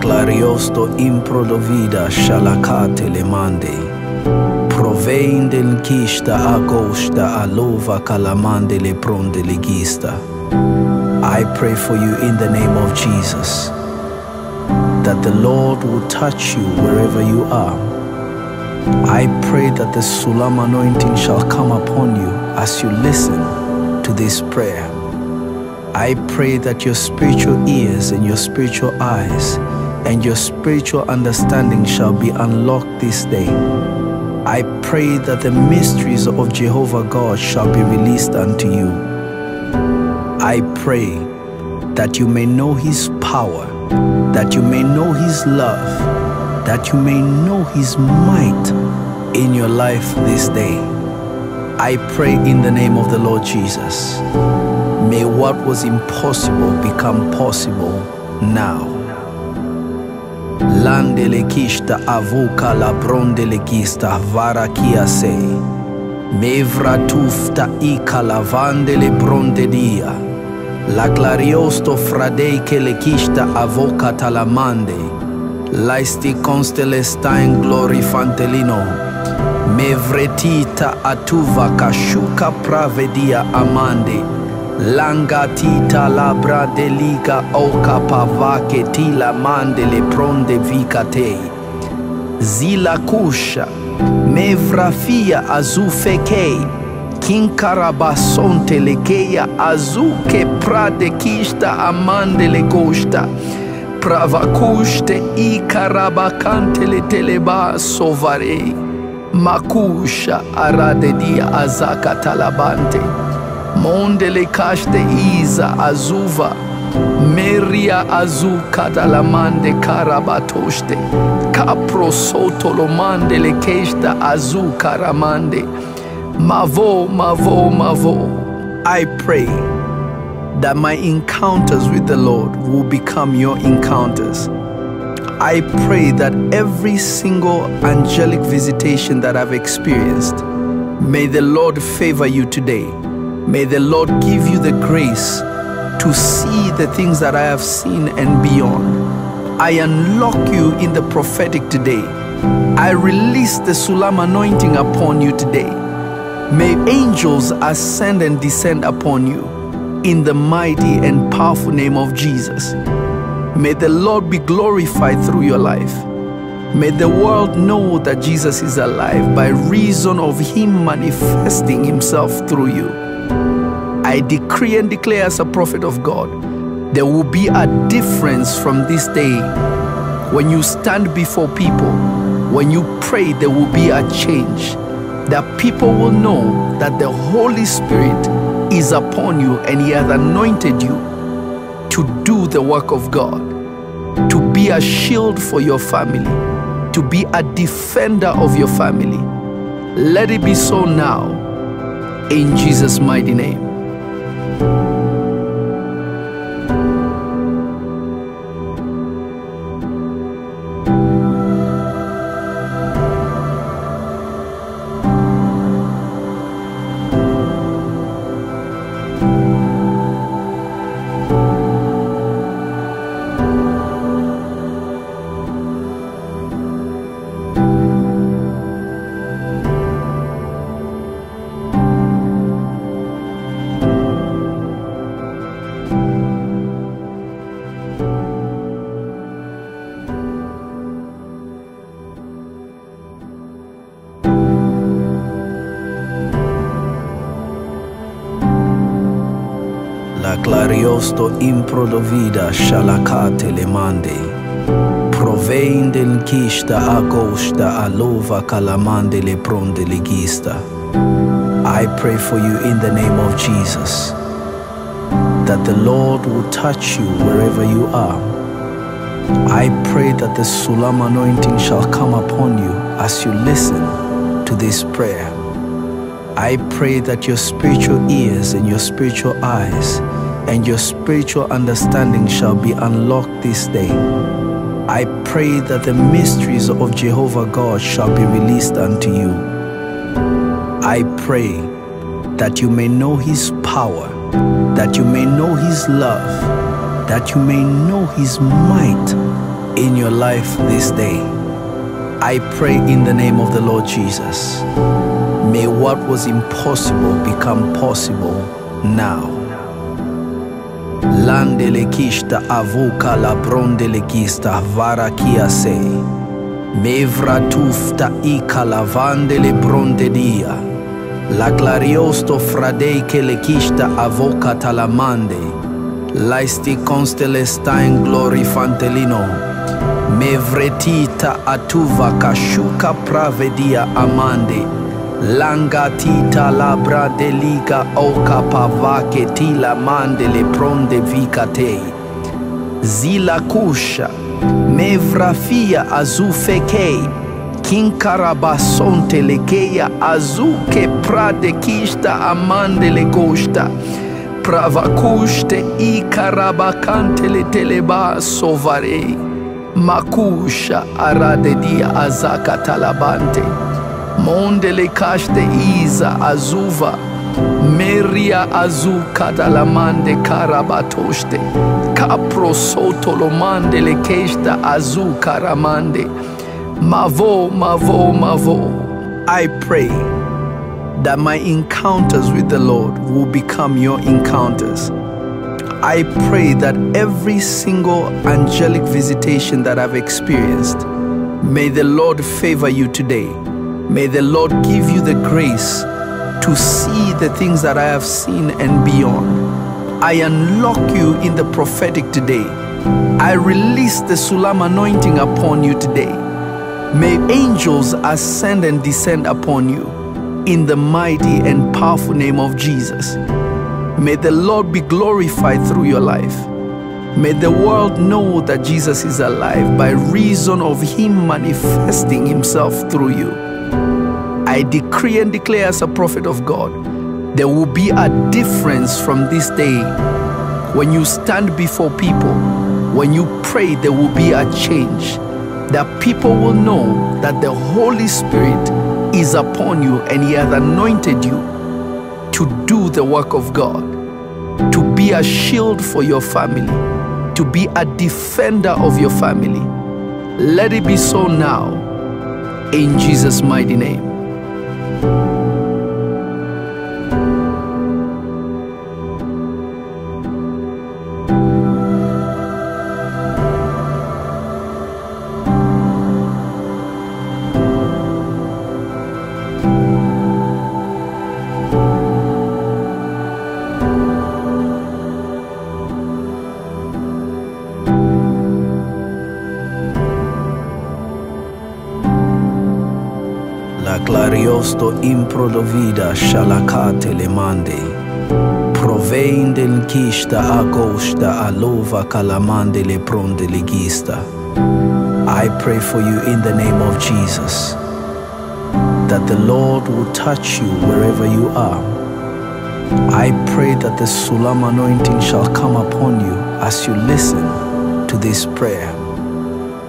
Clarios improdovida shalakate le mande proveinden kista agosta alova calamande le pronde legista. I pray for you in the name of Jesus that the Lord will touch you wherever you are. I pray that the Sulam anointing shall come upon you as you listen to this prayer. I pray that your spiritual ears and your spiritual eyes and your spiritual understanding shall be unlocked this day. I pray that the mysteries of Jehovah God shall be released unto you. I pray that you may know His power, that you may know His love, that you may know His might in your life this day. I pray in the name of the Lord Jesus. May what was impossible become possible now. Landelekista avuka la brondelekista varakiase. Mevratufta ikalavandele brondedia. La clariosto fradeike lekista avoka talamande. Laisti constelestain glorifantelino. Mevretita atuva kashuka pravedia amande. Langatita labra deliga oka pavake tila mandele pronde vikate. Zila kusha mevrafia azufekei kinkarabasonte lekeya azuke prade kista amandele gosta pravakushte ikarabakante le teleba sovarei makusha aradedia azaka talabante. Mondele kashte iza azuva meria azu katalamande karabatoshte kaprosotolomande le keshta azu karamande mavo mavo mavo. I pray that my encounters with the Lord will become your encounters. I pray that every single angelic visitation that I've experienced, may the Lord favor you today. May the Lord give you the grace to see the things that I have seen and beyond. I unlock you in the prophetic today. I release the Sulam anointing upon you today. May angels ascend and descend upon you in the mighty and powerful name of Jesus. May the Lord be glorified through your life. May the world know that Jesus is alive by reason of Him manifesting Himself through you. I decree and declare as a prophet of God, there will be a difference from this day. When you stand before people, when you pray, there will be a change. That people will know that the Holy Spirit is upon you and He has anointed you to do the work of God, to be a shield for your family, to be a defender of your family. Let it be so now, in Jesus' mighty name. Clariosto improdovida shalakate le mande proveinden kista agosta alova calamande le pronde legista. I pray for you in the name of Jesus that the Lord will touch you wherever you are. I pray that the Sulam anointing shall come upon you as you listen to this prayer. I pray that your spiritual ears and your spiritual eyes and your spiritual understanding shall be unlocked this day. I pray that the mysteries of Jehovah God shall be released unto you. I pray that you may know His power, that you may know His love, that you may know His might in your life this day. I pray in the name of the Lord Jesus. May what was impossible become possible now. Landelekista avuka la brondelekista varakiase. Mevratufta ikalavandele brondedia. La clariosto fradeike lekista avoka talamande. Laisti constelestain glorifantelino. Mevretita atuva kashuka pravedia amande. Langa tita labra deliga oka pavake tila mandele pronde vikate. Zila kusha, mevrafia azufekei, kinkarabasonte lekeia azuke pradekista amandele gosta. Pravakushte ikarabakante le teleba sovarei, makusha aradedia azaka talabante. Mondele kashte iza azuva, meria azu katalamande karabatoshte, kapro sotolomande le keshta azu karamande, mavo, mavo, mavo. I pray that my encounters with the Lord will become your encounters. I pray that every single angelic visitation that I've experienced, may the Lord favor you today. May the Lord give you the grace to see the things that I have seen and beyond. I unlock you in the prophetic today. I release the Sulam anointing upon you today. May angels ascend and descend upon you in the mighty and powerful name of Jesus. May the Lord be glorified through your life. May the world know that Jesus is alive by reason of Him manifesting Himself through you. I decree and declare as a prophet of God, there will be a difference from this day. When you stand before people, when you pray, there will be a change. That people will know that the Holy Spirit is upon you and He has anointed you to do the work of God, to be a shield for your family, to be a defender of your family. Let it be so now, in Jesus' mighty name. Clariosto improdovida shalakate le mande, proveinden kista agosta alova kalamande le prondeligista. I pray for you in the name of Jesus, that the Lord will touch you wherever you are. I pray that the Sulam anointing shall come upon you as you listen to this prayer.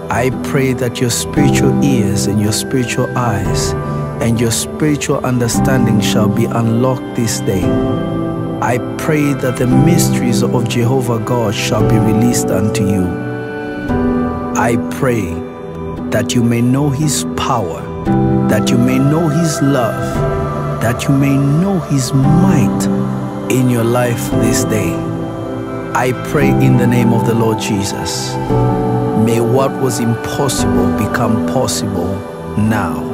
I pray that your spiritual ears and your spiritual eyes and your spiritual understanding shall be unlocked this day. I pray that the mysteries of Jehovah God shall be released unto you. I pray that you may know His power, that you may know His love, that you may know His might in your life this day. I pray in the name of the Lord Jesus. May what was impossible become possible now.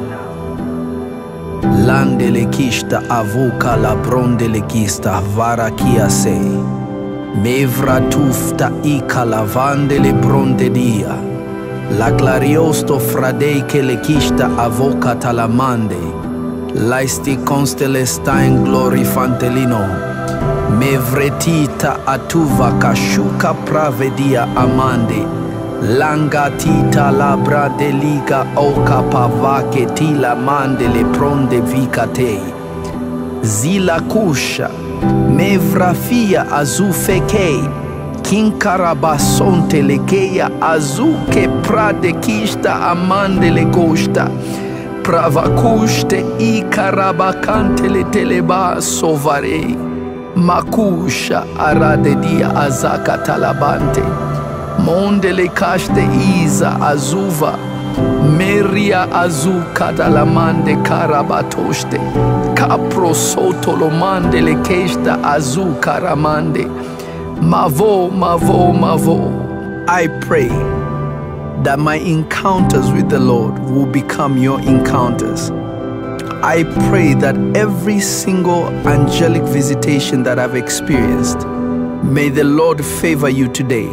Landelekista avuka la brondelekista varakiase. Mevratufta ikalavandele brondedia. La clariosto fradeike lekista avoka talamande. Laisti constelestain glorifantelino. Mevretita atuva kashuka pravedia amande. Langa tita labra deliga oka pavake tila mandele pronde vikate. Zila kusha, mevrafia azufekei, kinkarabasonte lekeia azuke pradekista amandele gosta. Pravakushte ikarabakante le teleba sovarei, makusha aradedia azaka talabante. Mondele kashte iza azuva, meria azu kadalamande karabatoshte, capro sotolomande le keshta azu karamande. Mavo, mavo, mavo. I pray that my encounters with the Lord will become your encounters. I pray that every single angelic visitation that I've experienced, may the Lord favor you today.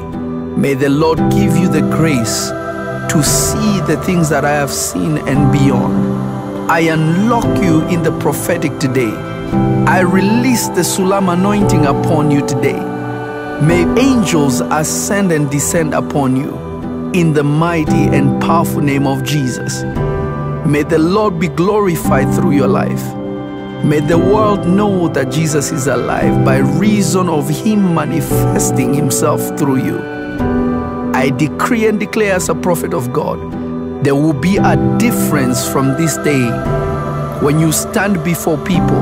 May the Lord give you the grace to see the things that I have seen and beyond. I unlock you in the prophetic today. I release the Sulam anointing upon you today. May angels ascend and descend upon you in the mighty and powerful name of Jesus. May the Lord be glorified through your life. May the world know that Jesus is alive by reason of Him manifesting Himself through you. I decree and declare as a prophet of God, there will be a difference from this day. When you stand before people,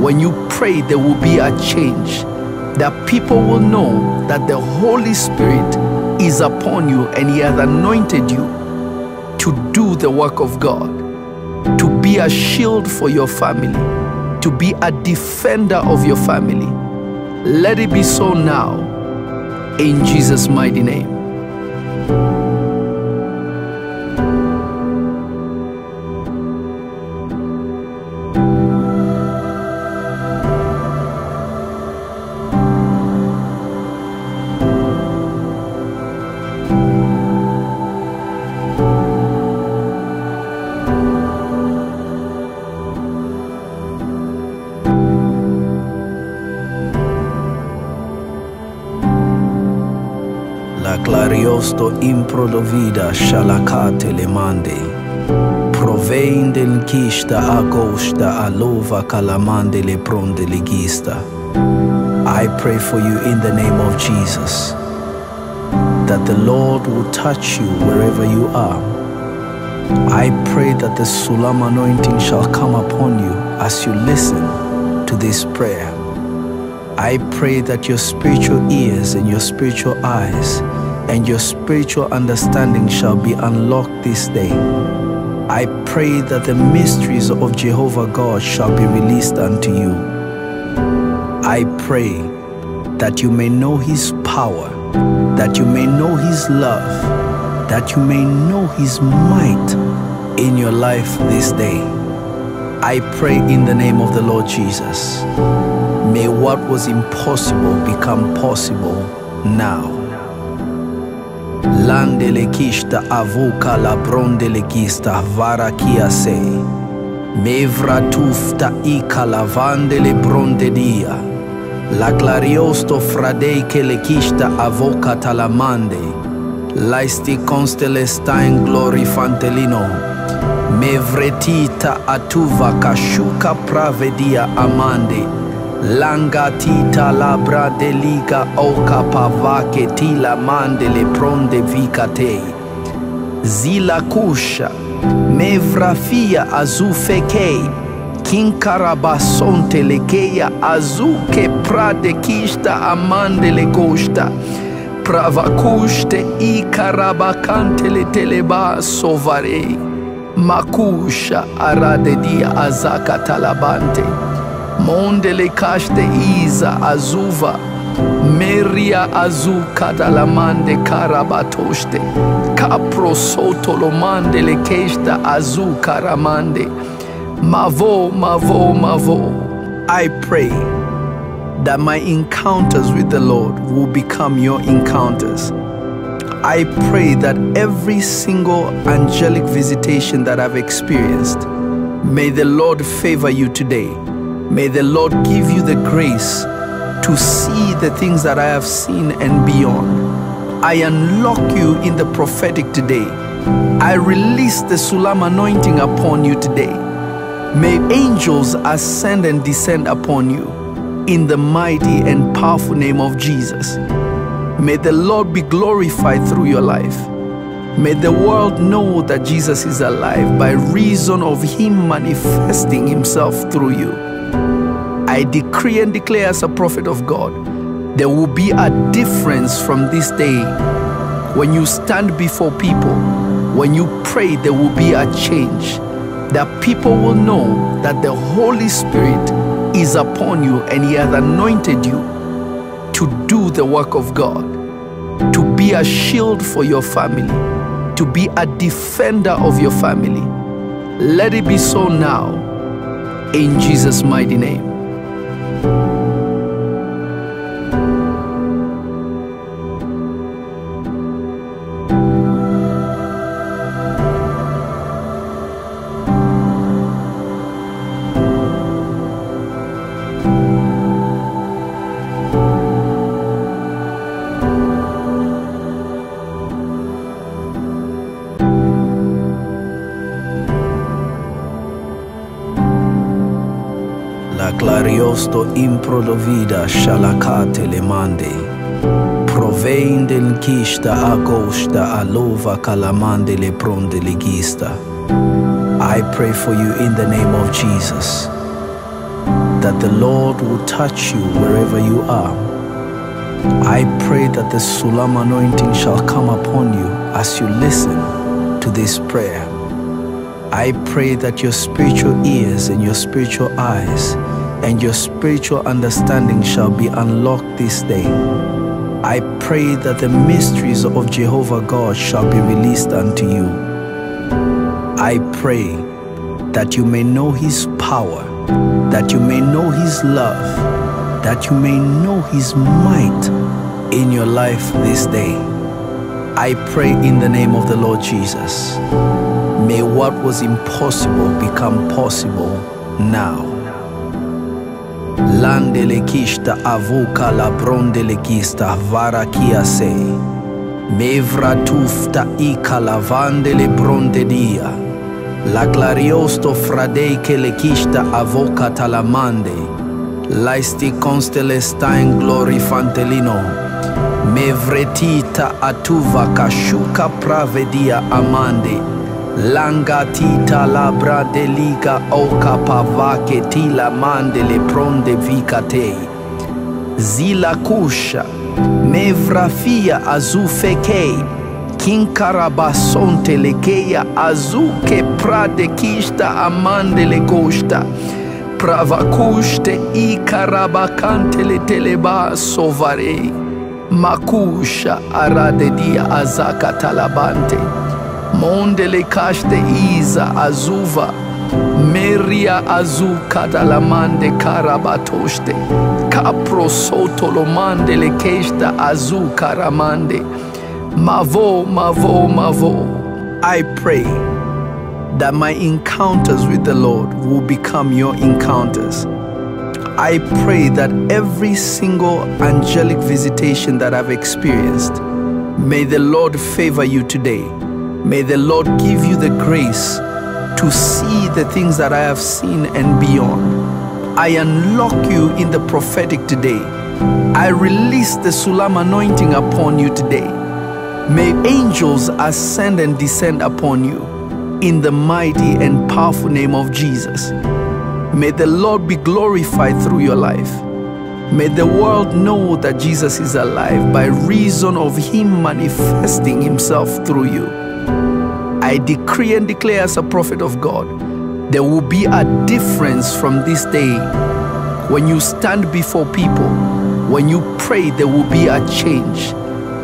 when you pray, there will be a change. That people will know that the Holy Spirit is upon you and He has anointed you to do the work of God, to be a shield for your family, to be a defender of your family. Let it be so now, in Jesus' mighty name. Clariosto improdovida shalakate le mande, proveinden kista agosta alova kalamande le pronde legista. I pray for you in the name of Jesus, that the Lord will touch you wherever you are. I pray that the Sulam anointing shall come upon you as you listen to this prayer. I pray that your spiritual ears and your spiritual eyes and your spiritual understanding shall be unlocked this day. I pray that the mysteries of Jehovah God shall be released unto you. I pray that you may know His power, that you may know His love, that you may know His might in your life this day. I pray in the name of the Lord Jesus. May what was impossible become possible now. Landele kista avuka la brondele kista varakia se mevra tufta ika la vandele brondedia la clariosto fradei ke le kista avoka talamande laisti constelestain glori fantelino mevretita atuva kashuka pravedia amande Langa tita labra deliga oka pavake tila mandele pronde vikate zila kusha mevrafia azufekei kinkarabasonte lekeya azuke prade kista amandele kosta pravakuste ikarabakante le teleba sovarei makusha aradedia azaka talabante Mondele kashte iza azuva, meria azu kadalamande karabatoshte, capro sotolomande le keshta azu karamande. Mavo, mavo, mavo. I pray that my encounters with the Lord will become your encounters. I pray that every single angelic visitation that I've experienced, may the Lord favor you today. May the Lord give you the grace to see the things that I have seen and beyond. I unlock you in the prophetic today. I release the Sulam anointing upon you today. May angels ascend and descend upon you in the mighty and powerful name of Jesus. May the Lord be glorified through your life. May the world know that Jesus is alive by reason of Him manifesting Himself through you. I decree and declare as a prophet of God, there will be a difference from this day. When you stand before people, when you pray, there will be a change. That people will know that the Holy Spirit is upon you and He has anointed you to do the work of God, to be a shield for your family, to be a defender of your family. Let it be so now, in Jesus' mighty name. Clariosto improdovida shalakate le mande proveinde l'inchista agosta alova calamande le pronde legista. I pray for you in the name of Jesus that the Lord will touch you wherever you are. I pray that the Sulam anointing shall come upon you as you listen to this prayer. I pray that your spiritual ears and your spiritual eyes and your spiritual understanding shall be unlocked this day. I pray that the mysteries of Jehovah God shall be released unto you. I pray that you may know His power, that you may know His love, that you may know His might in your life this day. I pray in the name of the Lord Jesus. May what was impossible become possible now. Landelekista avuka la brondelekista varakiase mevra tufta ikala vandele brondedia la clariosto fradei kelekista avoka talamande laisti constelestain glorifantelino mevretita atuva kashuka pravedia amande Langa tita labra deliga oka pavake tila mandele pronde vikate zila kusha mevrafia azufeke kinkarabasonte lekeya azuke prade kista amandele kosta pravakushte ikarabakante le teleba sovare makusha aradedia azaka talabante Mondele kashte iza azuva meria azu katalamande karabatoshte kapro sotolomande le keshta azu karamande mavo mavo mavo. I pray that my encounters with the Lord will become your encounters. I pray that every single angelic visitation that I've experienced, may the Lord favor you today. May the Lord give you the grace to see the things that I have seen and beyond. I unlock you in the prophetic today. I release the Sulam anointing upon you today. May angels ascend and descend upon you in the mighty and powerful name of Jesus. May the Lord be glorified through your life. May the world know that Jesus is alive by reason of Him manifesting Himself through you. I decree and declare as a prophet of God, there will be a difference from this day. When you stand before people, when you pray, there will be a change.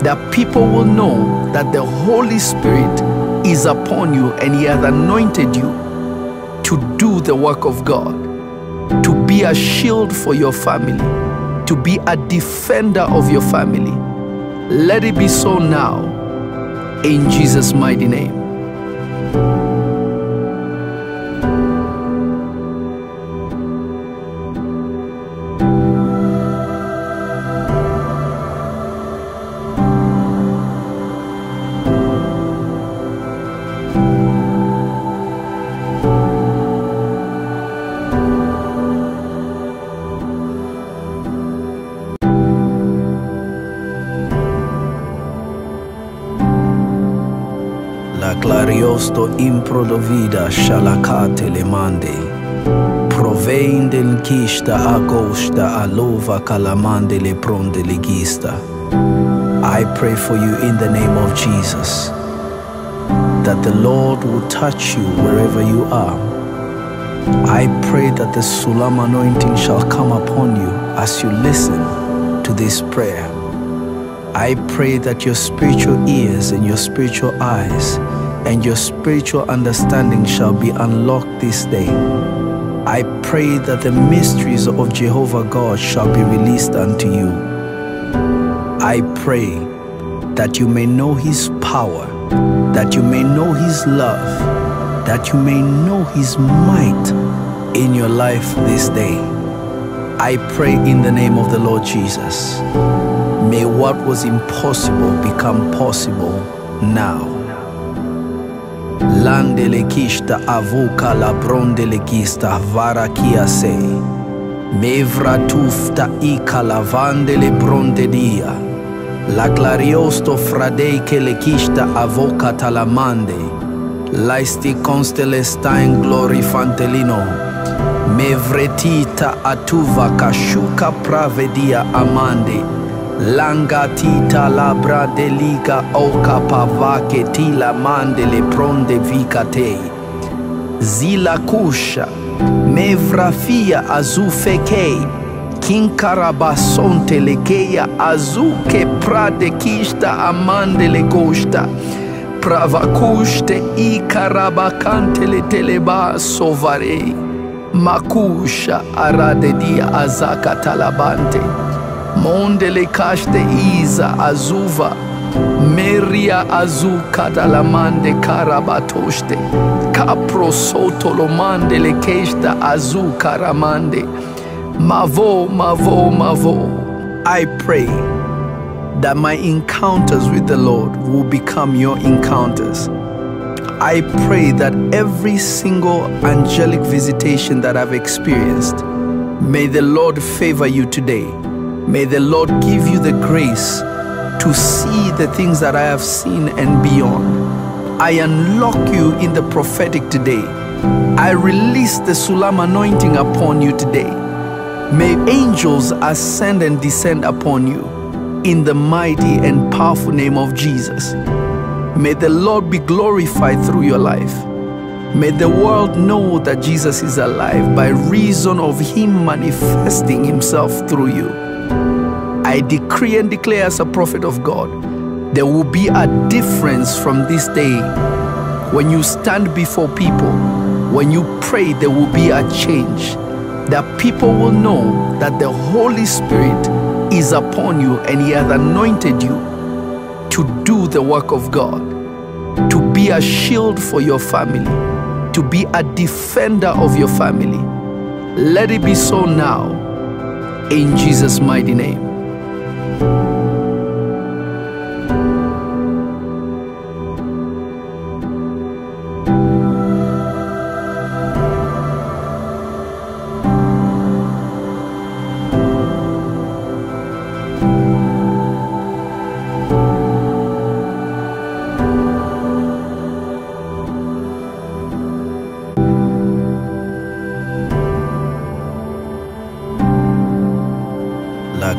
That people will know that the Holy Spirit is upon you and He has anointed you to do the work of God, to be a shield for your family, to be a defender of your family. Let it be so now, in Jesus' mighty name. Clariosto improdovida shalakate le mande proveinde l'inchista agosta alova calamande le pronde legista. I pray for you in the name of Jesus, that the Lord will touch you wherever you are. I pray that the Sulam anointing shall come upon you as you listen to this prayer. I pray that your spiritual ears and your spiritual eyes and your spiritual understanding shall be unlocked this day. I pray that the mysteries of Jehovah God shall be released unto you. I pray that you may know His power, that you may know His love, that you may know His might in your life this day. I pray in the name of the Lord Jesus, may what was impossible become possible now. Landelekista avuka labrondelekista varakiase mevratufta ikalavandele brondedia. La clariosto fradei che le chista avoca talamande, laisti constelestain glorifantelino, me vretita atuva casciuca pravedia amande, langatita labra deliga oca pavache ti la mande le pronde vicatei, zila cuscia, me vrafia azufekei, Kinkarabasonte lekeya azuke pradekista amande le costa pravakuste I karabakante le teleba sovarei makusha aradedi azaka talabante monde le kaste iza azuva meria azuka talamande karabatoste kaprosoto lomande le kesta azuka ramande Mavo, Mavo, Mavo. I pray that my encounters with the Lord will become your encounters. I pray that every single angelic visitation that I've experienced, may the Lord favor you today. May the Lord give you the grace to see the things that I have seen and beyond. I unlock you in the prophetic today. I release the Sulam anointing upon you today. May angels ascend and descend upon you in the mighty and powerful name of Jesus. May the Lord be glorified through your life. May the world know that Jesus is alive by reason of Him manifesting Himself through you. I decree and declare as a prophet of God, there will be a difference from this day. When you stand before people, when you pray, there will be a change. That people will know that the Holy Spirit is upon you and He has anointed you to do the work of God, to be a shield for your family, to be a defender of your family. Let it be so now, in Jesus' mighty name.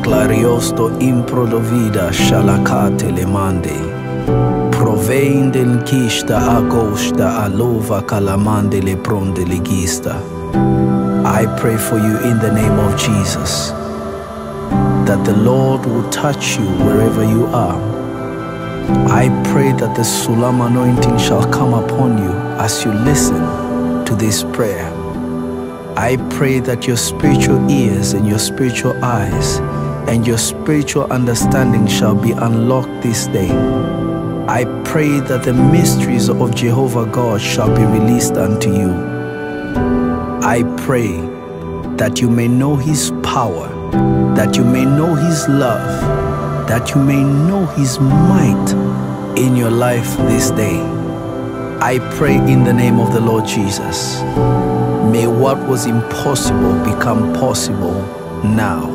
Clariosto improdovida shalakate le mande proveinden kista agosta alova kalamande le pronde legista. I pray for you in the name of Jesus, that the Lord will touch you wherever you are. I pray that the Sulam anointing shall come upon you as you listen to this prayer. I pray that your spiritual ears and your spiritual eyes and your spiritual understanding shall be unlocked this day. I pray that the mysteries of Jehovah God shall be released unto you. I pray that you may know His power, that you may know His love, that you may know His might in your life this day. I pray in the name of the Lord Jesus. May what was impossible become possible now.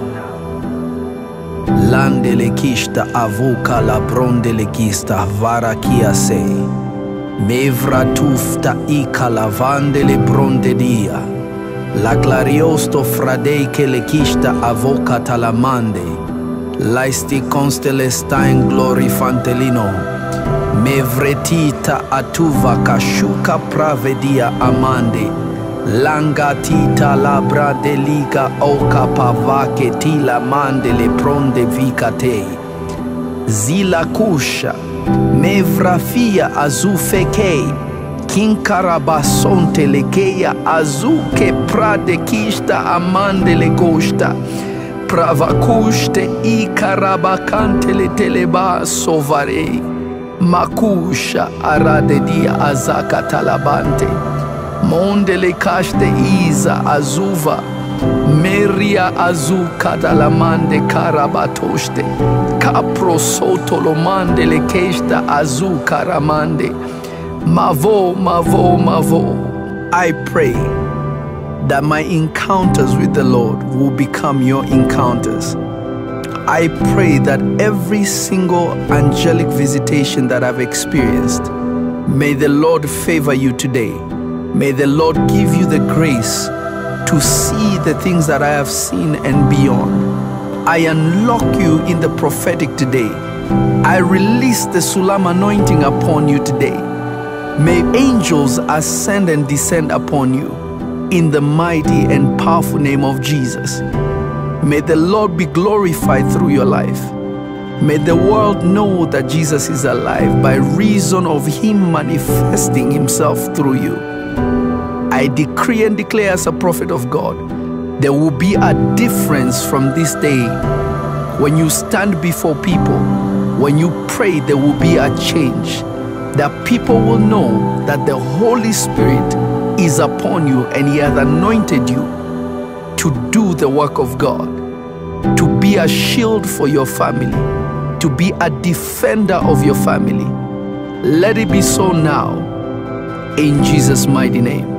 Landelekista avuka labrondelekista varakiase mevratufta ikalavandele brondedia la clariosto fradei kelekista avuka talamande Laisti constelesta in glori fantelino, mevretita atuva kashuka pravedia amande, langatita labra deliga oka pavake tila mandele pronde vicate, zila kusha, mevrafia azufekei, Kinkarabason telekeia azuke pradekista amandele costa pravakuste I carabacantele teleba sovarei makusha aradedia azaka talabante mondele kaste iza azuva meria azuka dalamande carabatoste caprosotolomandele kesta azuka ramande Mavo, Mavo, Mavo, I pray that my encounters with the Lord will become your encounters. I pray that every single angelic visitation that I've experienced, may the Lord favor you today. May the Lord give you the grace to see the things that I have seen and beyond. I unlock you in the prophetic today. I release the Sulam anointing upon you today. May angels ascend and descend upon you in the mighty and powerful name of Jesus. May the Lord be glorified through your life. May the world know that Jesus is alive by reason of Him manifesting Himself through you. I decree and declare as a prophet of God, there will be a difference from this day. When you stand before people, when you pray, there will be a change. That people will know that the Holy Spirit is upon you and He has anointed you to do the work of God, to be a shield for your family, to be a defender of your family. Let it be so now, in Jesus' mighty name.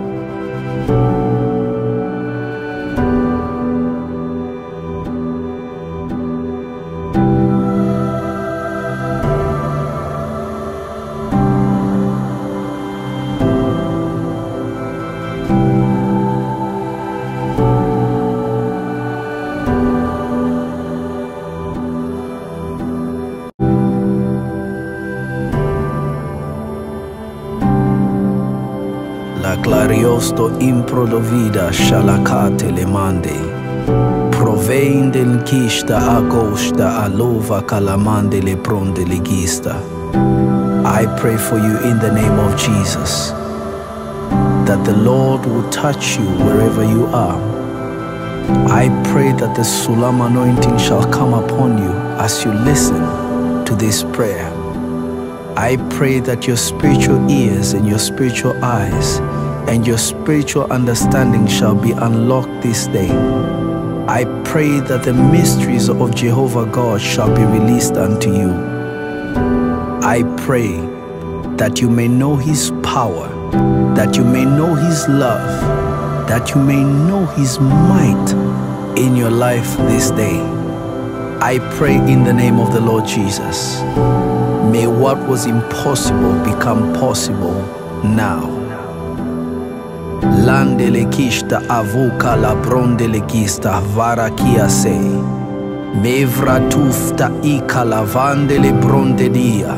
Clariosto improdovida shalakate le mande proveinden kista agosta alova kalamande le pronde legista. I pray for you in the name of Jesus that the Lord will touch you wherever you are. I pray that the Sulam anointing shall come upon you as you listen to this prayer. I pray that your spiritual ears and your spiritual eyes and your spiritual understanding shall be unlocked this day. I pray that the mysteries of Jehovah God shall be released unto you. I pray that you may know His power, that you may know His love, that you may know His might in your life this day. I pray in the name of the Lord Jesus. May what was impossible become possible now. Landele kista avuka la brondele kista varakia se. Mevra tufta ika la vandele brondedia.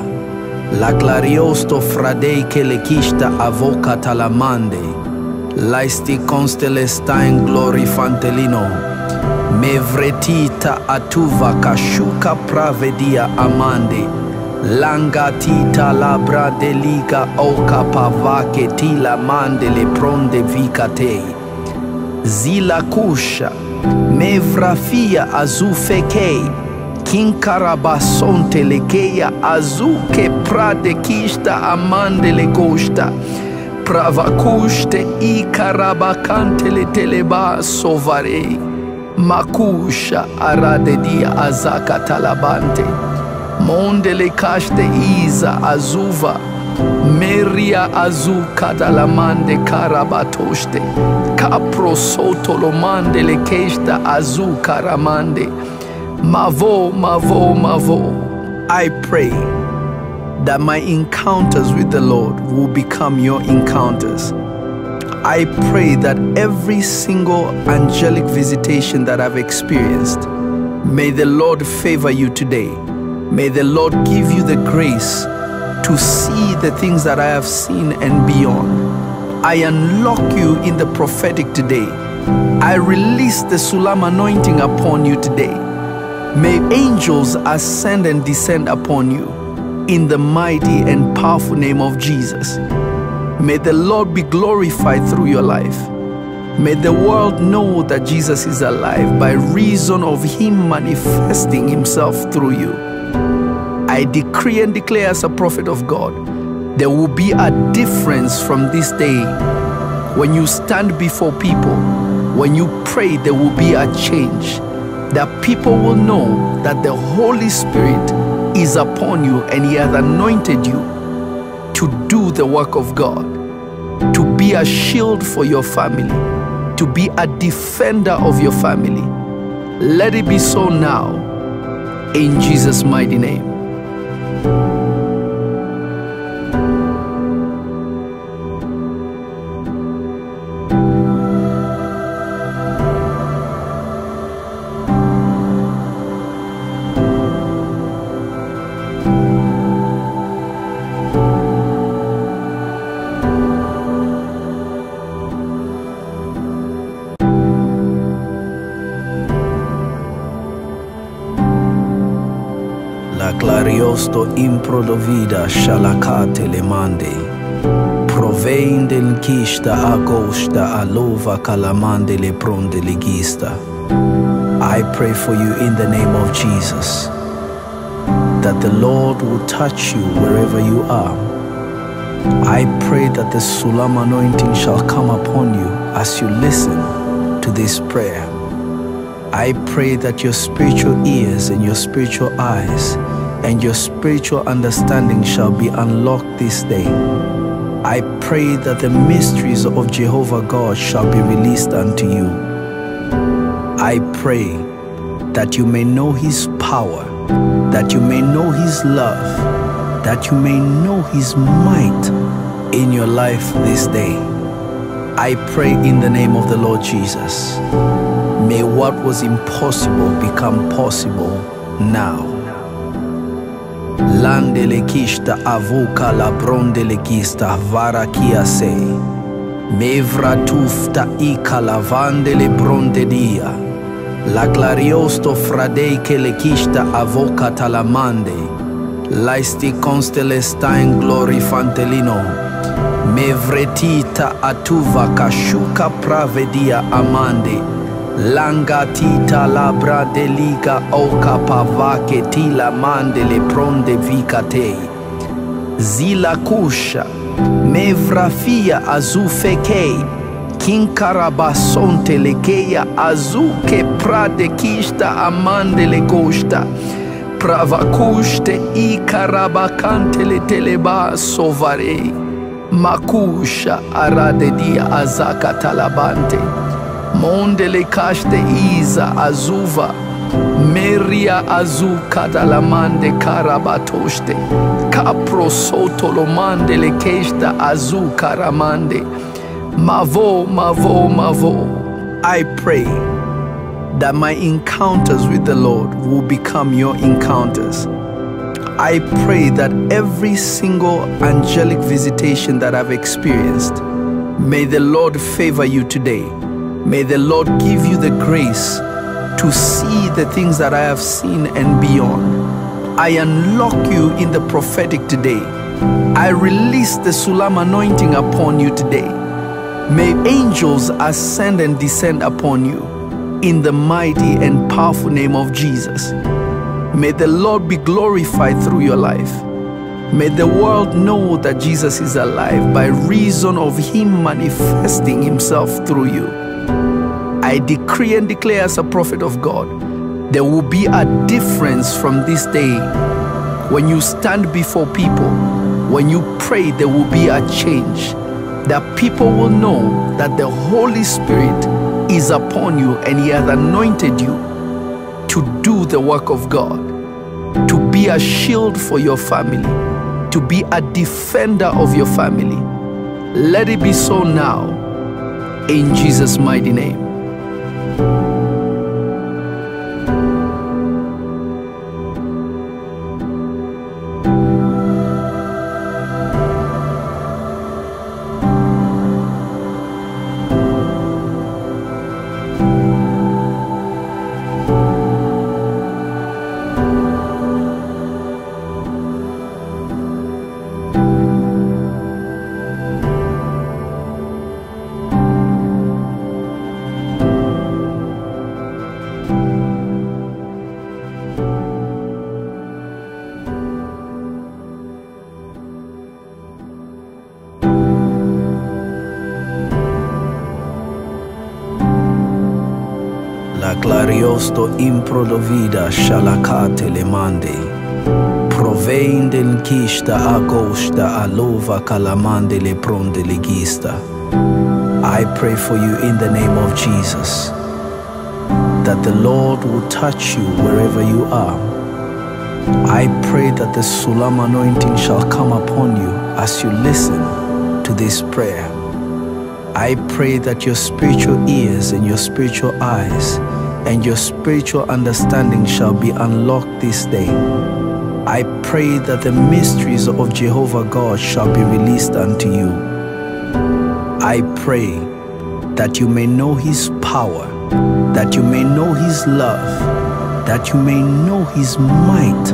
La clariosto fradeike le kista avoka talamande. Laisti constelesta in glori fantelino. Mevretita atuva kashuka pravedia amande. Langatita labra deliga oka pavake tila mandele pronde vicate zila kusha mevrafia azufekei kinkarabason telekeia azuke pradekista amandele costa pravakuste I karabakantele teleba sovarei makusha aradedia azaka talabante Mondele kashte iza azuva meria azuka dalamande karabatoste caprosotolomandele keshta azuka ramande mavo mavo mavo. I pray that my encounters with the Lord will become your encounters. I pray that every single angelic visitation that I've experienced, May the Lord favor you today. May the Lord give you the grace to see the things that I have seen and beyond. I unlock you in the prophetic today. I release the Sulam anointing upon you today. May angels ascend and descend upon you in the mighty and powerful name of Jesus. May the Lord be glorified through your life. May the world know that Jesus is alive by reason of Him manifesting Himself through you. I decree and declare as a prophet of God, there will be a difference from this day. When you stand before people, when you pray, there will be a change. That people will know that the Holy Spirit is upon you and He has anointed you to do the work of God, to be a shield for your family, to be a defender of your family. Let it be so now, in Jesus' mighty name. Clariusto improdovida shalakate lemande proveinden kista agosta alova kalamande le pronde legista. I pray for you in the name of Jesus that the Lord will touch you wherever you are. I pray that the Sulam anointing shall come upon you as you listen to this prayer. I pray that your spiritual ears and your spiritual eyes and your spiritual understanding shall be unlocked this day. I pray that the mysteries of Jehovah God shall be released unto you. I pray that you may know His power, that you may know His love, that you may know His might in your life this day. I pray in the name of the Lord Jesus. May what was impossible become possible now. Landelekista avuka la brondelekista varakiase mevra tufta ikala vandele brondedia la clariosto fradei kelekista avoka talamande laisti constelestain glori fantelino mevretita atuva kashuka pravedia amande langatita labra deliga oka pavake tila mandele pronde vikate zila kusha mevrafia azufekei kinkarabasonte lekeya azuke pradekista amandele kosta pravakuste ikarabakante leteleba sovarei makusha aradedia azaka talabante Mondele kashte iza azuva meria azu katalamande karabatoshte kapro sotolomande le keshta azu karamande mavo mavo mavo. I pray that my encounters with the Lord will become your encounters. I pray that every single angelic visitation that I've experienced, may the Lord favor you today. May the Lord give you the grace to see the things that I have seen and beyond. I unlock you in the prophetic today. I release the Sulam anointing upon you today. May angels ascend and descend upon you in the mighty and powerful name of Jesus. May the Lord be glorified through your life. May the world know that Jesus is alive by reason of Him manifesting Himself through you. I decree and declare as a prophet of God, there will be a difference from this day. When you stand before people, when you pray, there will be a change. That people will know that the Holy Spirit is upon you and He has anointed you to do the work of God, to be a shield for your family, to be a defender of your family. Let it be so now, in Jesus' mighty name. clariosto improdovida shalakate le mande, proveinde l'chista agosta alova calamande le pronde legista. I pray for you in the name of Jesus, that the Lord will touch you wherever you are. I pray that the Sulam anointing shall come upon you as you listen to this prayer. I pray that your spiritual ears and your spiritual eyes and your spiritual understanding shall be unlocked this day. I pray that the mysteries of Jehovah God shall be released unto you. I pray that you may know His power, that you may know His love, that you may know His might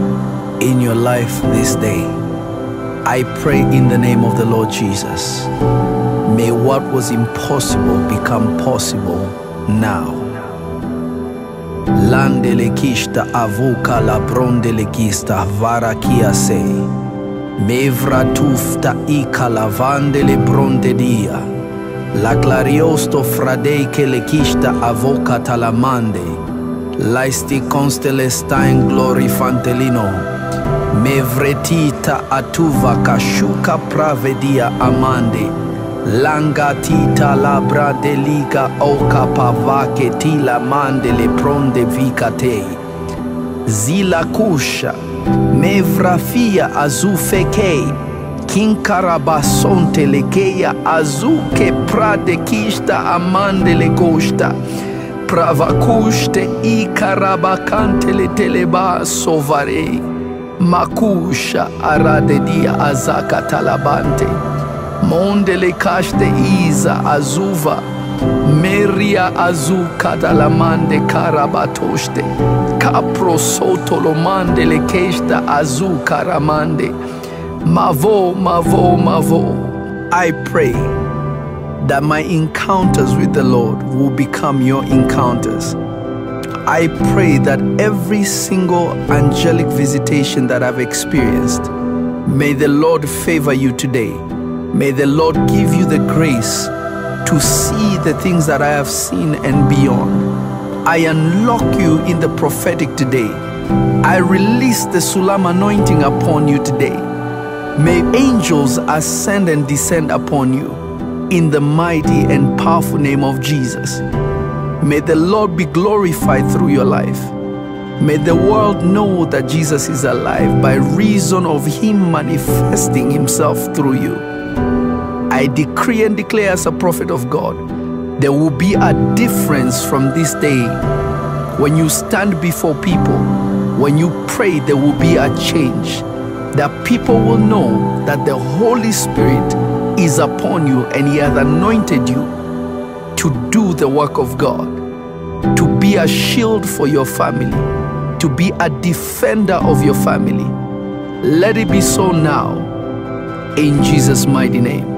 in your life this day. I pray in the name of the Lord Jesus. May what was impossible become possible now. Landelekista avuka la brondelekista varakiase. Mevratufta ikalavandele brondedia. La clariosto fradeike lekista avoka talamande. Laisti constelestain glorifantelino. Mevretita atuva kashuka pravedia amande. Langatita labra deliga oka pavake tila mandele pronde vikate. Zila kusha mevrafia azufekei kinkarabasonte lekeya azuke pradekista amandele kosta pravakuste ikarabakante le teleba sovarei makusha aradedia azaka talabante. Mondele kashte iza azuva meria azu katalamande karabatoshte kapro sotolomande le keshta azu karamande mavo mavo mavo. I pray that my encounters with the Lord will become your encounters. I pray that every single angelic visitation that I've experienced, may the Lord favor you today. May the Lord give you the grace to see the things that I have seen and beyond. I unlock you in the prophetic today. I release the Sulam anointing upon you today. May angels ascend and descend upon you in the mighty and powerful name of Jesus. May the Lord be glorified through your life. May the world know that Jesus is alive by reason of Him manifesting Himself through you. I decree and declare as a prophet of God, there will be a difference from this day. When you stand before people, when you pray, there will be a change. That people will know that the Holy Spirit is upon you and He has anointed you to do the work of God, to be a shield for your family, to be a defender of your family. Let it be so now, in Jesus' mighty name.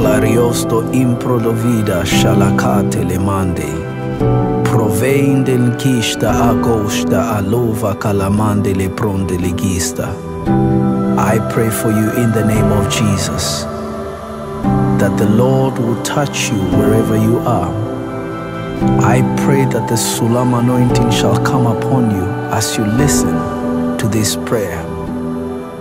Clariosto improdovida shalakate le mande, proveinde l'chista agosta alova calamande le pronde legista. I pray for you in the name of Jesus, that the Lord will touch you wherever you are. I pray that the Sulam anointing shall come upon you as you listen to this prayer.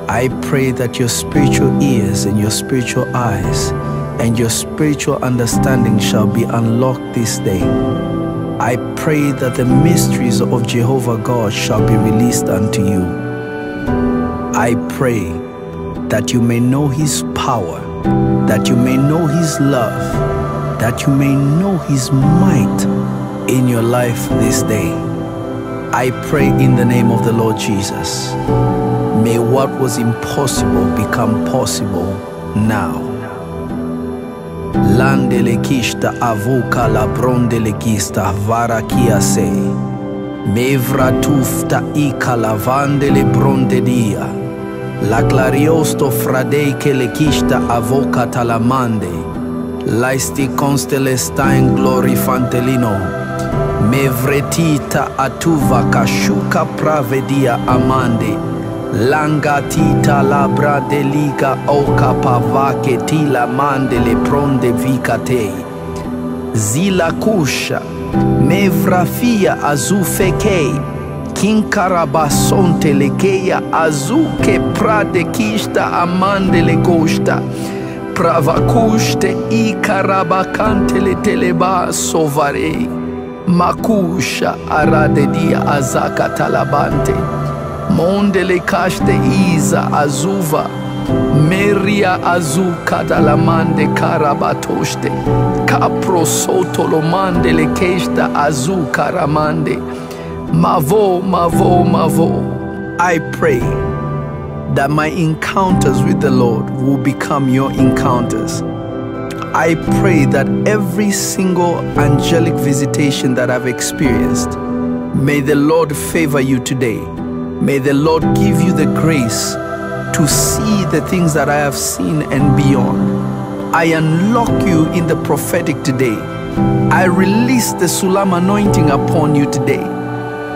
I pray that your spiritual ears and your spiritual eyes and your spiritual understanding shall be unlocked this day. I pray that the mysteries of Jehovah God shall be released unto you. I pray that you may know His power, that you may know His love, that you may know His might in your life this day. I pray in the name of the Lord Jesus. May what was impossible become possible now. Landelekista avuka la brondelekista varakiase. Mevra tufta ica lavande le bronde dia. La clariosto fradei che le chista avoca talamande. Laisti constele sta in glori fantelino. Mevretita atuva casciuca pravedia amande. Langa tita labra deliga oca pava che ti la mande le pronde vicatei. Zila cuscia, mevrafia azufekei, kinkarabasonte lekeia azuke prade kista amande le costa. Pravacuste i carabacante le teleba sovarei. Macuscia arade dia azaka talabante. Monde le caste Isa Azuva, Meria Azuka dalamande carabatoste, Capro soto lomande le casta Azuka ramande. Mavo, mavo, mavo. I pray that my encounters with the Lord will become your encounters. I pray that every single angelic visitation that I've experienced, may the Lord favor you today. May the Lord give you the grace to see the things that I have seen and beyond. I unlock you in the prophetic today. I release the Sulam anointing upon you today.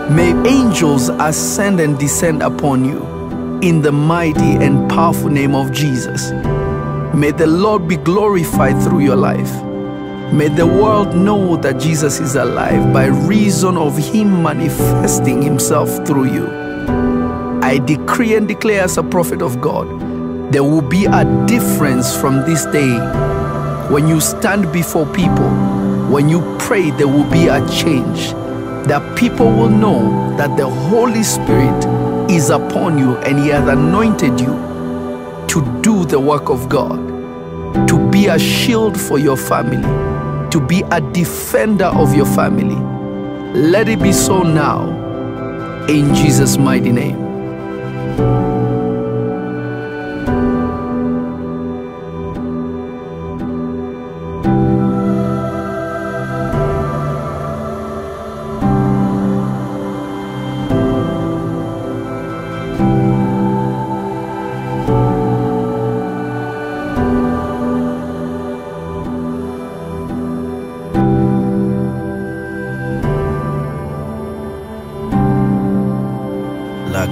May angels ascend and descend upon you in the mighty and powerful name of Jesus. May the Lord be glorified through your life. May the world know that Jesus is alive by reason of Him manifesting Himself through you. I decree and declare as a prophet of God, there will be a difference from this day. When you stand before people, when you pray, there will be a change. That people will know that the Holy Spirit is upon you and He has anointed you to do the work of God, to be a shield for your family, to be a defender of your family. Let it be so now, in Jesus' mighty name.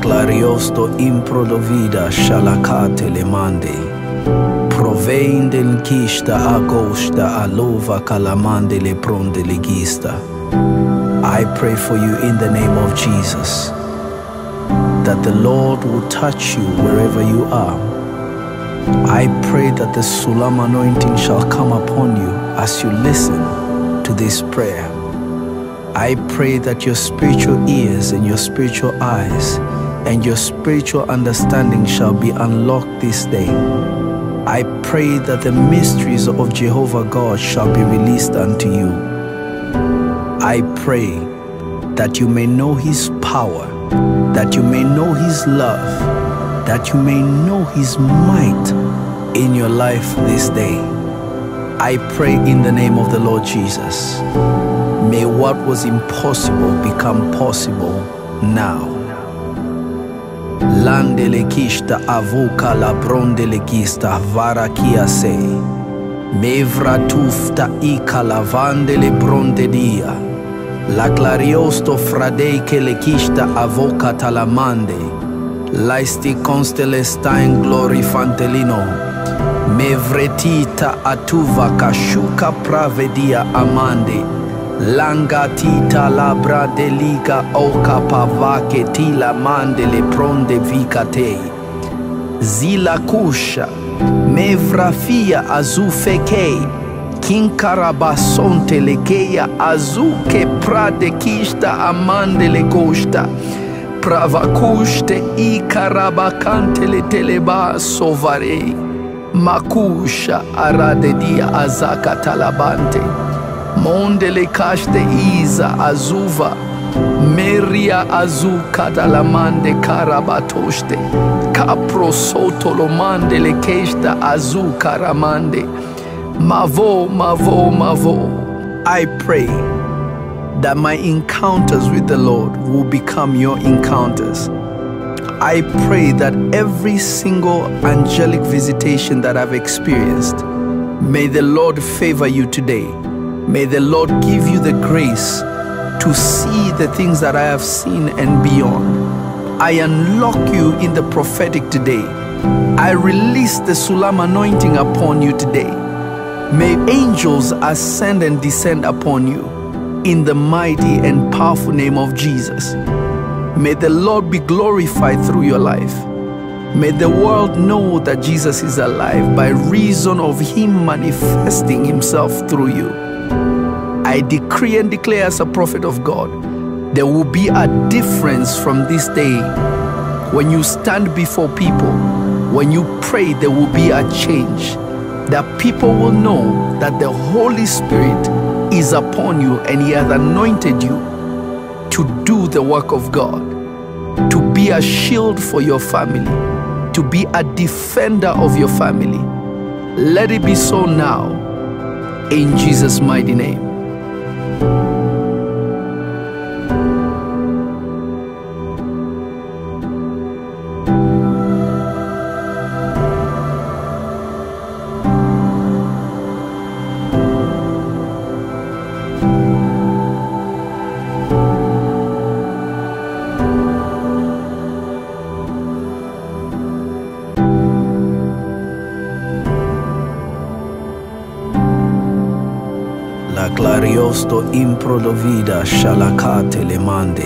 Clariosto improdovida shalakate le mande, proveinden kista agosta alova calamande le pronde legista. I pray for you in the name of Jesus, that the Lord will touch you wherever you are. I pray that the Sulam anointing shall come upon you as you listen to this prayer. I pray that your spiritual ears and your spiritual eyes and your spiritual understanding shall be unlocked this day. I pray that the mysteries of Jehovah God shall be released unto you. I pray that you may know His power, that you may know His love, that you may know His might in your life this day. I pray in the name of the Lord Jesus. May what was impossible become possible now. Lande le kista avuka la bronde le kista vara kiase. Mevra tufta ica lavande le bronde dia. La clariosto fradei che le kista avoca talamande. Laisti constele sta in glori fantelino. Mevretita atuva casciuca pravedia amande. Langa tita labra deliga oca pava che ti la mande le pronde vicatei. Zila cuscia, mevrafia azufekei, kinkarabasonte lekeia azuke prade kista amande le costa. Pravacuste i carabacante le teleba sovarei. Macuscia arade dia azaka talabante. Monde le caste Isa Azuva, Meria Azuka dalamande carabatoste, Capro soto lomande le casta Azuka ramande. Mavo, mavo, mavo. I pray that my encounters with the Lord will become your encounters. I pray that every single angelic visitation that I've experienced, may the Lord favor you today. May the Lord give you the grace to see the things that I have seen and beyond. I unlock you in the prophetic today. I release the Sulam anointing upon you today. May angels ascend and descend upon you in the mighty and powerful name of Jesus. May the Lord be glorified through your life. May the world know that Jesus is alive by reason of Him manifesting Himself through you. I decree and declare as a prophet of God, there will be a difference from this day. When you stand before people, when you pray, there will be a change. That people will know that the Holy Spirit is upon you and He has anointed you to do the work of God, to be a shield for your family, to be a defender of your family. Let it be so now, in Jesus' mighty name. Clariosto improdovida shalakate le mande,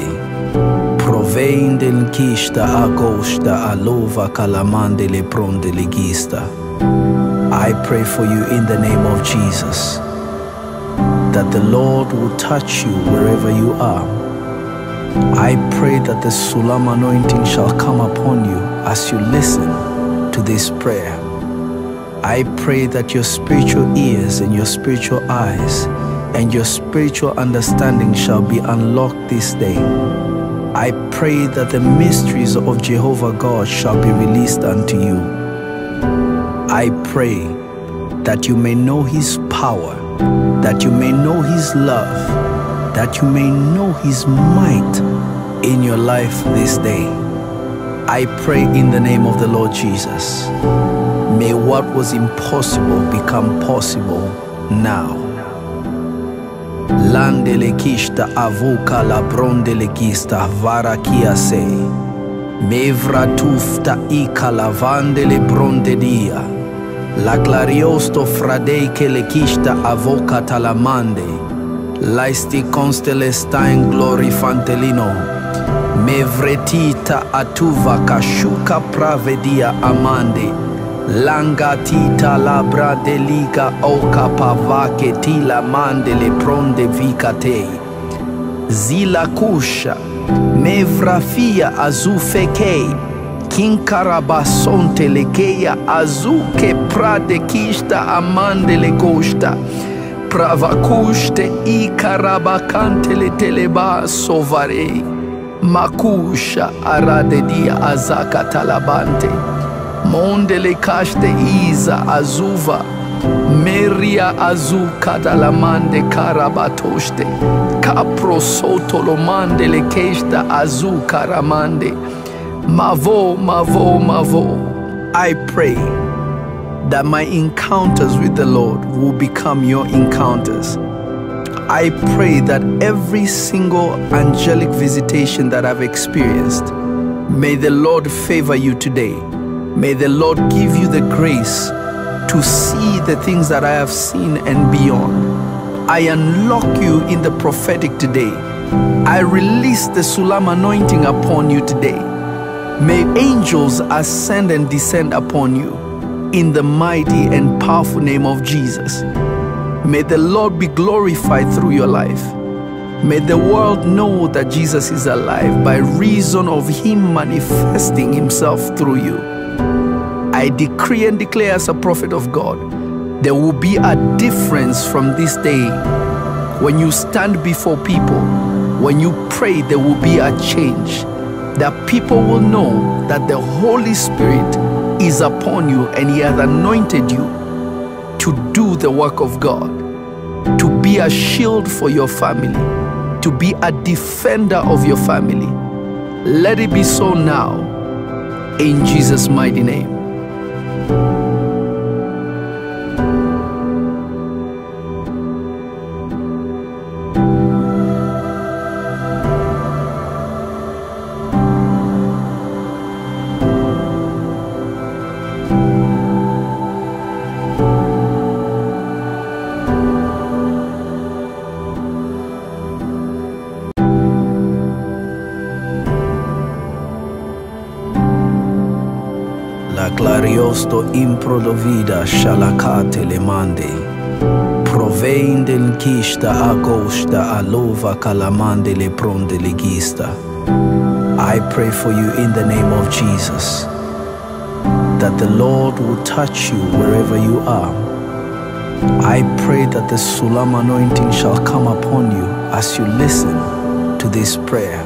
provende l'inchista agosta alova calamande le pronde legista. I pray for you in the name of Jesus, that the Lord will touch you wherever you are. I pray that the Sulam anointing shall come upon you as you listen to this prayer. I pray that your spiritual ears and your spiritual eyes and your spiritual understanding shall be unlocked this day. I pray that the mysteries of Jehovah God shall be released unto you. I pray that you may know His power, that you may know His love, that you may know His might in your life this day. I pray in the name of the Lord Jesus. May what was impossible become possible now. Landelekista avuka la brondelekista varakiase mevra tufta ikala vandele brondedia la clariosto fradei kelekista avoka talamande laisti constelestain glorifantelino mevretita atuva kashuka pravedia amande Langatita labra deliga oka pavake tila mandele pronde vicate zila kusha mevrafia azufeke kinkarabasonte lekeya azuke prade kista amandele kosta pravakuste ikarabakante le teleba sovare makusha aradedia azaka talabante Mondele kashte iza azuva meria azu kadalamande karabatoshte kaprosoto lomande le keshta azu karamande mavo mavo mavo. I pray that my encounters with the Lord will become your encounters. I pray that every single angelic visitation that I've experienced, may the Lord favor you today. May the Lord give you the grace to see the things that I have seen and beyond. I unlock you in the prophetic today. I release the Sulam anointing upon you today. May angels ascend and descend upon you in the mighty and powerful name of Jesus. May the Lord be glorified through your life. May the world know that Jesus is alive by reason of Him manifesting Himself through you. I decree and declare as a prophet of God, there will be a difference from this day. When you stand before people, when you pray, there will be a change. That people will know that the Holy Spirit is upon you and He has anointed you to do the work of God, to be a shield for your family, to be a defender of your family. Let it be so now, in Jesus' mighty name. Clariosto improdovida shalakate le mande proveinden kista agosta alova kalamande le pronde legista. I pray for you in the name of Jesus that the Lord will touch you wherever you are. I pray that the Sulam anointing shall come upon you as you listen to this prayer.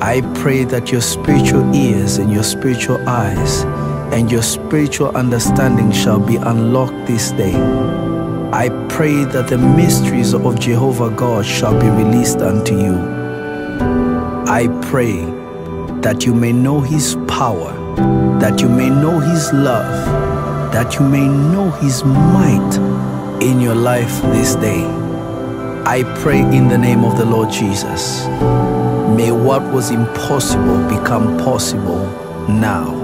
I pray that your spiritual ears and your spiritual eyes and your spiritual understanding shall be unlocked this day. I pray that the mysteries of Jehovah God shall be released unto you. I pray that you may know His power, that you may know His love, that you may know His might in your life this day. I pray in the name of the Lord Jesus. May what was impossible become possible now.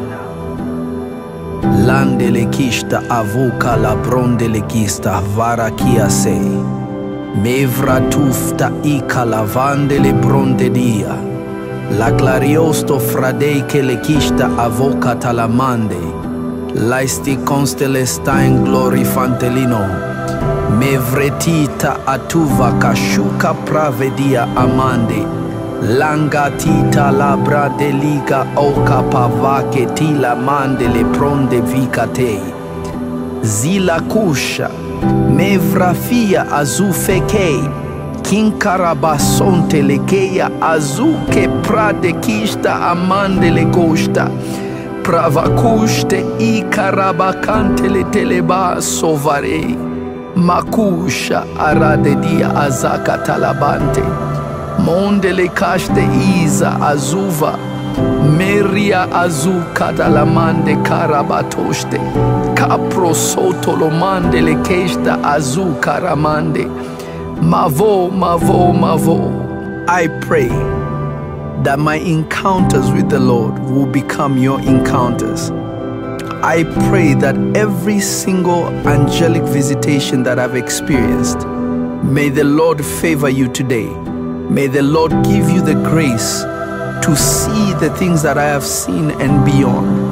Landelekista avuka la brondelekista varakiase mevra tufta ikala vandele brondedia la clariosto fradeike lekista avoka talamande laisti constelestain glori fantelino mevretita atuva kashuka pravedia amande langatita labra deliga oka pavake tila mandele pronde vikate zila kusha mevrafia azufekei kinkarabasonte lekeya azuke pradekista amandele kosta pravakuste ikarabakante leteleba sovarei makusha aradedia azaka talabante Mondele kashte iza azuva meria azu katalamande karabatoshte kapro sotolomande le keshta azu karamande mavo mavo mavo. I pray that my encounters with the Lord will become your encounters. I pray that every single angelic visitation that I've experienced, may the Lord favor you today. May the Lord give you the grace to see the things that I have seen and beyond.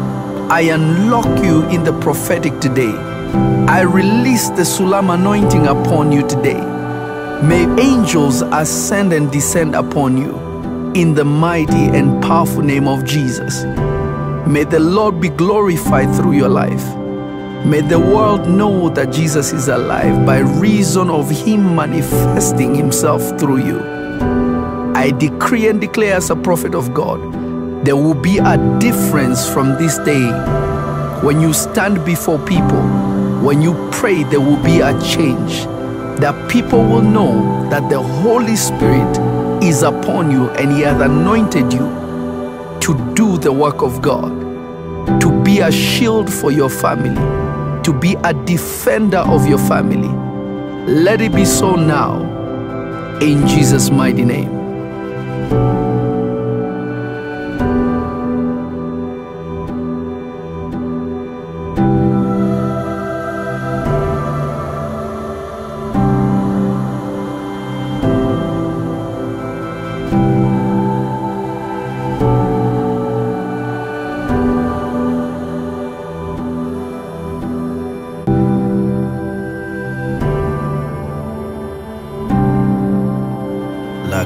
I unlock you in the prophetic today. I release the Sulam anointing upon you today. May angels ascend and descend upon you in the mighty and powerful name of Jesus. May the Lord be glorified through your life. May the world know that Jesus is alive by reason of Him manifesting Himself through you. I decree and declare as a prophet of God, there will be a difference from this day. When you stand before people, when you pray, there will be a change. That people will know that the Holy Spirit is upon you and He has anointed you to do the work of God, to be a shield for your family, to be a defender of your family. Let it be so now, in Jesus' mighty name.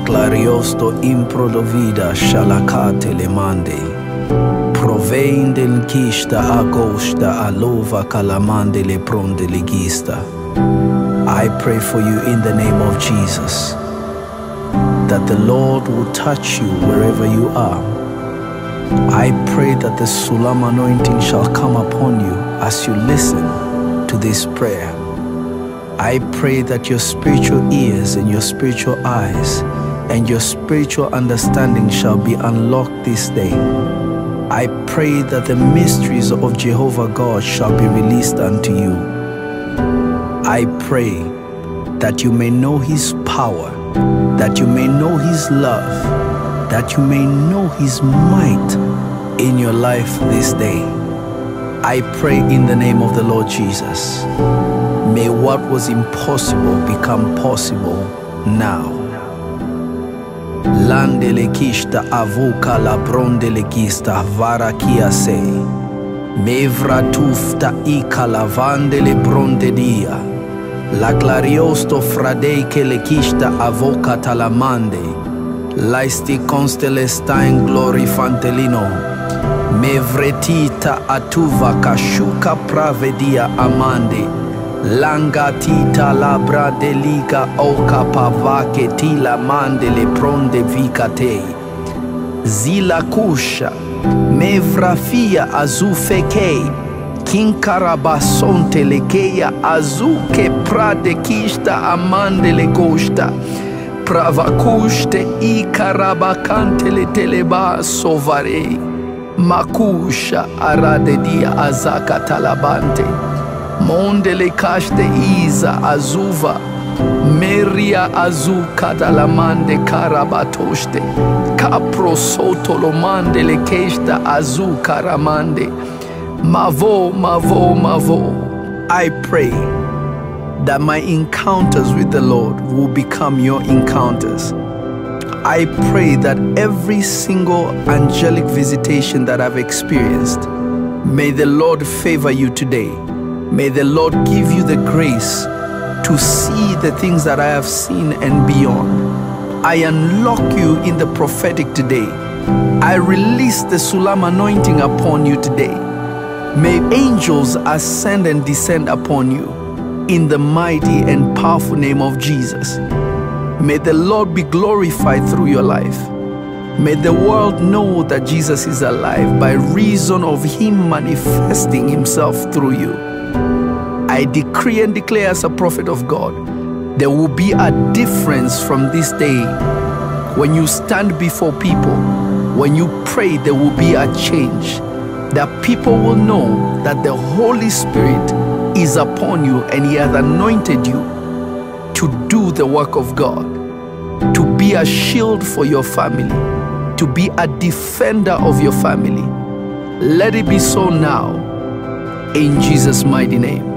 Clariosto improdovida shalakate le mande proveinden kista agosta alova kalamande le pronde legista. I pray for you in the name of Jesus that the Lord will touch you wherever you are. I pray that the Sulam anointing shall come upon you as you listen to this prayer. I pray that your spiritual ears and your spiritual eyes and your spiritual understanding shall be unlocked this day. I pray that the mysteries of Jehovah God shall be released unto you. I pray that you may know His power, that you may know His love, that you may know His might in your life this day. I pray in the name of the Lord Jesus. May what was impossible become possible now. Landelekista avuka la brondelekista varakiase. Mevratufta ikala vandele brondedia. La clariosto fradeike lekista avoka talamande. Laisti constelestain glori fantelino. Mevretita atuva kashuka pravedia amande. Langatita labra deliga oka pavake tila mandele pronde vikate. Zila kusha mevrafia azufekei. Kinkarabasonte lekeya azuke pradekista amandele kosta. Pravakushte ikarabakante le teleba sovarei. Makusha aradedia azaka talabante. Mondele kashte iza azuva, meria azu kadalamande karabatoshte, kapro sotolomande le keshta azu karamande, mavo, mavo, mavo. I pray that my encounters with the Lord will become your encounters. I pray that every single angelic visitation that I've experienced, may the Lord favor you today. May the Lord give you the grace to see the things that I have seen and beyond. I unlock you in the prophetic today. I release the Sulam anointing upon you today. May angels ascend and descend upon you in the mighty and powerful name of Jesus. May the Lord be glorified through your life. May the world know that Jesus is alive by reason of Him manifesting Himself through you. I decree and declare as a prophet of God, there will be a difference from this day. When you stand before people, when you pray, there will be a change. That people will know that the Holy Spirit is upon you and He has anointed you to do the work of God, to be a shield for your family, to be a defender of your family. Let it be so now, in Jesus' mighty name.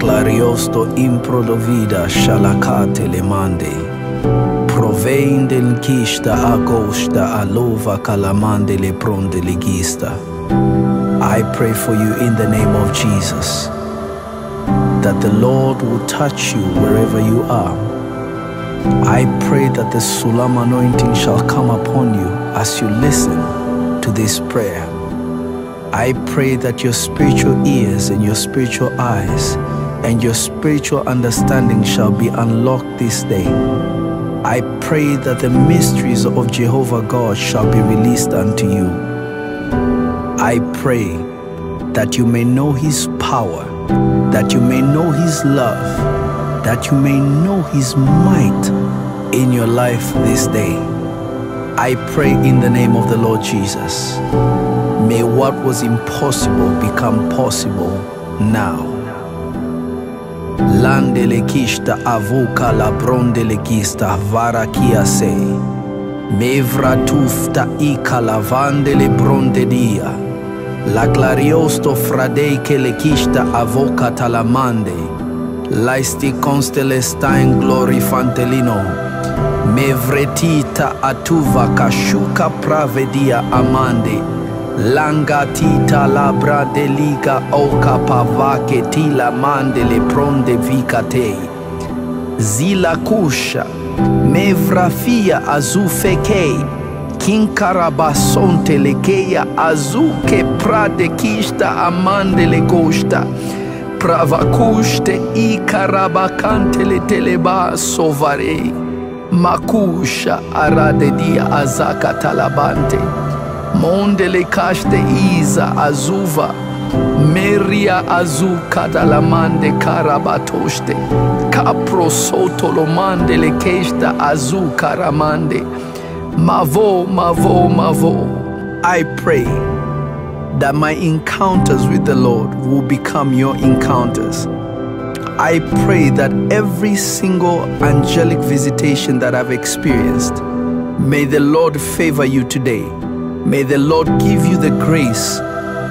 Clariosto improdovida shalakate le mande, proveinden kista agosta alova kalamande le prondeligista. I pray for you in the name of Jesus, that the Lord will touch you wherever you are. I pray that the Sulam anointing shall come upon you as you listen to this prayer. I pray that your spiritual ears and your spiritual eyes and your spiritual understanding shall be unlocked this day. I pray that the mysteries of Jehovah God shall be released unto you. I pray that you may know His power, that you may know His love, that you may know His might in your life this day. I pray in the name of the Lord Jesus. May what was impossible become possible now. Landelekista avuka la brondelekista varakiase. Mevratufta ikala vandele brondedia. La clariosto fradeike lekista avoka talamande. Laisti constelestain glori fantelino. Mevretita atuva kashuka pravedia amande. Langatita labra deliga oka pavake tila mandele pronde vikate. Zila kusha Mevrafia azufekei, kinkarabasonte lekeia azuke pradequista amandele gosta, pravacuste I carabacante le teleba sovarei, makusha aradedia azaka talabante, mondele caste isa azuva, Meria azu kadalamande karabatoste Capro sotolomande le keshta azu karamande Mavo, mavo, mavo. I pray that my encounters with the Lord will become your encounters. I pray that every single angelic visitation that I've experienced, may the Lord favor you today. May the Lord give you the grace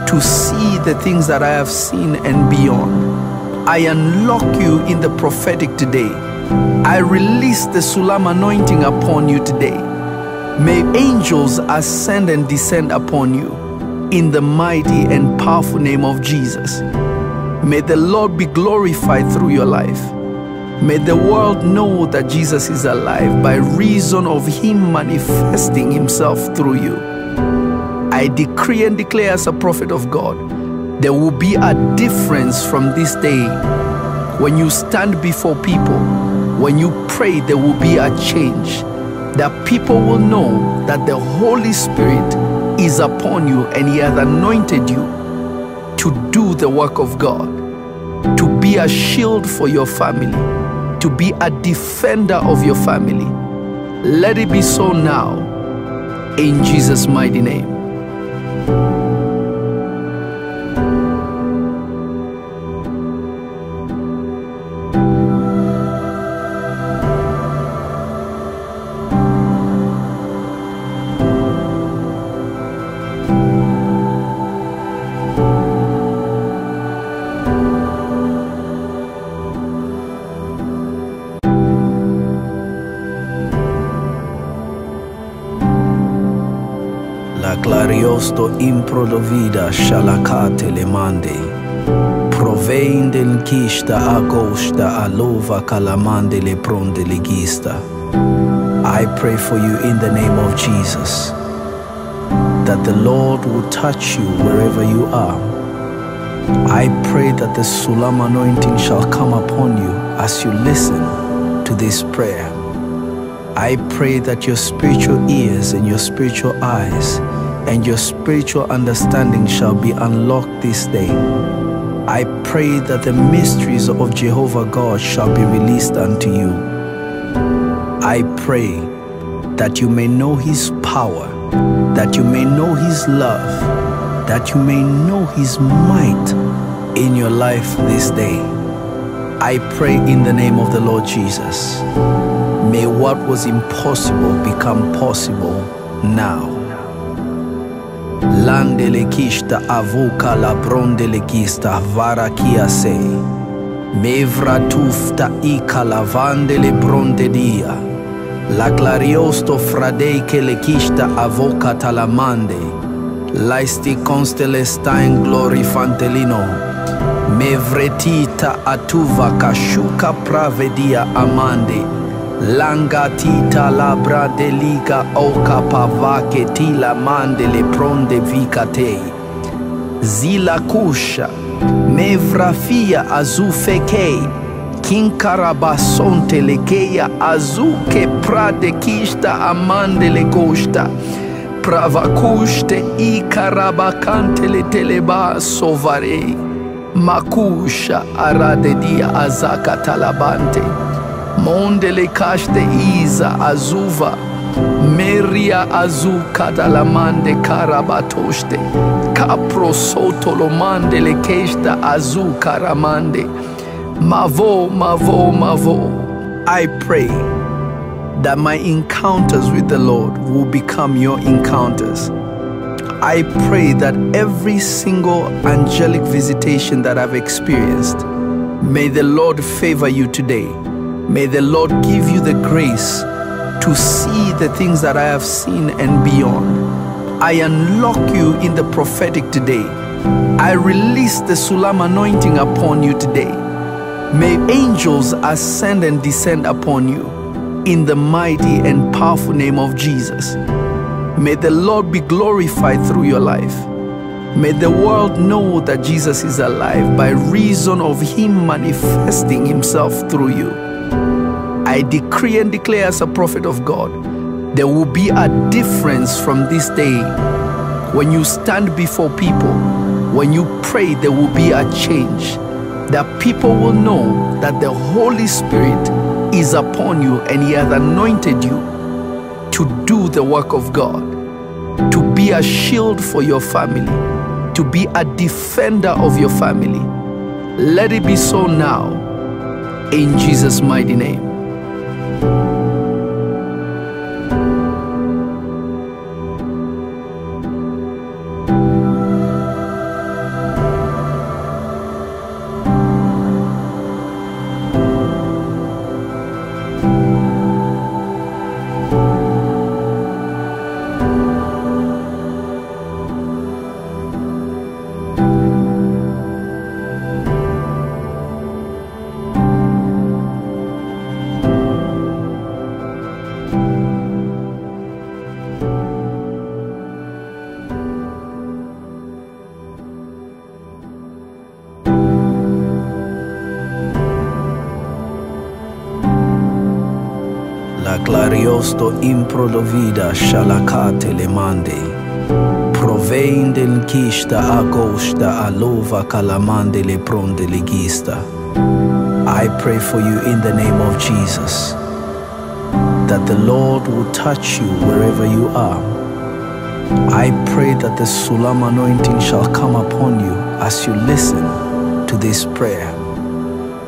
to see the things that I have seen and beyond. I unlock you in the prophetic today. I release the Sulam anointing upon you today. May angels ascend and descend upon you in the mighty and powerful name of Jesus. May the Lord be glorified through your life. May the world know that Jesus is alive by reason of Him manifesting Himself through you. I decree and declare as a prophet of God, there will be a difference from this day. When you stand before people, when you pray, there will be a change. That people will know that the Holy Spirit is upon you and He has anointed you to do the work of God, to be a shield for your family, to be a defender of your family. Let it be so now, in Jesus' mighty name. Gloriosto improvvida shalakate le mande provenden kista agosta alova calamande le pronde legista. I pray for you in the name of Jesus that the Lord will touch you wherever you are. I pray that the Sulam anointing shall come upon you as you listen to this prayer. I pray that your spiritual ears and your spiritual eyes and your spiritual understanding shall be unlocked this day. I pray that the mysteries of Jehovah God shall be released unto you. I pray that you may know His power, that you may know His love, that you may know His might in your life this day. I pray in the name of the Lord Jesus. May what was impossible become possible now. Landele kista avuka la brondele kista vara kiase. Mevra tufta ika la vandele bronde dia. La clariosto fradei ke le kista avoka talamande. Laisti constele stain glori fantelino. Mevretita atuva kashuka pravedia amande. Langatita labra deliga oka pavake tila mandele pronde vikate. Zila kusha mevrafia azufekei kinkarabasonte lekeia azuke pradekista amandele gosta pravakuste ikarabakante le teleba sovarei makusha aradedia azaka talabante. Mondele kashte iza azuva, meria azu kadalamande karabatoste, capro sotolomande le keshta azu karamande, mavo, mavo, mavo. I pray that my encounters with the Lord will become your encounters. I pray that every single angelic visitation that I've experienced, may the Lord favor you today. May the Lord give you the grace to see the things that I have seen and beyond. I unlock you in the prophetic today. I release the Sulam anointing upon you today. May angels ascend and descend upon you in the mighty and powerful name of Jesus. May the Lord be glorified through your life. May the world know that Jesus is alive by reason of Him manifesting Himself through you. I decree and declare as a prophet of God, there will be a difference from this day. When you stand before people, when you pray, there will be a change. That people will know that the Holy Spirit is upon you and He has anointed you to do the work of God, to be a shield for your family, to be a defender of your family. Let it be so now, in Jesus' mighty name. Glorioso improvida shalakate le mande, provenden kista agosta alova kalamande le pronde legista. I pray for you in the name of Jesus, that the Lord will touch you wherever you are. I pray that the Sulam anointing shall come upon you as you listen to this prayer.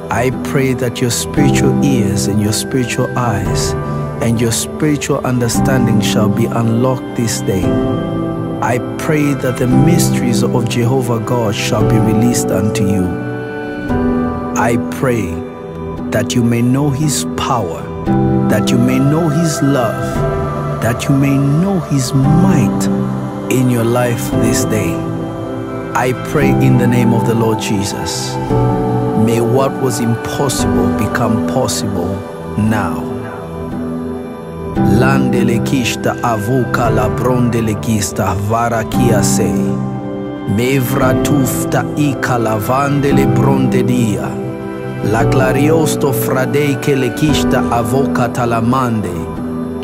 I pray that your spiritual ears and your spiritual eyes and your spiritual understanding shall be unlocked this day. I pray that the mysteries of Jehovah God shall be released unto you. I pray that you may know His power, that you may know His love, that you may know His might in your life this day. I pray in the name of the Lord Jesus. May what was impossible become possible now. Landelekista avuka la brondelekista varakiase mevra tufta ikala vandele brondedia la clariosto fradeike lekista avoka talamande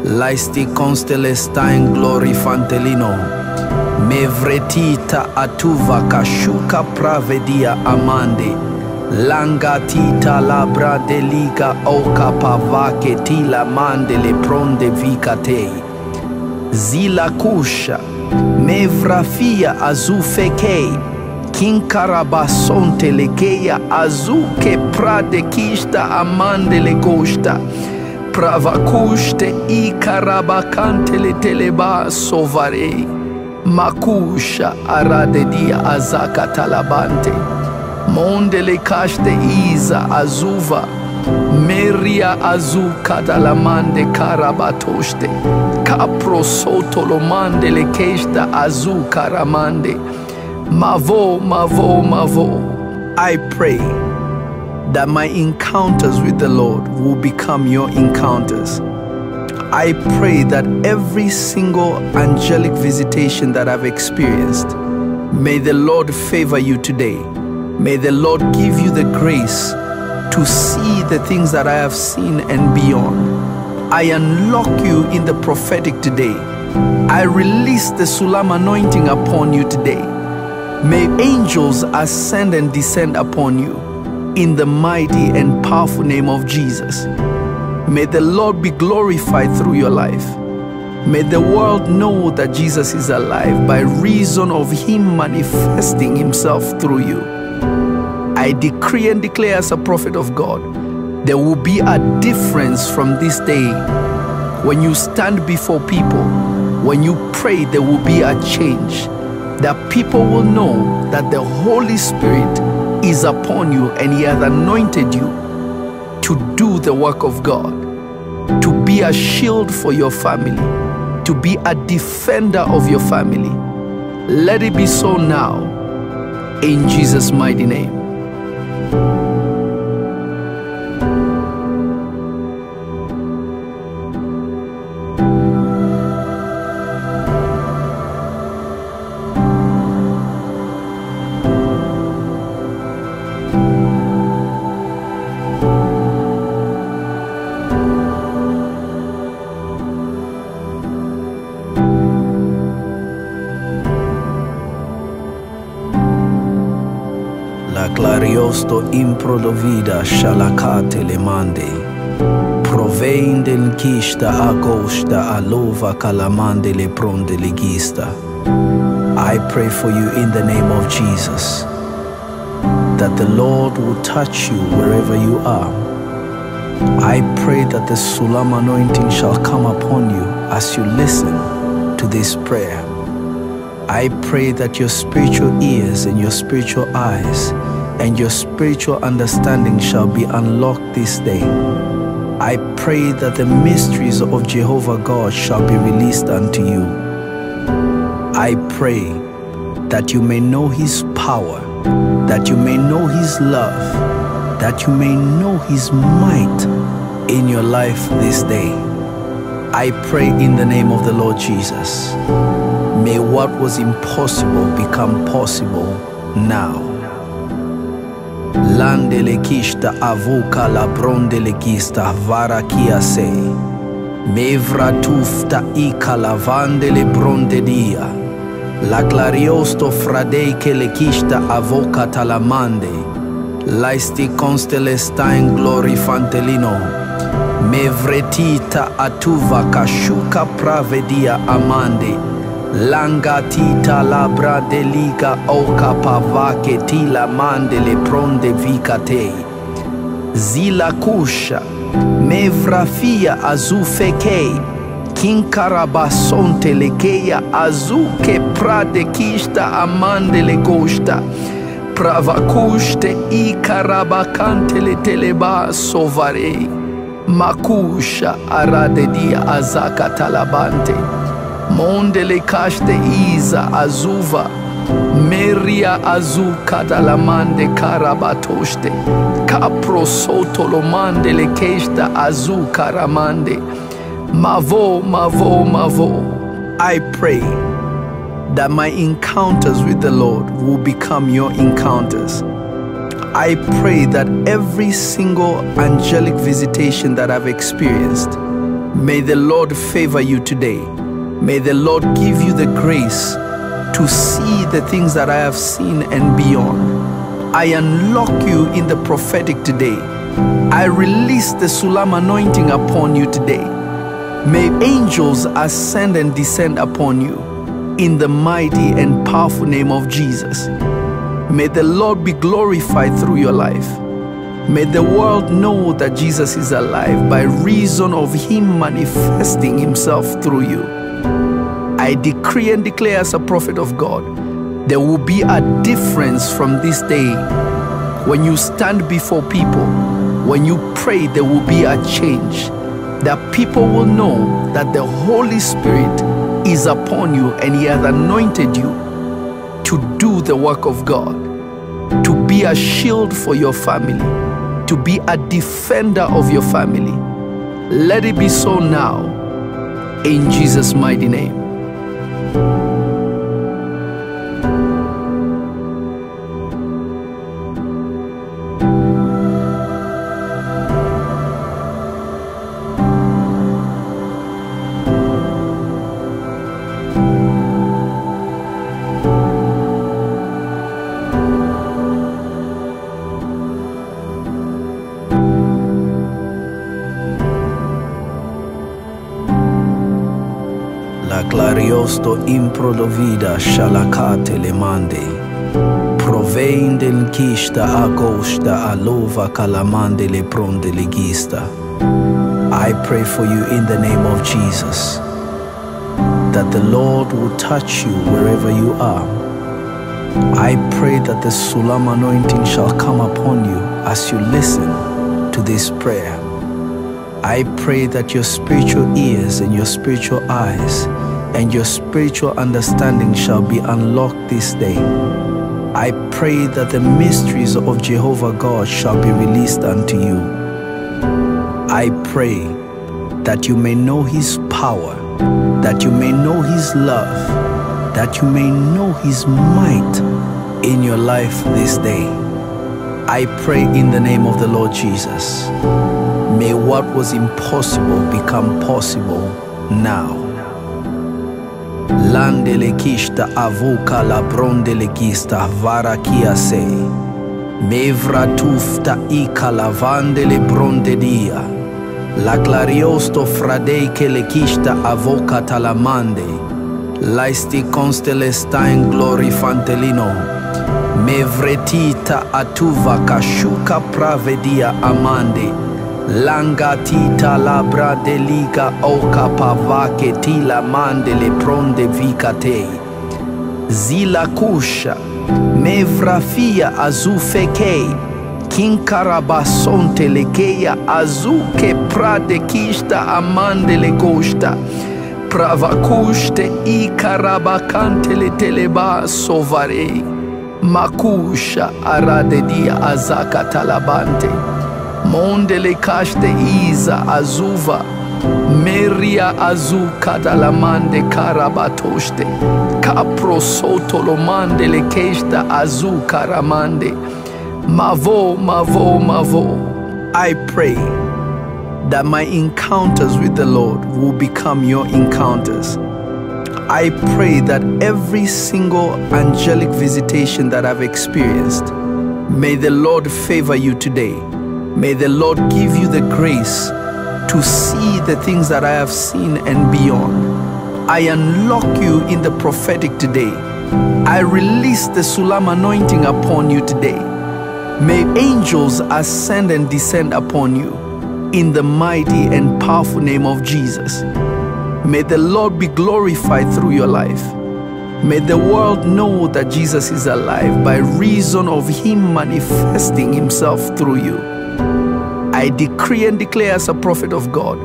laisti constelestain glorifantelino mevretita atuva kashuka pravedia amande langatita labra deliga oka pavake tila mandele pronde vikatei zila kusha mevrafia azufekei kinkarabasonte lekeya azuke pradekista amandele kosta pravakushte ikarabakante leteleba sovarei makusha aradedia azaka talabante Mondele kashte iza azuva meria azu katalamande karabatoshte kaprosotolomande le keshta azu karamande mavo mavo mavo. I pray that my encounters with the Lord will become your encounters. I pray that every single angelic visitation that I've experienced, may the Lord favor you today. May the Lord give you the grace to see the things that I have seen and beyond. I unlock you in the prophetic today. I release the Sulam anointing upon you today. May angels ascend and descend upon you in the mighty and powerful name of Jesus. May the Lord be glorified through your life. May the world know that Jesus is alive by reason of Him manifesting Himself through you. I decree and declare as a prophet of God, there will be a difference from this day. When you stand before people, when you pray, there will be a change. That people will know that the Holy Spirit is upon you and He has anointed you to do the work of God, to be a shield for your family, to be a defender of your family. Let it be so now, in Jesus' mighty name. La clariosto improdovida shalakate le mande. Proveinden kista agosta alova calamande le pronde legista. I pray for you in the name of Jesus, that the Lord will touch you wherever you are. I pray that the Sulam anointing shall come upon you as you listen to this prayer. I pray that your spiritual ears and your spiritual eyes and your spiritual understanding shall be unlocked this day. I pray that the mysteries of Jehovah God shall be released unto you. I pray that you may know His power, that you may know His love, that you may know His might in your life this day. I pray in the name of the Lord Jesus. May what was impossible become possible now. Landelekista avuka la brondelekista varakiase. Mevratufta ikalavandele brondedia. La clariosto fradeike lekista avoka talamande. Laisti constelestain glorifantelino. Mevretita atuva kashuka pravedia amande. Langatita labra deliga oka pavake tila mandele pronde vikate. Zila kusha mevrafia azufeke kinkarabasonte lekeya azuke prade kista amandele kosta pravakuste ikarabakante le teleba sovare makusha aradedia azaka talabante. Mondele kashte iza azuva meria azu kadalamande karabatoshte kapro soto lomande le keshta azu karamande mavo mavo mavo. I pray that my encounters with the Lord will become your encounters. I pray that every single angelic visitation that I've experienced, may the Lord favor you today. May the Lord give you the grace to see the things that I have seen and beyond. I unlock you in the prophetic today. I release the Sulam anointing upon you today. May angels ascend and descend upon you in the mighty and powerful name of Jesus. May the Lord be glorified through your life. May the world know that Jesus is alive by reason of Him manifesting Himself through you. I decree and declare as a prophet of God, there will be a difference from this day. When you stand before people, when you pray, there will be a change. That people will know that the Holy Spirit is upon you and He has anointed you to do the work of God, to be a shield for your family, to be a defender of your family. Let it be so now, in Jesus' mighty name. Clariosto improdovida shalakate le mande. Proveinden kista agosta alova calamande le pronde legista. I pray for you in the name of Jesus, that the Lord will touch you wherever you are. I pray that the Sulam anointing shall come upon you as you listen to this prayer. I pray that your spiritual ears and your spiritual eyes and your spiritual understanding shall be unlocked this day. I pray that the mysteries of Jehovah God shall be released unto you. I pray that you may know His power, that you may know His love, that you may know His might in your life this day. I pray in the name of the Lord Jesus. May what was impossible become possible now. Landelekista avuka la brondelekista varakiase. Mevra tufta ica lavande le bronte dia. La clariosto fradei che le chista avoca talamande. Laisti constele sta in glori fantelino. Mevretita atuva kashuka pravedia amande. Langatita labra deliga oka pavake tila mande le pronde vicate. Zila kusha mevrafia azufekei. Kinkarabasonte lekeia azuke prade kista amande le costa. Pravakuste ikarabakante le teleba sovarei. Makusha arade dia azaka talabante. Monde le kashte iza azuva. Meria azuka talamande karabatoshte. Capro sotolomande le keshta azuka ramande. Mavo, mavo, mavo. I pray that my encounters with the Lord will become your encounters. I pray that every single angelic visitation that I've experienced, may the Lord favor you today. May the Lord give you the grace to see the things that I have seen and beyond. I unlock you in the prophetic today. I release the Sulam anointing upon you today. May angels ascend and descend upon you in the mighty and powerful name of Jesus. May the Lord be glorified through your life. May the world know that Jesus is alive by reason of Him manifesting Himself through you. I decree and declare as a prophet of God,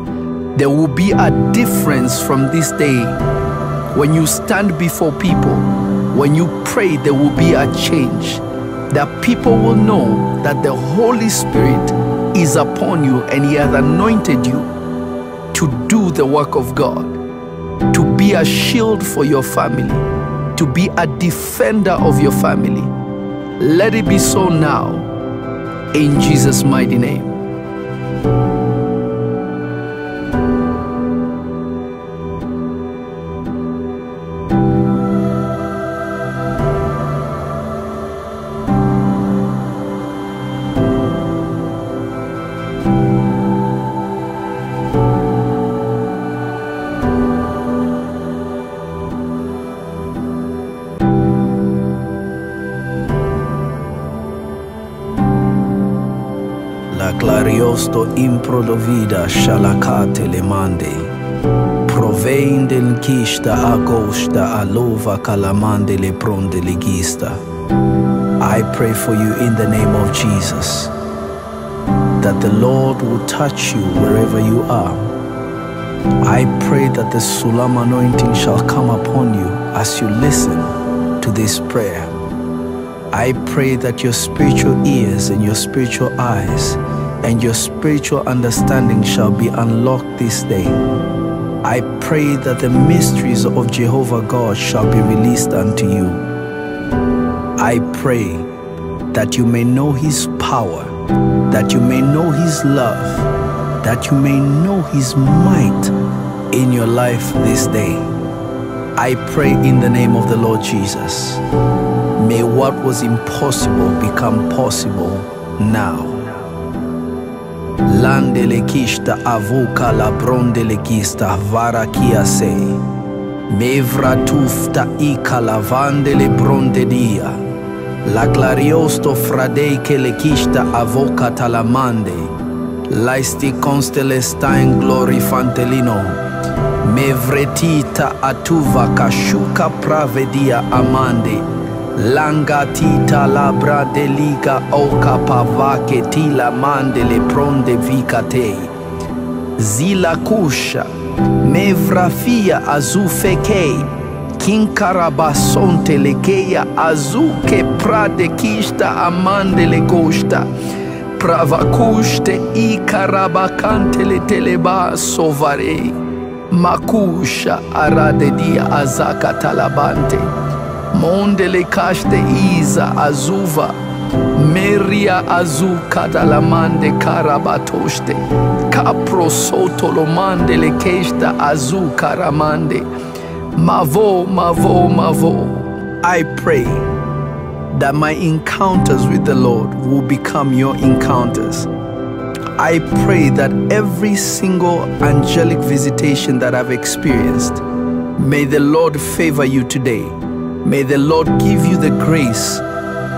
there will be a difference from this day. When you stand before people, when you pray, there will be a change. That people will know that the Holy Spirit is upon you and He has anointed you to do the work of God, to be a shield for your family, to be a defender of your family. Let it be so now, in Jesus' mighty name. Clariosto improdovida shalakate le mande. Proveinden kista agosta alova kalamande le pronde legista. I pray for you in the name of Jesus, that the Lord will touch you wherever you are. I pray that the Sulam anointing shall come upon you as you listen to this prayer. I pray that your spiritual ears and your spiritual eyes and your spiritual understanding shall be unlocked this day. I pray that the mysteries of Jehovah God shall be released unto you. I pray that you may know His power, that you may know His love, that you may know His might in your life this day. I pray in the name of the Lord Jesus. May what was impossible become possible now. Landele kista avuka la brondele kista vara kiasei. Mevra tufta ika lavandele bronde dia. La clariosto fradei che le kista avoca talamande. Laisti constele sta in glori fantelino. Mevretita atuva kashuka pravedia amande. Langatita labra deliga oka pavake tila mandele pronde vicatei. Zila kusha mevrafia azufekei. Kinkarabasonte lekeia azuke prade kista amandele costa. Pravakuste ikarabakante le teleba sovarei. Makusha arade dia azaka talabante. Mondele kashte iza azuva. Meria azuka talamande karabatoshte. Capro sotolomande le keshta azuka ramande. Mavo, mavo, mavo. I pray that my encounters with the Lord will become your encounters. I pray that every single angelic visitation that I've experienced, may the Lord favor you today. May the Lord give you the grace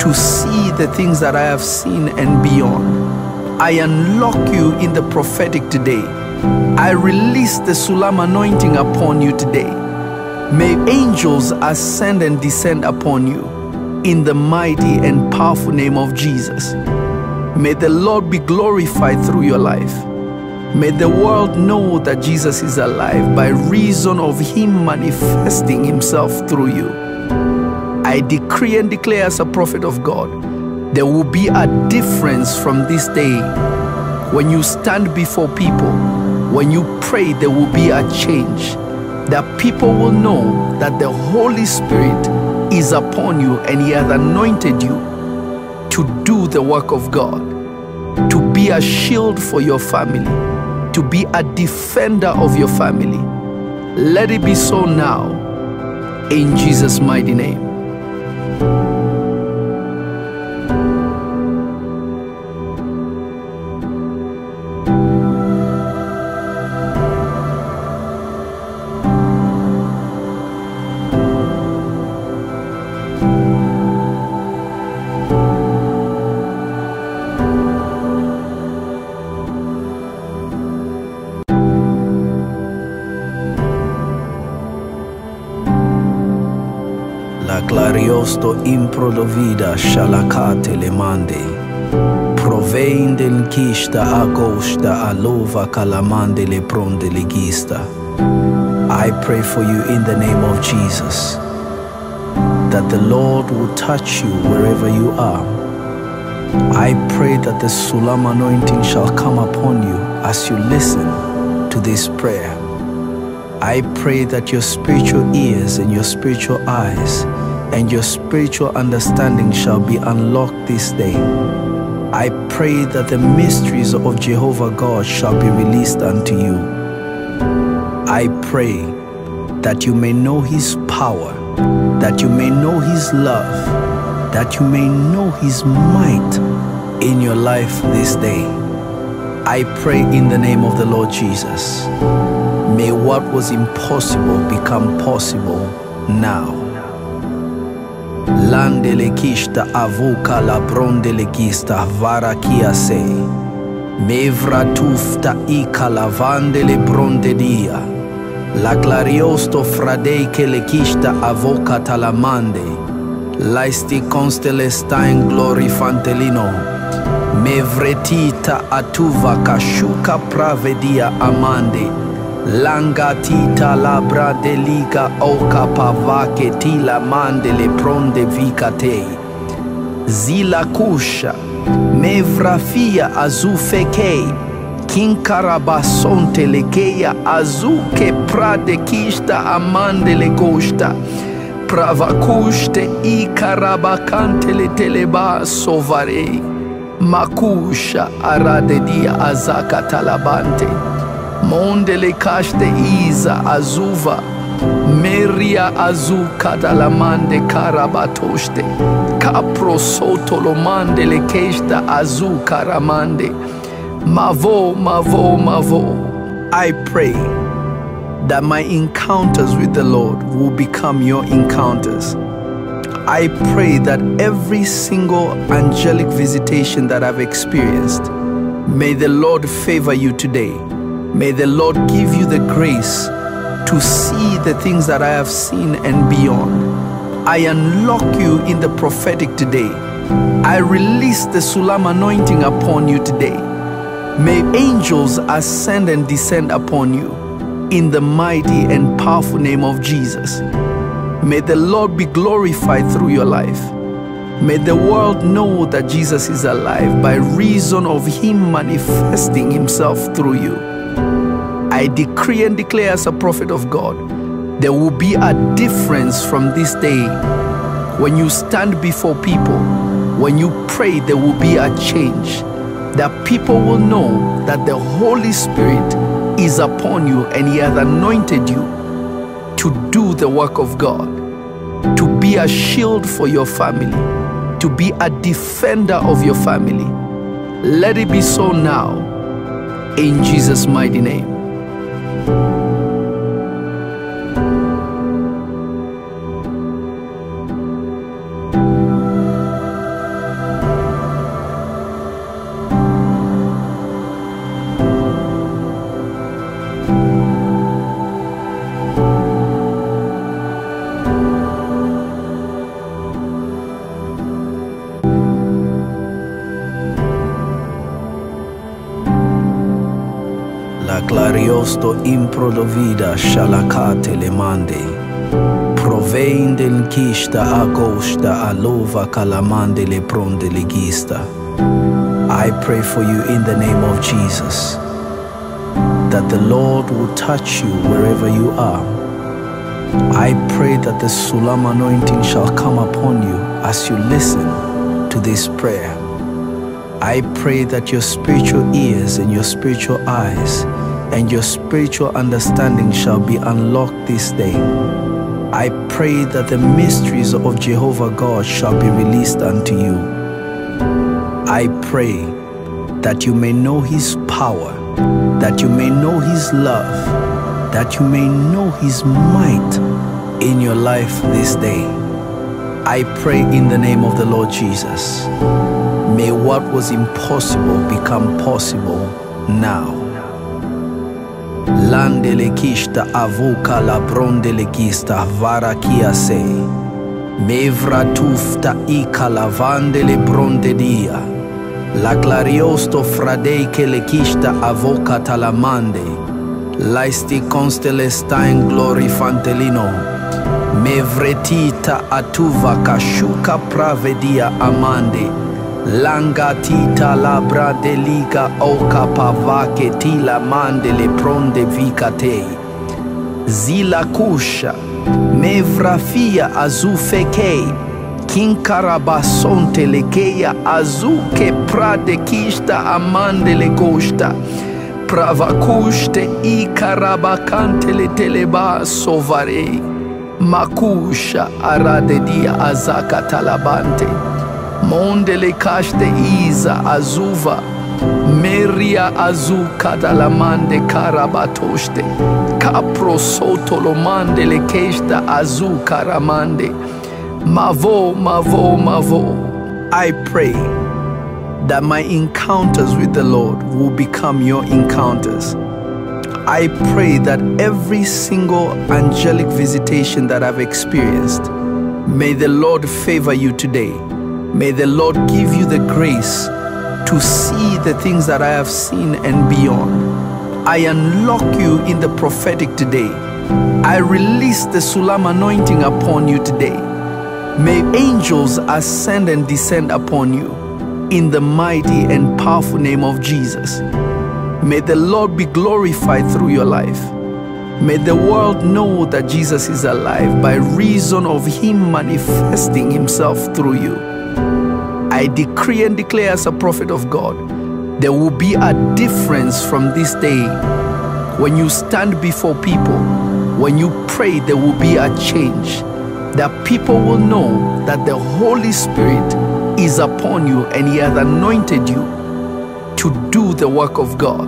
to see the things that I have seen and beyond. I unlock you in the prophetic today. I release the Sulam anointing upon you today. May angels ascend and descend upon you in the mighty and powerful name of Jesus. May the Lord be glorified through your life. May the world know that Jesus is alive by reason of Him manifesting Himself through you. I decree and declare as a prophet of God, there will be a difference from this day. When you stand before people, when you pray, there will be a change. That people will know that the Holy Spirit is upon you and He has anointed you to do the work of God, to be a shield for your family, to be a defender of your family. Let it be so now, in Jesus' mighty name. Clariosto improdovida shalakate le mande proveinden kista agosta alova kalamande le pronde legista. I pray for you in the name of Jesus that the Lord will touch you wherever you are. I pray that the Sulam anointing shall come upon you as you listen to this prayer. I pray that your spiritual ears and your spiritual eyes and your spiritual understanding shall be unlocked this day. I pray that the mysteries of Jehovah God shall be released unto you. I pray that you may know His power, that you may know His love, that you may know His might in your life this day. I pray in the name of the Lord Jesus. May what was impossible become possible now. Landelekista avuka la brondelekista varakiase mevra tufta ikala vandele brondedia la clariosto fradeike lekista avoka talamande laisti constelestain glori fantelino mevretita atuva kashuka pravedia amande Langatita labra deliga oka pavake tila mandele pronde vicate zila kusha mevrafia azufeke kinkarabasonte lekeya azuke pradekista amandele kosta pravakuste ikarabakante le teleba sovare makusha aradedia azaka talabante Mondele kashte iza azuva meria azuka dalamande karabatoshte kapro sotolomande le keshta azuka ramande mavo mavo mavo. I pray that my encounters with the Lord will become your encounters. I pray that every single angelic visitation that I've experienced, may the Lord favor you today. May the Lord give you the grace to see the things that I have seen and beyond. I unlock you in the prophetic today. I release the Sulam anointing upon you today. May angels ascend and descend upon you in the mighty and powerful name of Jesus. May the Lord be glorified through your life. May the world know that Jesus is alive by reason of Him manifesting Himself through you. I decree and declare as a prophet of God, there will be a difference from this day. When you stand before people, when you pray, there will be a change. That people will know that the Holy Spirit is upon you and He has anointed you to do the work of God, to be a shield for your family, to be a defender of your family. Let it be so now, in Jesus' mighty name. Clariosto improdovida shalakate le mande proveinden kista agosta alova kalamande le pronde legista. I pray for you in the name of Jesus that the Lord will touch you wherever you are. I pray that the Sulam anointing shall come upon you as you listen to this prayer. I pray that your spiritual ears and your spiritual eyes and your spiritual understanding shall be unlocked this day. I pray that the mysteries of Jehovah God shall be released unto you. I pray that you may know His power, that you may know His love, that you may know His might in your life this day. I pray in the name of the Lord Jesus. May what was impossible become possible now. Landelekista avuka la brondelekista varakiase mevra tufta ikala vandele brondedia la clariosto fradeike lekista avoka talamande laisti constelestain glori fantelino mevretita atuva kashuka pravedia amande langa tita labra deliga oka pavake tila mandele pronde vikate zila kusha mevrafia azufeke kinkarabasonte lekeya azuke prade kista amandele kosta pravakuste ikarabakante le teleba sovare makusha aradedia azaka talabante Mondele kashte iza azuva meria azuka dalamande karabatoshte kapro sotolomande le keshta azuka ramande mavo mavo mavo. I pray that my encounters with the Lord will become your encounters. I pray that every single angelic visitation that I've experienced, may the Lord favor you today. May the Lord give you the grace to see the things that I have seen and beyond. I unlock you in the prophetic today. I release the Sulam anointing upon you today. May angels ascend and descend upon you in the mighty and powerful name of Jesus. May the Lord be glorified through your life. May the world know that Jesus is alive by reason of Him manifesting Himself through you. I decree and declare as a prophet of God, there will be a difference from this day. When you stand before people, when you pray, there will be a change. That people will know that the Holy Spirit is upon you and He has anointed you to do the work of God,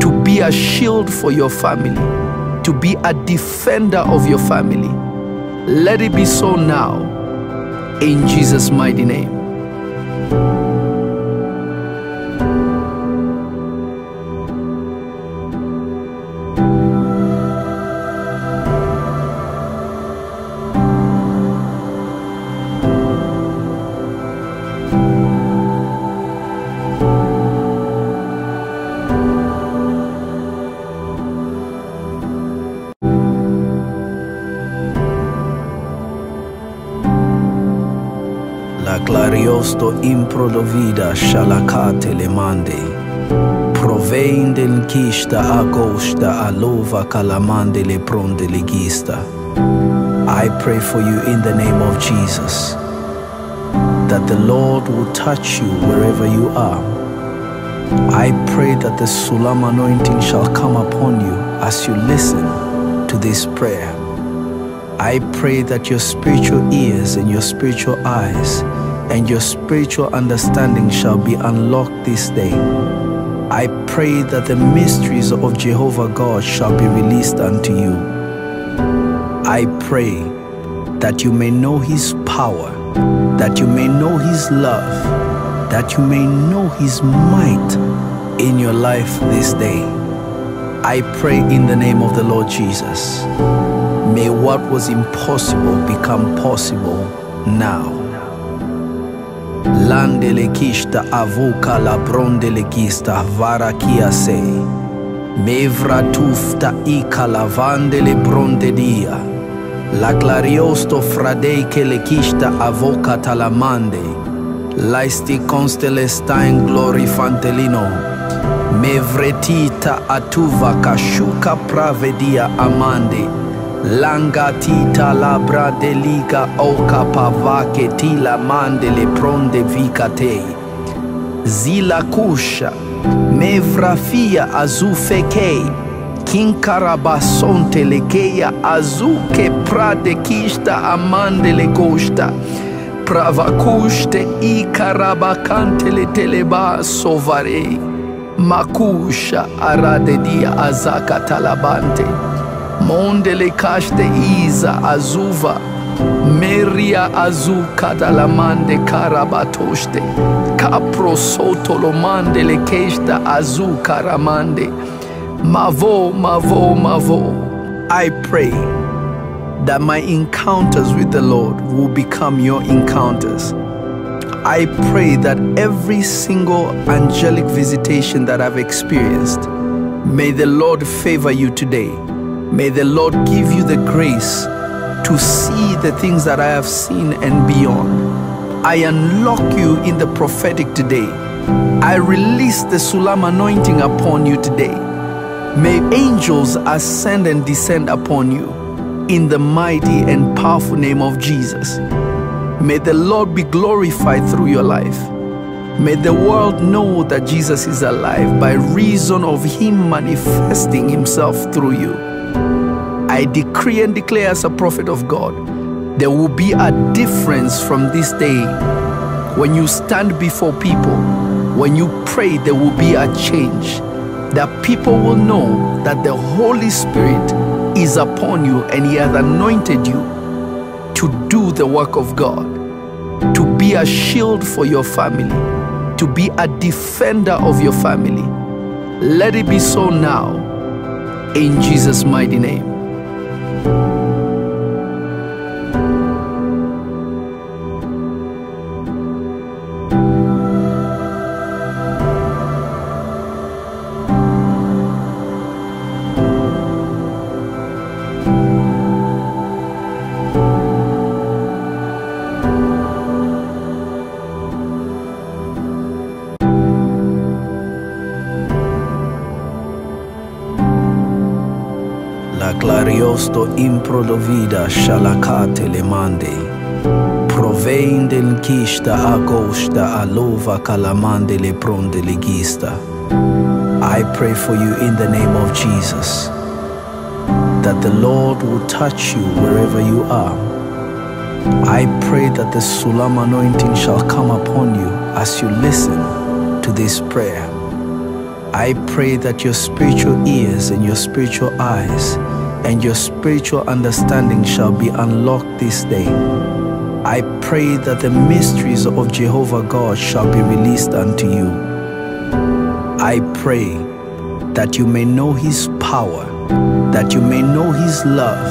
to be a shield for your family, to be a defender of your family. Let it be so now, in Jesus' mighty name. Clariosto improdovida shalakate le mande proveinden kista agosta alova kalamande le pronde legista. I pray for you in the name of Jesus that the Lord will touch you wherever you are. I pray that the Sulam anointing shall come upon you as you listen to this prayer. I pray that your spiritual ears and your spiritual eyes and your spiritual understanding shall be unlocked this day. I pray that the mysteries of Jehovah God shall be released unto you. I pray that you may know His power, that you may know His love, that you may know His might in your life this day. I pray in the name of the Lord Jesus. May what was impossible become possible now. Landelekista avuka la brondelekista varakiase. Mevratufta ikala vandele brondedia. La clariosto fradeike lekista avoka talamande. Laisti constelestain glorifantelino. Mevretita atuva kashuka pravedia amande. Langatita labra deliga oka pavake tila mandele pronde vikate. Zila kusha mevrafia azufekei. Kinkarabasonte lekeia azuke pradekista amandele kosta. Pravakushte ikarabakantele teleba sovarei. Makusha aradedia azaka talabante. Mondele kashte iza azuva. Meria azuka talamande karabatoshte. Kapro sotolomande le keshta azuka ramande. Mavo, mavo, mavo. I pray that my encounters with the Lord will become your encounters. I pray that every single angelic visitation that I've experienced, may the Lord favor you today. May the Lord give you the grace to see the things that I have seen and beyond. I unlock you in the prophetic today. I release the Sulam anointing upon you today. May angels ascend and descend upon you in the mighty and powerful name of Jesus. May the Lord be glorified through your life. May the world know that Jesus is alive by reason of Him manifesting Himself through you. I decree and declare as a prophet of God, there will be a difference from this day. When you stand before people, when you pray, there will be a change. That people will know that the Holy Spirit is upon you and He has anointed you to do the work of God, to be a shield for your family, to be a defender of your family. Let it be so now, in Jesus' mighty name. Clariosto improdovida shalakate le mande, proveinden kista agosta alova kalamande le prondeligista. I pray for you in the name of Jesus, that the Lord will touch you wherever you are. I pray that the Sulam anointing shall come upon you as you listen to this prayer. I pray that your spiritual ears and your spiritual eyes and your spiritual understanding shall be unlocked this day. I pray that the mysteries of Jehovah God shall be released unto you. I pray that you may know His power, that you may know His love,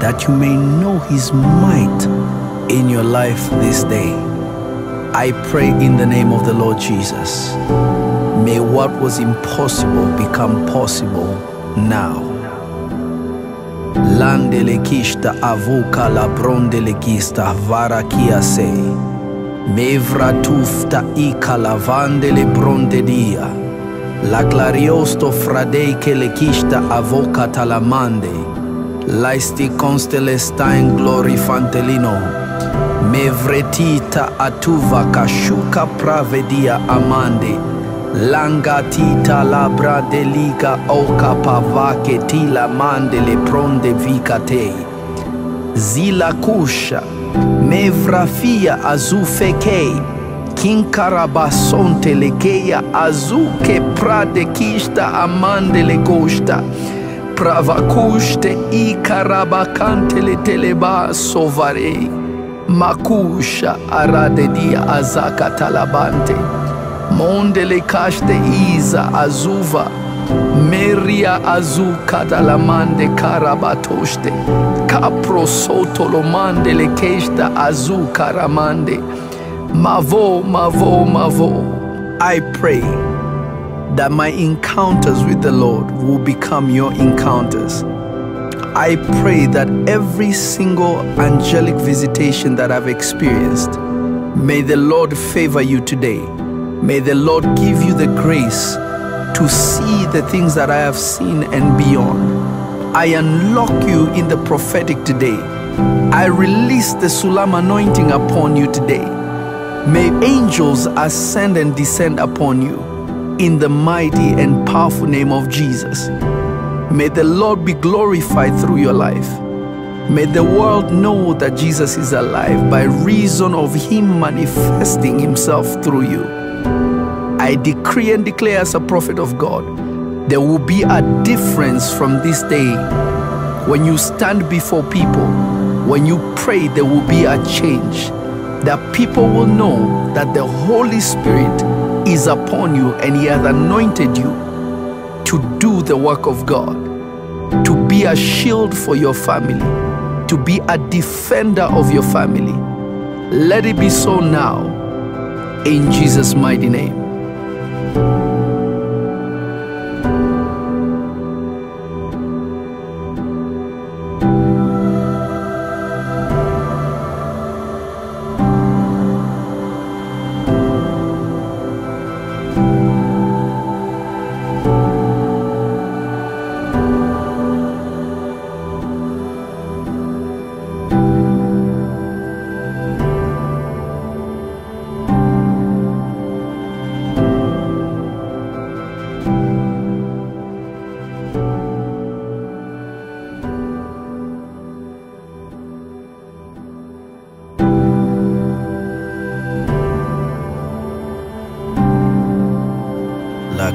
that you may know His might in your life this day. I pray in the name of the Lord Jesus. May what was impossible become possible now. Landelekista avuka la brondelekista varakiase. Mevratufta ikala vandele brondedia. La clariosto fradeike lekista avoka talamande. Laisti constelestain glorifantelino. Mevretita atuva kashuka pravedia amande. Langatita labra deliga oka pavake tila mandele pronde vikate. Zila kusha Mevrafia azufekei, kinkarabasonte lekeia azuke pradekista amande lekosta, pravakuste ikarabakante leteleba sovarei, makusha aradedia azakatalabante, monde lekaste iza azuva, Meria azu kadalamande karabatoste capro sotolomande le kesta azu karamande mavo mavo mavo. I pray that my encounters with the Lord will become your encounters. I pray that every single angelic visitation that I've experienced, may the Lord favor you today. May the Lord give you the grace to see the things that I have seen and beyond. I unlock you in the prophetic today. I release the Sulam anointing upon you today. May angels ascend and descend upon you in the mighty and powerful name of Jesus. May the Lord be glorified through your life. May the world know that Jesus is alive by reason of Him manifesting Himself through you. I decree and declare as a prophet of God, there will be a difference from this day. When you stand before people, when you pray, there will be a change. That people will know that the Holy Spirit is upon you and He has anointed you to do the work of God, to be a shield for your family, to be a defender of your family. Let it be so now, in Jesus' mighty name.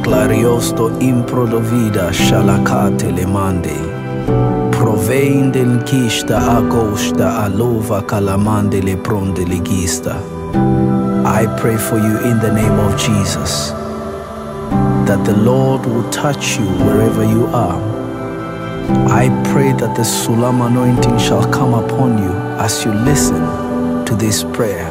Clariosto improdovida shalakate le mande proveinden kista agosta alova kalamande le pronde legista. I pray for you in the name of Jesus that the Lord will touch you wherever you are. I pray that the Sulam anointing shall come upon you as you listen to this prayer.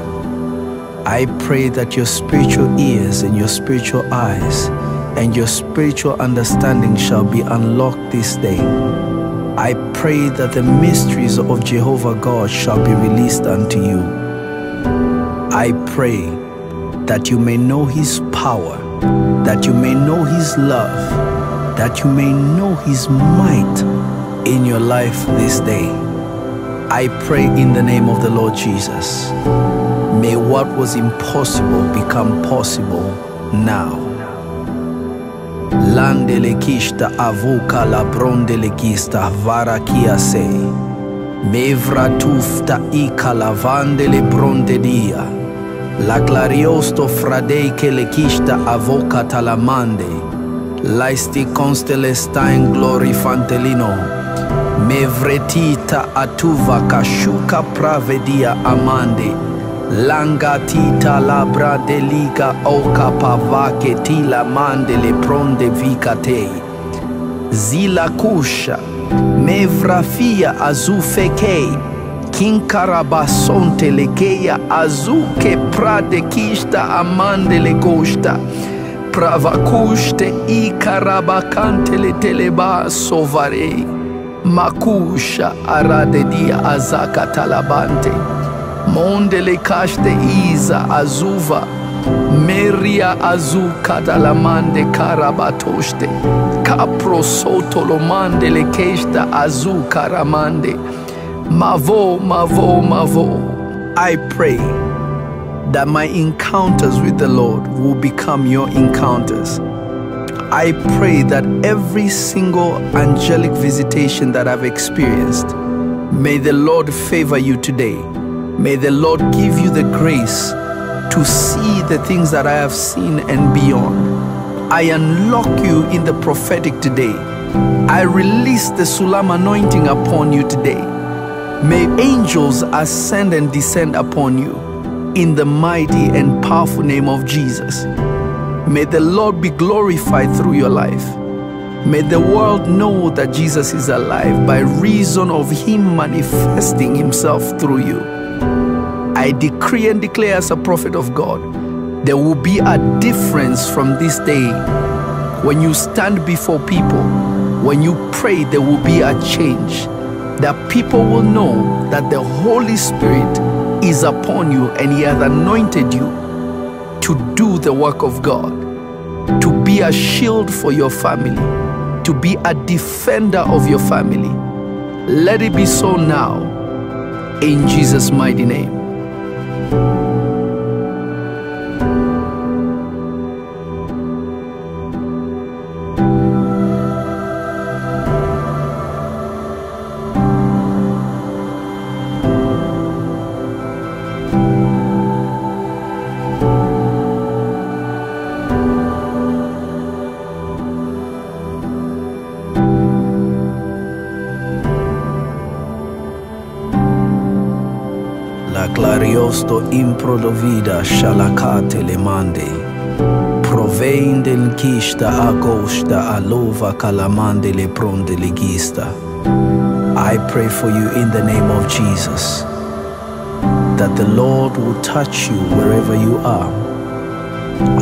I pray that your spiritual ears and your spiritual eyes and your spiritual understanding shall be unlocked this day. I pray that the mysteries of Jehovah God shall be released unto you. I pray that you may know His power, that you may know His love, that you may know His might in your life this day. I pray in the name of the Lord Jesus. May what was impossible become possible now. Landele kista avuka la brondele kista vara kiase mevra tufta ikala vandele bronde dia la clariosto fradei ke le kista avoka talamande laisti constelestain glori fantelino mevretita atuva kashuka pravedia amande Langatita labra deliga oka pavake tila mandele pronde vikate zila kusha mevrafia azufekei kinkarabasonte lekeia azuke pradekista amandele kosta pravakuste ikarabakante leteleba sovarei makusha aradedia azakatalabante Mondele kashte iza azuva meria azu kadalamande karabatoshte capro sotolomande le keshta azu karamande mavo mavo mavo. I pray that my encounters with the Lord will become your encounters. I pray that every single angelic visitation that I've experienced, may the Lord favor you today. May the Lord give you the grace to see the things that I have seen and beyond. I unlock you in the prophetic today. I release the Sulam anointing upon you today. May angels ascend and descend upon you in the mighty and powerful name of Jesus. May the Lord be glorified through your life. May the world know that Jesus is alive by reason of Him manifesting Himself through you. I decree and declare as a prophet of God, there will be a difference from this day. When you stand before people, when you pray, there will be a change. That people will know that the Holy Spirit is upon you and He has anointed you to do the work of God, to be a shield for your family, to be a defender of your family. Let it be so now, in Jesus' mighty name. Clariosto improdovida shalakate le mande proveinden kista agosta alova kalamande le pronde legista. I pray for you in the name of Jesus that the Lord will touch you wherever you are.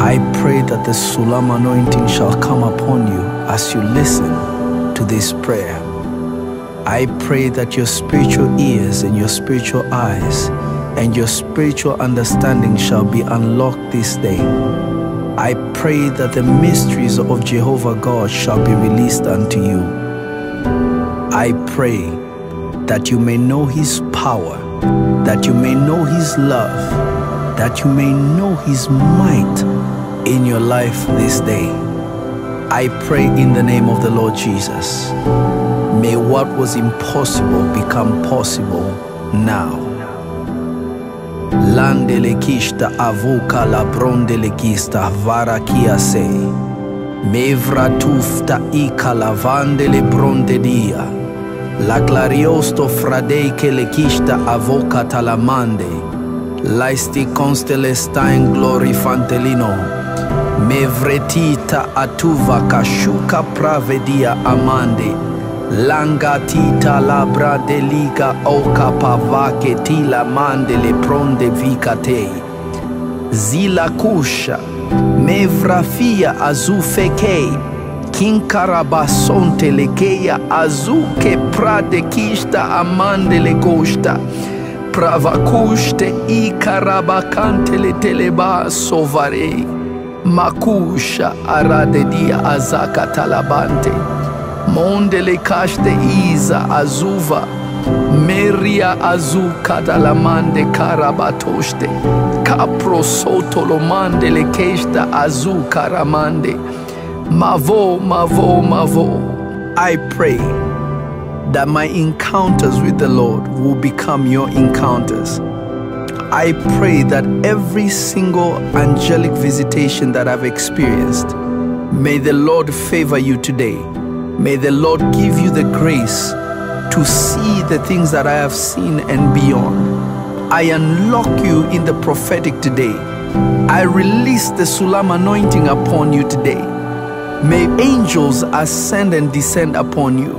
I pray that the Sulam anointing shall come upon you as you listen to this prayer. I pray that your spiritual ears and your spiritual eyes and your spiritual understanding shall be unlocked this day. I pray that the mysteries of Jehovah God shall be released unto you. I pray that you may know His power, that you may know His love, that you may know His might in your life this day. I pray in the name of the Lord Jesus. May what was impossible become possible now. Landelekista avuka la brondelekista varakiase. Mevratufta ikala vandele brondedia. La clariosto fradeike lekista avoka talamande. Laisti constelestain glorifantelino. Mevretita atuva kashuka pravedia amande. Langatita labra deliga oka pavake tila mandele pronde vikate. Zila kusha mevrafia azufekei kinkarabasonte lekeya azuke pradekista amandele kosta pravakuste ikarabakante le teleba sovarei makusha aradedia azaka talabante. Mondele kashte iza azuva meria azu katalamande karabatoshte kaprosotolomande le keshta azu karamande mavo mavo mavo. I pray that my encounters with the Lord will become your encounters. I pray that every single angelic visitation that I've experienced, may the Lord favor you today. May the Lord give you the grace to see the things that I have seen and beyond. I unlock you in the prophetic today. I release the Sulam anointing upon you today. May angels ascend and descend upon you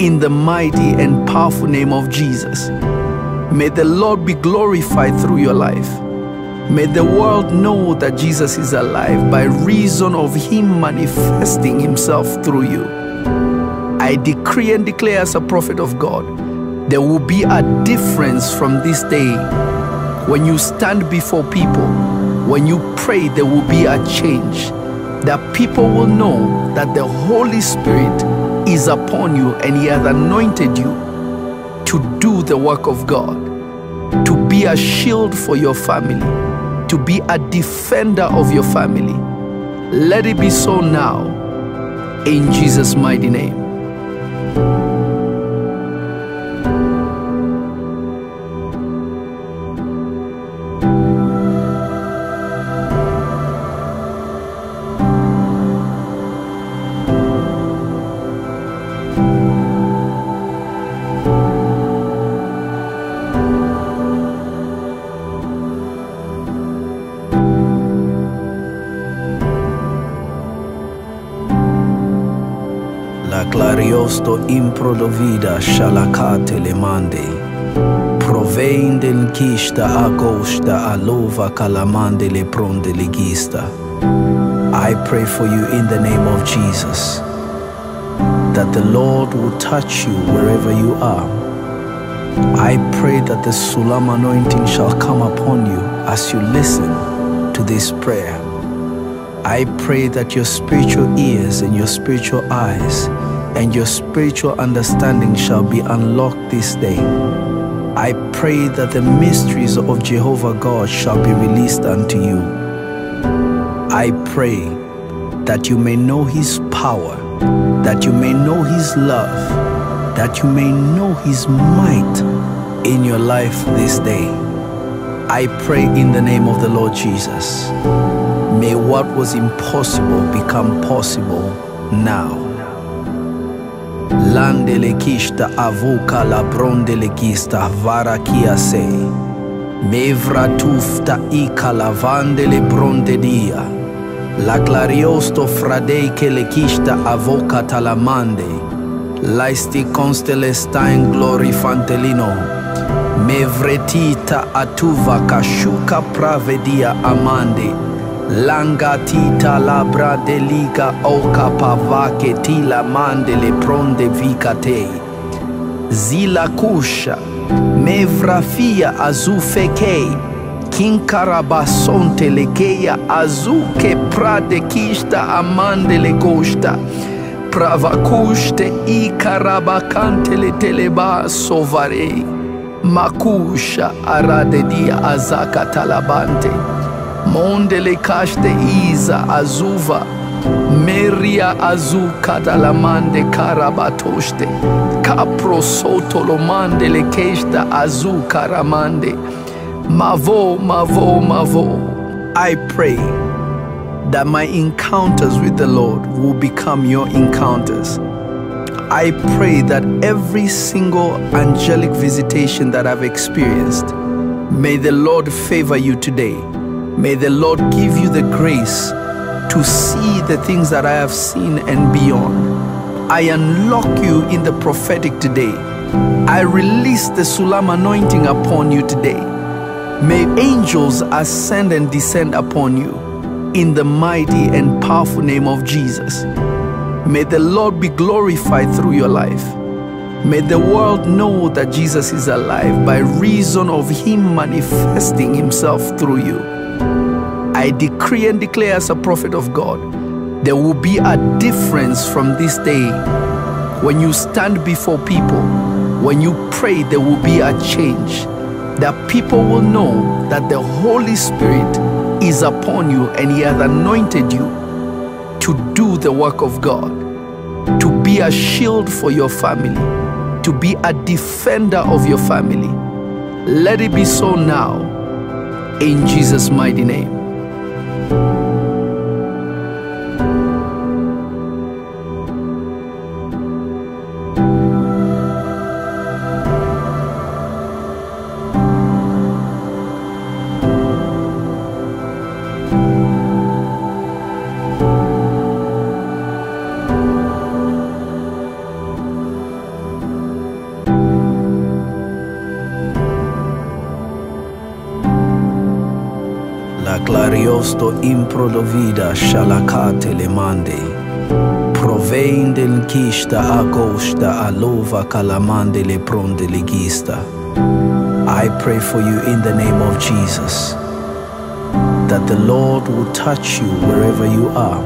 in the mighty and powerful name of Jesus. May the Lord be glorified through your life. May the world know that Jesus is alive by reason of Him manifesting Himself through you. I decree and declare as a prophet of God, there will be a difference from this day. When you stand before people, when you pray, there will be a change. That people will know that the Holy Spirit is upon you and He has anointed you to do the work of God, to be a shield for your family, to be a defender of your family. Let it be so now, in Jesus' mighty name. la clariosto improdovida shalakate le mande. Proveinde l'chista agosta alova calamande le pronde legista. I pray for you in the name of Jesus, that the Lord will touch you wherever you are. I pray that the Sulam anointing shall come upon you as you listen to this prayer. I pray that your spiritual ears and your spiritual eyes and your spiritual understanding shall be unlocked this day. I pray that the mysteries of Jehovah God shall be released unto you. I pray that you may know His power, that you may know His love, that you may know His might in your life this day. I pray in the name of the Lord Jesus. May what was impossible become possible now. Landelekista avuka la brondelekista varakiase. Mevratufta ikalavandele brondedia. La clariosto fradei che le chista avoca talamande, laisti constelestain glorifantelino, mevretita atuva casciuca pravedia amande, langatita labra deliga oca pavache tila mande le pronde vicatei, zila cuscia, mevrafia azufekei, Kinkarabasonte lekeia azuke pradekista amande le costa pravakuste I karabakante le teleba sovarei makusha aradedia azaka talabante monde le kaste iza azuva meria azuka talamande karabatoste kaprosotolomande le kesta azuka ramande Mavo, Mavo, Mavo. I pray that my encounters with the Lord will become your encounters. I pray that every single angelic visitation that I've experienced, may the Lord favor you today. May the Lord give you the grace to see the things that I have seen and beyond. I unlock you in the prophetic today. I release the Sulam anointing upon you today. May angels ascend and descend upon you in the mighty and powerful name of Jesus. May the Lord be glorified through your life. May the world know that Jesus is alive by reason of Him manifesting Himself through you. I decree and declare as a prophet of God, there will be a difference from this day. When you stand before people, when you pray, there will be a change. That people will know that the Holy Spirit is upon you and He has anointed you to do the work of God, to be a shield for your family, to be a defender of your family. Let it be so now, in Jesus' mighty name. Clariosto improdovida shalakate le mande, proveinde l'chista agosta alova calamande le pronde legista. I pray for you in the name of Jesus, that the Lord will touch you wherever you are.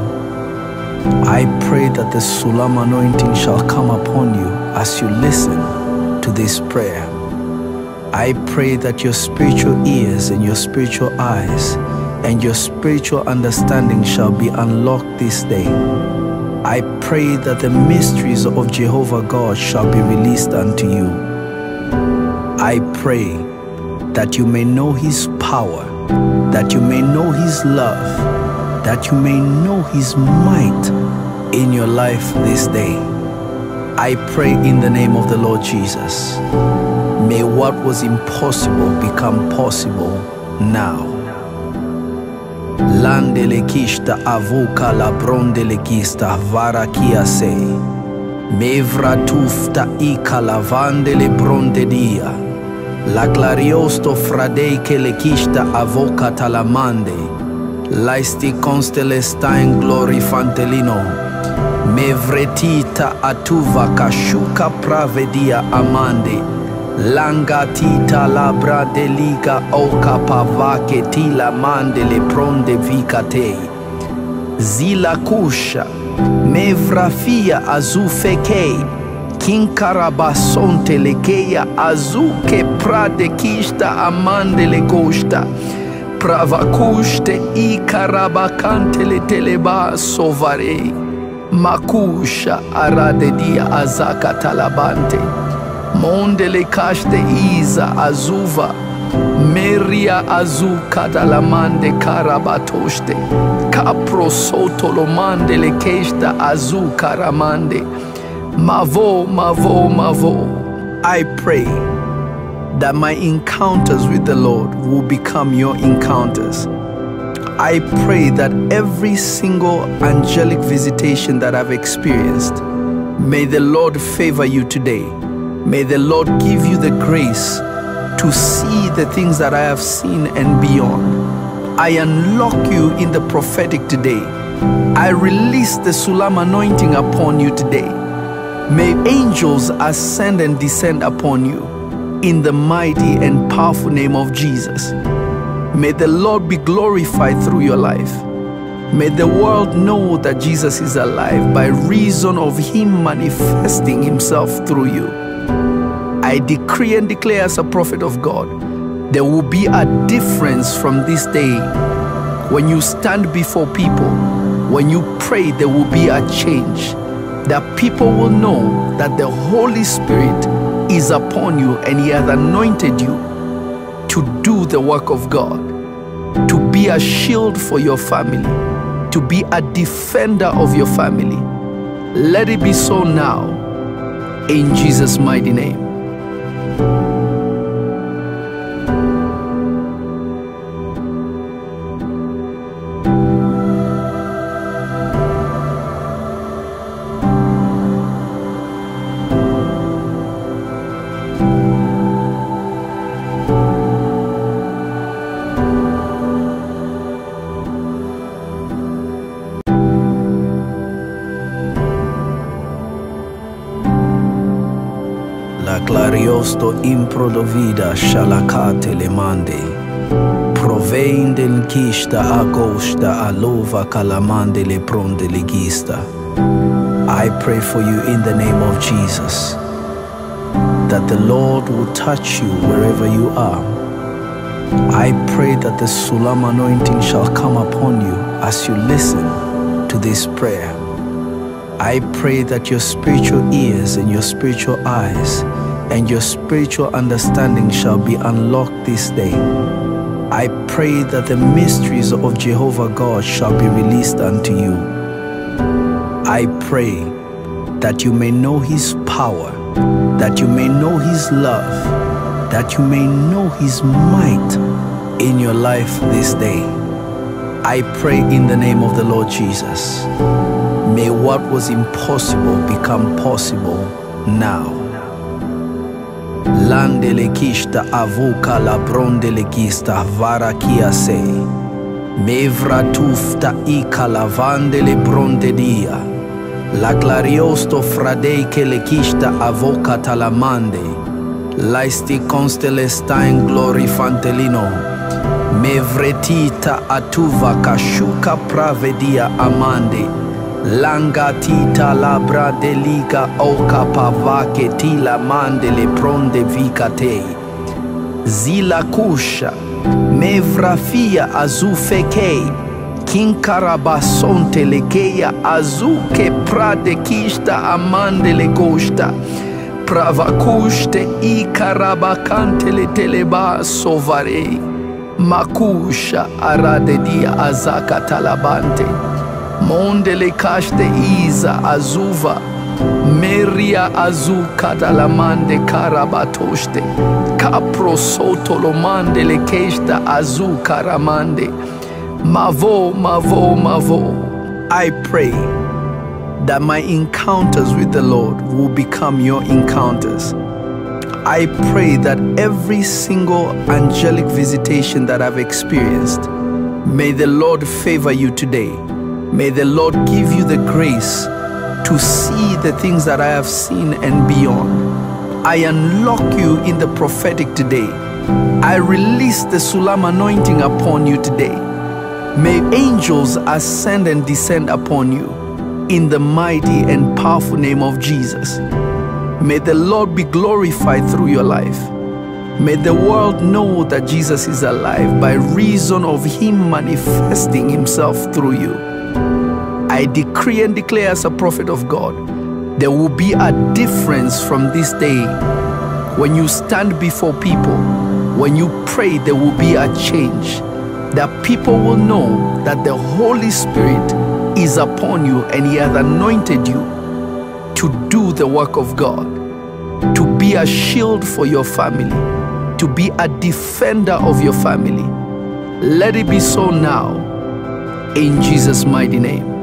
I pray that the Sulam anointing shall come upon you as you listen to this prayer. I pray that your spiritual ears and your spiritual eyes and your spiritual understanding shall be unlocked this day. I pray that the mysteries of Jehovah God shall be released unto you. I pray that you may know His power, that you may know His love, that you may know His might in your life this day. I pray in the name of the Lord Jesus. May what was impossible become possible now. Landelekista avuka la brondelekista varakiase. Mevra tufta ica lavande le bronte dia, la clariosto fradei che le chista avoca talamande, laisti constele sta in glori fantelino, mevretita atuva casciuca pravedia amande, langa tita labra deliga oca pava che ti la mande le pronde vicatei. Zila cuscia, mevrafia azu fekei, kinkarabasonte lekeia azu che prade chista amande le costa, pravacuste i carabacante le teleba sovarei, macuscia arade dia azaca talabante. Mondele kashte iza azuva, meria azu kadalamande karabatoshte, kapro sotolomande le keshta azu karamande, mavo, mavo, mavo. I pray that my encounters with the Lord will become your encounters. I pray that every single angelic visitation that I've experienced, may the Lord favor you today. May the Lord give you the grace to see the things that I have seen and beyond. I unlock you in the prophetic today. I release the Sulam anointing upon you today. May angels ascend and descend upon you in the mighty and powerful name of Jesus. May the Lord be glorified through your life. May the world know that Jesus is alive by reason of Him manifesting Himself through you. I decree and declare as a prophet of God, there will be a difference from this day. When you stand before people, when you pray, there will be a change. That people will know that the Holy Spirit is upon you and He has anointed you to do the work of God, to be a shield for your family, to be a defender of your family. Let it be so now, in Jesus' mighty name. Clariosto improdovida shalakate le mande, proveinden kista agosta alova calamande le pronde legista. I pray for you in the name of Jesus, that the Lord will touch you wherever you are. I pray that the Sulam anointing shall come upon you as you listen to this prayer. I pray that your spiritual ears and your spiritual eyes and your spiritual understanding shall be unlocked this day. I pray that the mysteries of Jehovah God shall be released unto you. I pray that you may know His power, that you may know His love, that you may know His might in your life this day. I pray in the name of the Lord Jesus. May what was impossible become possible now. Landele kista avuka la brondele kista vara kiase. Mevra tufta ika lavandele bronde dia. La clariosto fradei che le kista avoca talamande. Laisti constele sta in glori fantelino. Mevretita atuva kashuka pravedia amande. Langa tita labra deliga oca pava che ti la mande le pronde vicatei. Zila cuscia, mevrafia azu fekei, kinkarabasonte lekeia azu che prade kista amande le costa, pravacuste i carabacante le teleba sovarei, macuscia arade dia azaca talabante. Mondele kashte iza azuva, meria azu kadalamande karabatoshte, kapro sotolomande le keshta azu karamande, mavo, mavo, mavo. I pray that my encounters with the Lord will become your encounters. I pray that every single angelic visitation that I've experienced, may the Lord favor you today. May the Lord give you the grace to see the things that I have seen and beyond. I unlock you in the prophetic today. I release the Sulam anointing upon you today. May angels ascend and descend upon you in the mighty and powerful name of Jesus. May the Lord be glorified through your life. May the world know that Jesus is alive by reason of Him manifesting Himself through you. I decree and declare as a prophet of God, there will be a difference from this day. When you stand before people, when you pray, there will be a change. That people will know that the Holy Spirit is upon you and He has anointed you to do the work of God, to be a shield for your family, to be a defender of your family. Let it be so now, in Jesus' mighty name.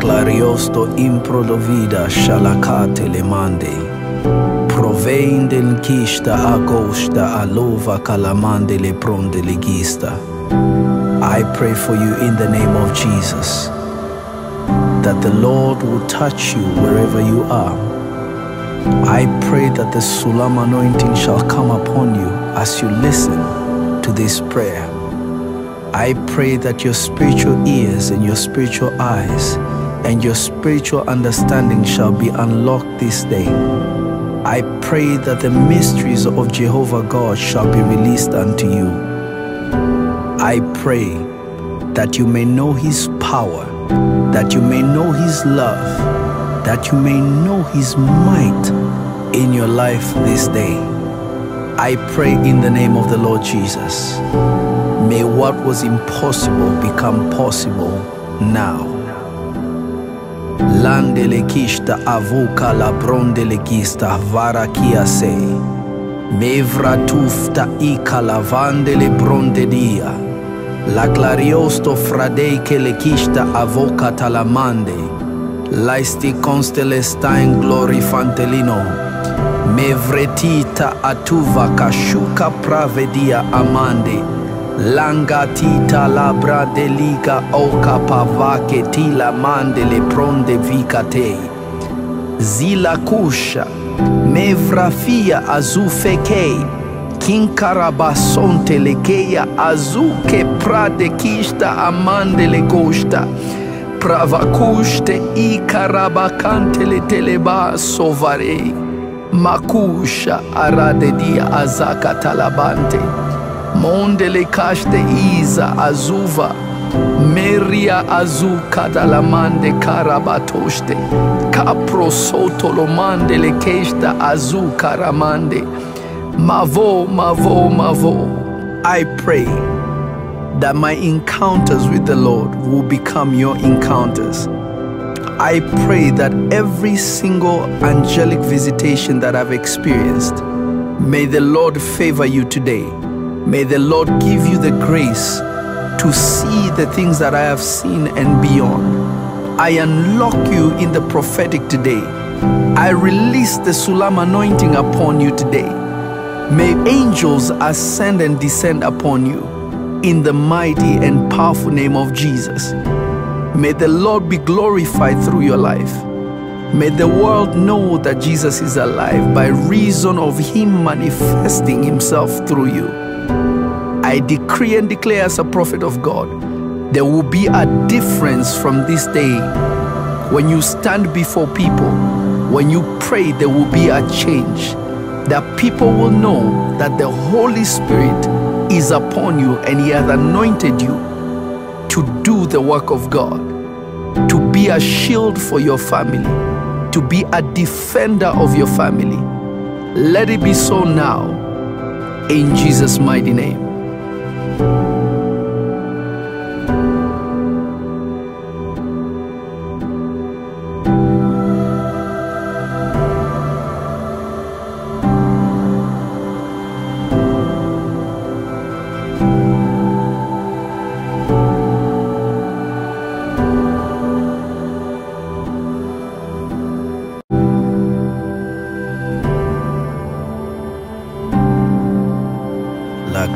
Clariosto improdovida shalakate le mande, proveinden kista agosta alova kalamande le pronde legista. I pray for you in the name of Jesus, that the Lord will touch you wherever you are. I pray that the Sulam anointing shall come upon you as you listen to this prayer. I pray that your spiritual ears and your spiritual eyes and your spiritual understanding shall be unlocked this day. I pray that the mysteries of Jehovah God shall be released unto you. I pray that you may know His power, that you may know His love, that you may know His might in your life this day. I pray in the name of the Lord Jesus. May what was impossible become possible now. Landelekista avuka la brondelekista varakiase. Mevratufta ikalavandele brondedia. La clariosto fradeike lekista avoka talamande. Laisti constelestain glorifantelino. Mevretita atuva kashuka pravedia amande. Langatita labra delica oca pavake tila mandele pronde vicate. Zila kusha, mevrafia azufekei, kinkarabasonte lekeia azuke prade kista amandele costa. Pravakuste I carabacante le teleba sovarei. Makusha aradedia azaka talabante. Mondele kashte iza azuva, meria azuka dalamande karabatoshte, kapro sotolomande le keshta azuka ramande, mavo, mavo, mavo. I pray that my encounters with the Lord will become your encounters. I pray that every single angelic visitation that I've experienced, may the Lord favor you today. May the Lord give you the grace to see the things that I have seen and beyond. I unlock you in the prophetic today. I release the Sulam anointing upon you today. May angels ascend and descend upon you in the mighty and powerful name of Jesus. May the Lord be glorified through your life. May the world know that Jesus is alive by reason of Him manifesting Himself through you. I decree and declare as a prophet of God, there will be a difference from this day. When you stand before people, when you pray, there will be a change. That people will know that the Holy Spirit is upon you and He has anointed you to do the work of God, to be a shield for your family, to be a defender of your family. Let it be so now, in Jesus' mighty name.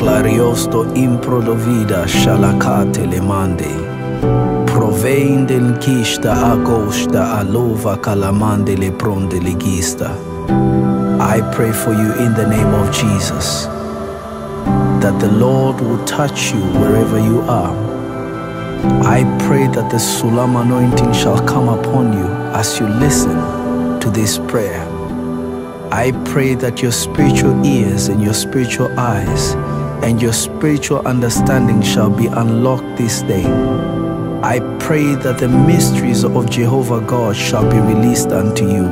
Clariosto improdovida shalakate lemande, proveinde l'chista agosta alova calamande le pronde legista. I pray for you in the name of Jesus, that the Lord will touch you wherever you are. I pray that the Sulam anointing shall come upon you as you listen to this prayer. I pray that your spiritual ears and your spiritual eyes and your spiritual understanding shall be unlocked this day. I pray that the mysteries of Jehovah God shall be released unto you.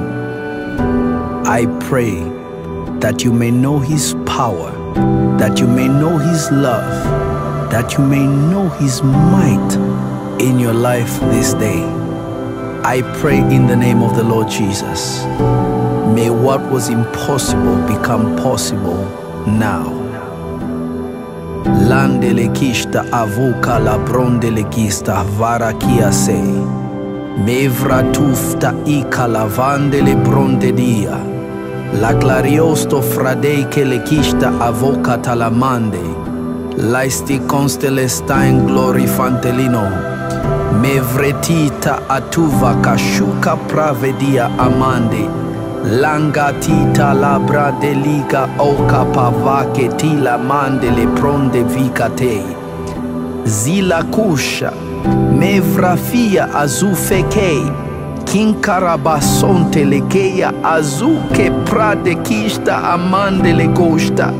I pray that you may know His power, that you may know His love, that you may know His might in your life this day. I pray in the name of the Lord Jesus. May what was impossible become possible now. Landelekista avuka la brondelekista varakiase mevra tufta ikala vandele brondedia la clariosto fradeike lekista avoka talamande laisti constelestain glori fantelino mevretita atuva kashuka pravedia amande langatita labra deliga oka pavake tila mandele pronde vikate zila kusha mevrafia azufekei kinkarabasonte lekeya azuke pradekista amandele kosta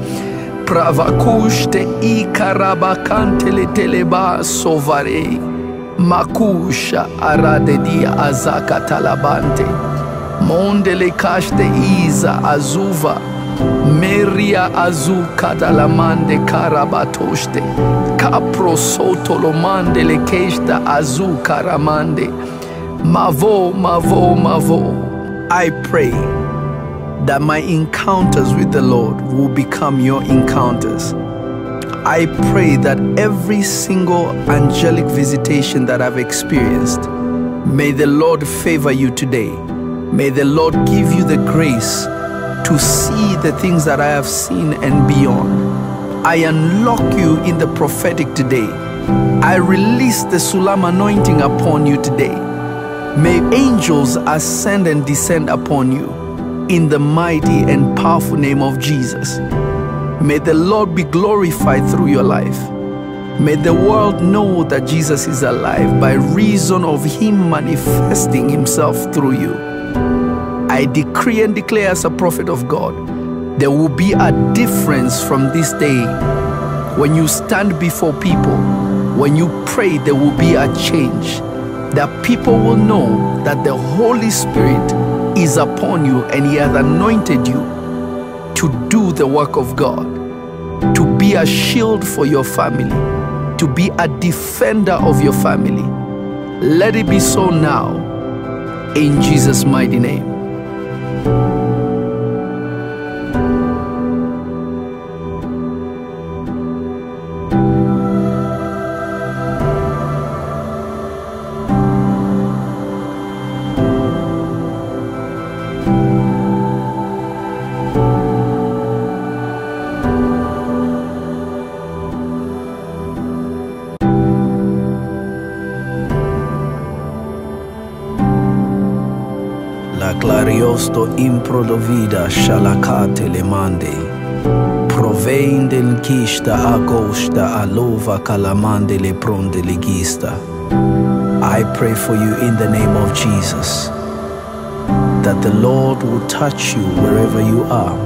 pravakushte ikarabakante leteleba sovarei makusha aradedia azaka talabante Mondele kashte iza azuva meria azu kadalamande karabatoshte kapro sotolomande le keshta azu karamande mavo mavo mavo. I pray that my encounters with the Lord will become your encounters. I pray that every single angelic visitation that I've experienced, may the Lord favor you today. May the Lord give you the grace to see the things that I have seen and beyond. I unlock you in the prophetic today. I release the Sulam anointing upon you today. May angels ascend and descend upon you in the mighty and powerful name of Jesus. May the Lord be glorified through your life. May the world know that Jesus is alive by reason of Him manifesting Himself through you. I decree and declare as a prophet of God, there will be a difference from this day. When you stand before people, when you pray, there will be a change. That people will know that the Holy Spirit is upon you and He has anointed you to do the work of God, to be a shield for your family, to be a defender of your family. Let it be so now, in Jesus' mighty name. Clariosto improdovida shalakate lemande, proveinde l'chista agosta alova calamande le pronde legista. I pray for you in the name of Jesus, that the Lord will touch you wherever you are.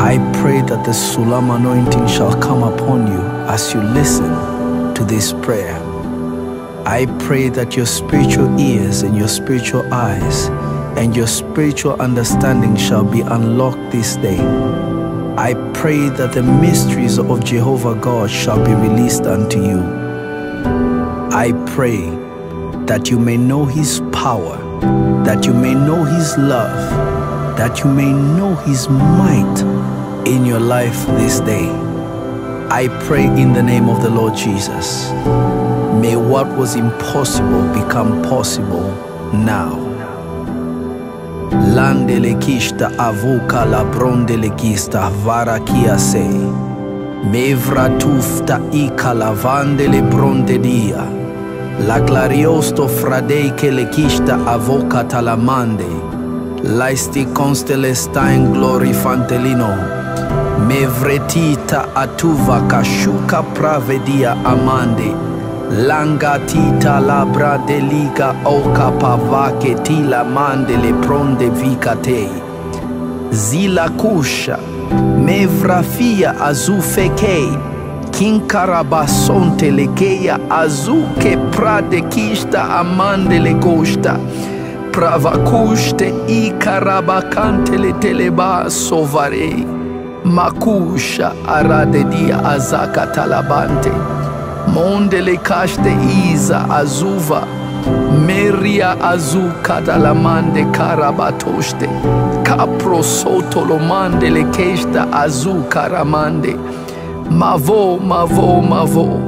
I pray that the Sulam anointing shall come upon you as you listen to this prayer. I pray that your spiritual ears and your spiritual eyes and your spiritual understanding shall be unlocked this day. I pray that the mysteries of Jehovah God shall be released unto you. I pray that you may know His power, that you may know His love, that you may know His might in your life this day. I pray in the name of the Lord Jesus. May what was impossible become possible now. Landelekista avuka la brondelekista varakiase. Mevratufta ikala vandele brondedia. La clariosto fradeike lekista avoka talamande. Laisti constelestain glorifantelino. Mevretita atuva kashuka pravedia amande. Langa tita labra deliga oka pavake tila mandele pronde vikate. Zila kusha mevrafia azufekei. Kinkarabasonte lekeia azuke pradekista amandele kosta. Pravakuste ikarabakantele teleba sovarei. Makusha aradedia azaka talabante. Mondele kashte iza azuva, meria azu kadalamande karabatoshte, kapro sotolomande le keshta azu karamande, mavo, mavo, mavo.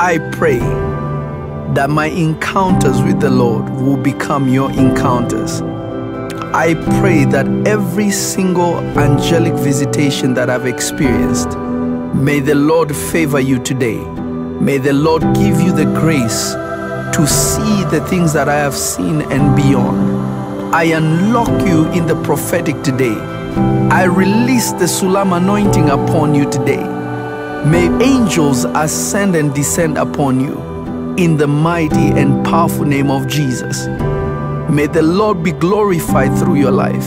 I pray that my encounters with the Lord will become your encounters. I pray that every single angelic visitation that I've experienced, may the Lord favor you today. May the Lord give you the grace to see the things that I have seen and beyond. I unlock you in the prophetic today. I release the Sulam anointing upon you today. May angels ascend and descend upon you in the mighty and powerful name of Jesus. May the Lord be glorified through your life.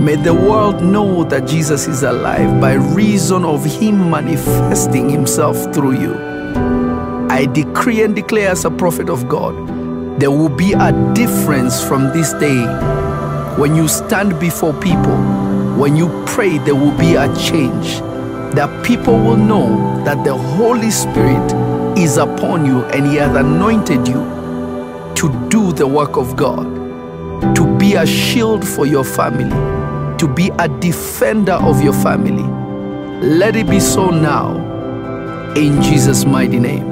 May the world know that Jesus is alive by reason of Him manifesting Himself through you. I decree and declare as a prophet of God, there will be a difference from this day. When you stand before people, when you pray, there will be a change. That people will know that the Holy Spirit is upon you and He has anointed you to do the work of God, to be a shield for your family, to be a defender of your family. Let it be so now, in Jesus' mighty name.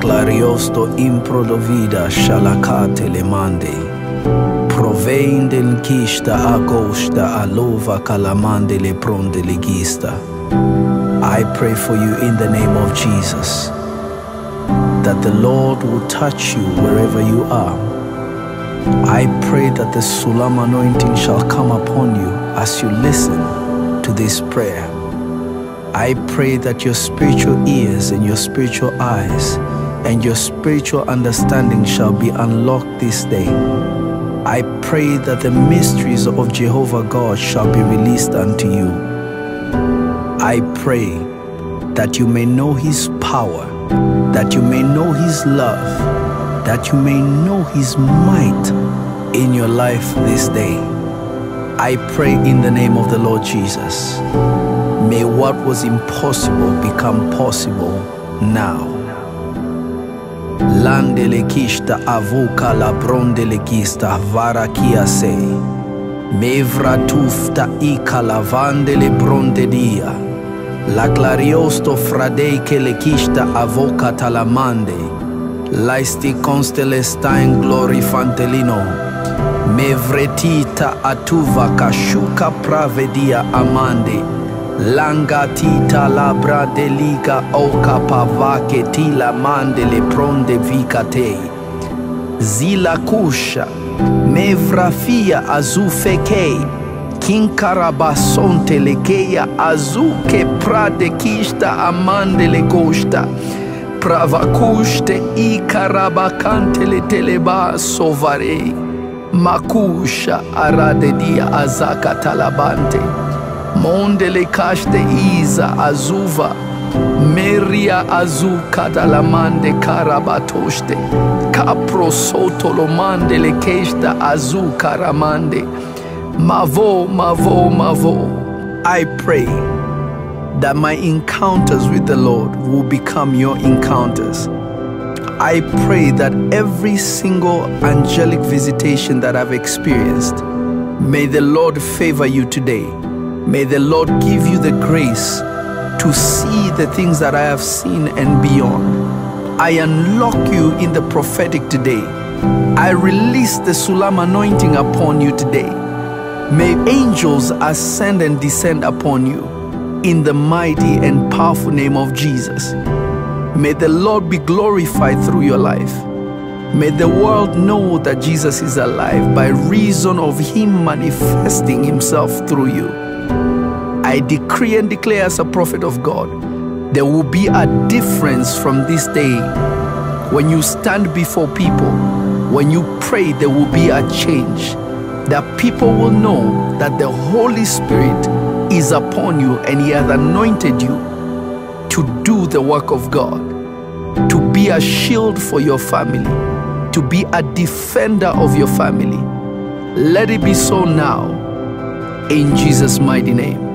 Clariosto improdovida shalakate le mande, proveinden kista agosta alova kalamande le prondeligista. I pray for you in the name of Jesus, that the Lord will touch you wherever you are. I pray that the Sulam anointing shall come upon you as you listen to this prayer. I pray that your spiritual ears and your spiritual eyes and your spiritual understanding shall be unlocked this day. I pray that the mysteries of Jehovah God shall be released unto you. I pray that you may know His power, that you may know His love, that you may know His might in your life this day. I pray in the name of the Lord Jesus. May what was impossible become possible now. Landelekista avuka la brondelekista varakiase. Mevratufta ikala vandele brondedia. La clariosto fradeike lekista avoka talamande. Laisti constelestain glorifantelino. Mevretita atuva kashuka pravedia amande langatita labra deliga oka pavake tila mandele pronde vikate zila kusha mevrafia azufekei kinkarabasonte lekeya azuke prade kista amandele kosta pravakushte ikarabakante le teleba sovarei makusha aradedia azaka talabante mondele kashte iza azuva meria azuka dalamande karabatoshte kaprosotolomande le keshta azuka ramande mavo mavo mavo. I pray that my encounters with the Lord will become your encounters. I pray that every single angelic visitation that I've experienced, may the Lord favor you today. May the Lord give you the grace to see the things that I have seen and beyond. I unlock you in the prophetic today. I release the Sulam anointing upon you today. May angels ascend and descend upon you. In the mighty and powerful name of Jesus. May the Lord be glorified through your life. May the world know that Jesus is alive by reason of Him manifesting Himself through you. I decree and declare as a prophet of God, there will be a difference from this day. When you stand before people, when you pray, there will be a change. That people will know that the Holy Spirit is upon you and He has anointed you to do the work of God, to be a shield for your family, to be a defender of your family. Let it be so now, in Jesus' mighty name.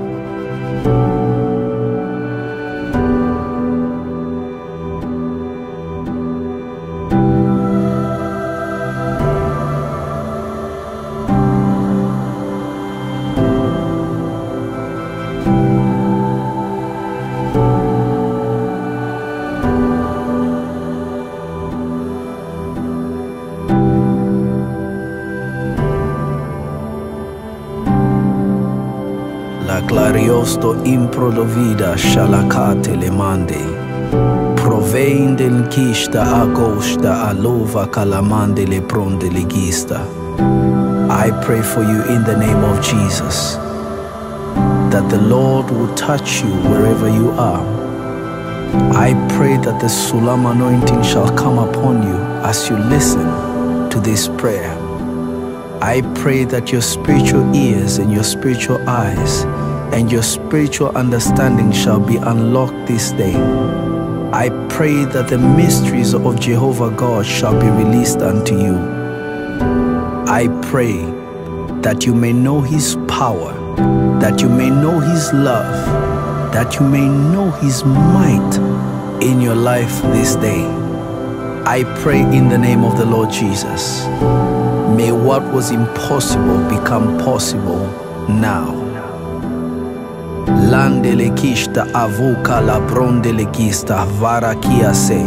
Gloriosto improvvida shalakate le mande provenden kista agosta alova kalamande le pronde legista. I pray for you in the name of Jesus that the Lord will touch you wherever you are. I pray that the Sulam anointing shall come upon you as you listen to this prayer. I pray that your spiritual ears and your spiritual eyes and your spiritual understanding shall be unlocked this day. I pray that the mysteries of Jehovah God shall be released unto you. I pray that you may know His power, that you may know His love, that you may know His might in your life this day. I pray in the name of the Lord Jesus. May what was impossible become possible now. Landele kista avuka la brondele kista vara kiase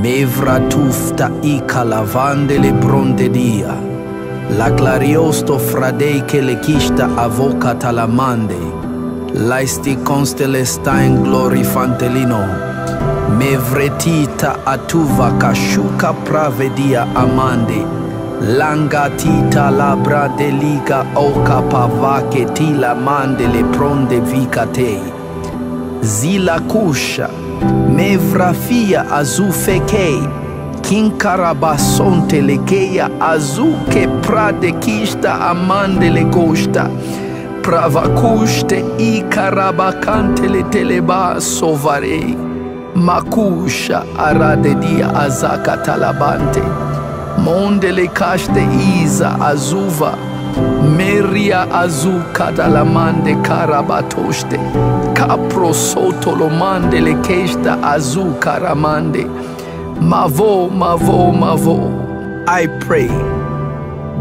mevra tufta ika la vandele brondedia la clariosto fradei ke le kista avoka talamande laisti constelestain glori fantelino mevretita atuva kashuka pravedia amande langatita labra deliga oka pavake tila mandele pronde vikate zila kusha mevrafia azufekei kinkarabasonte lekeya azuke prade kista amandele kosta pravakushte ikarabakante le teleba sovarei makusha aradedia azaka talabante mondele kashte iza azuva meria azuka dalamande karabatoshte kaprosotolomande le keshta azuka ramande mavo mavo mavo. I pray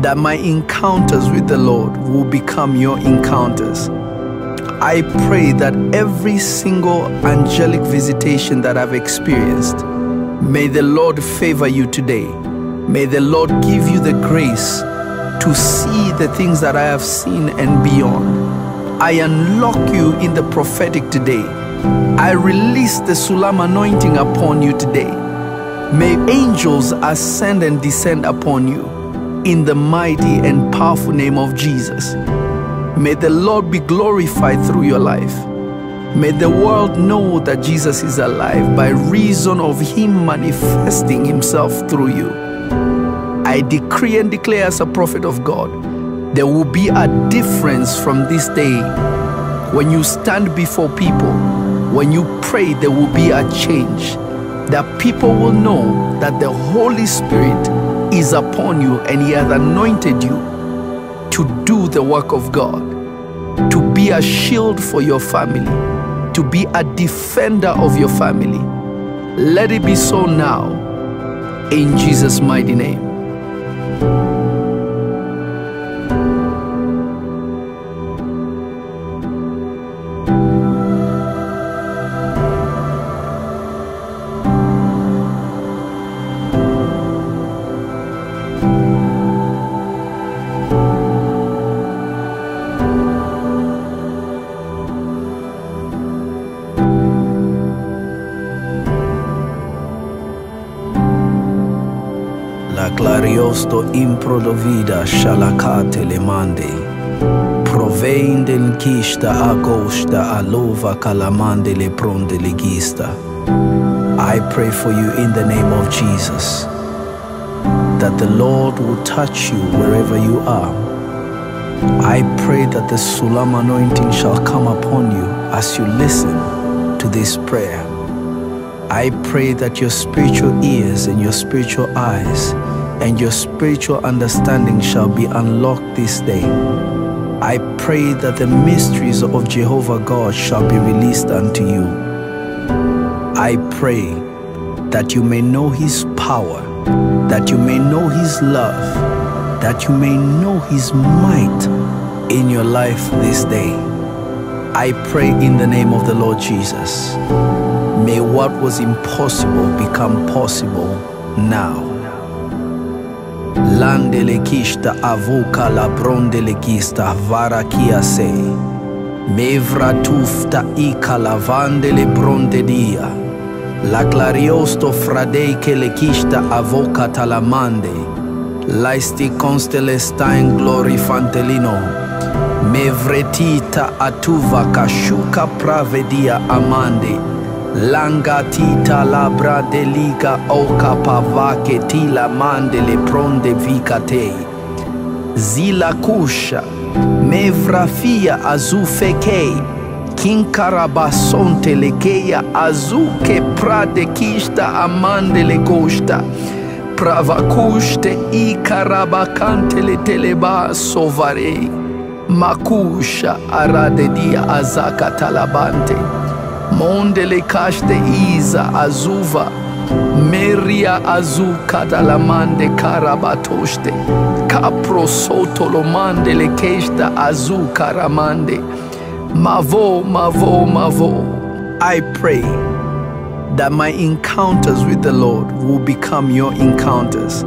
that my encounters with the Lord will become your encounters. I pray that every single angelic visitation that I've experienced, may the Lord favor you today. May the Lord give you the grace to see the things that I have seen and beyond. I unlock you in the prophetic today. I release the Sulam anointing upon you today. May angels ascend and descend upon you in the mighty and powerful name of Jesus. May the Lord be glorified through your life. May the world know that Jesus is alive by reason of Him manifesting Himself through you. I decree and declare as a prophet of God, there will be a difference from this day. When you stand before people, when you pray, there will be a change. That people will know that the Holy Spirit is upon you and He has anointed you to do the work of God, to be a shield for your family, to be a defender of your family. Let it be so now, in Jesus' mighty name. Clariosto improdovida shalakate le mande proveinden kista agosta alova kalamande le pronde legista. I pray for you in the name of Jesus that the Lord will touch you wherever you are. I pray that the Sulam anointing shall come upon you as you listen to this prayer. I pray that your spiritual ears and your spiritual eyes and your spiritual understanding shall be unlocked this day. I pray that the mysteries of Jehovah God shall be released unto you. I pray that you may know His power, that you may know His love, that you may know His might in your life this day. I pray in the name of the Lord Jesus. May what was impossible become possible now. Landelekista avuka la brondelekista varakiase mevra tufta ikala vandele brondedia la clariosto fradei kelekista avoka talamande laisti constelestain glorifantelino mevretita atuva kashuka pravedia amande Langa tita labra deliga oka pavake tila mandele pronde vicate Zila kusha mevrafia azufekei Kinkarabasonte lekeia azuke pradekista amandele kosta Pravakuste ikarabakante le teleba sovarei Makusha aradedia azaka talabante Mondele kashte iza azuva Meria azu katalamande karabatoshte Kaprosotolomande le keshta azu karamande Mavo, mavo, mavo. I pray that my encounters with the Lord will become your encounters.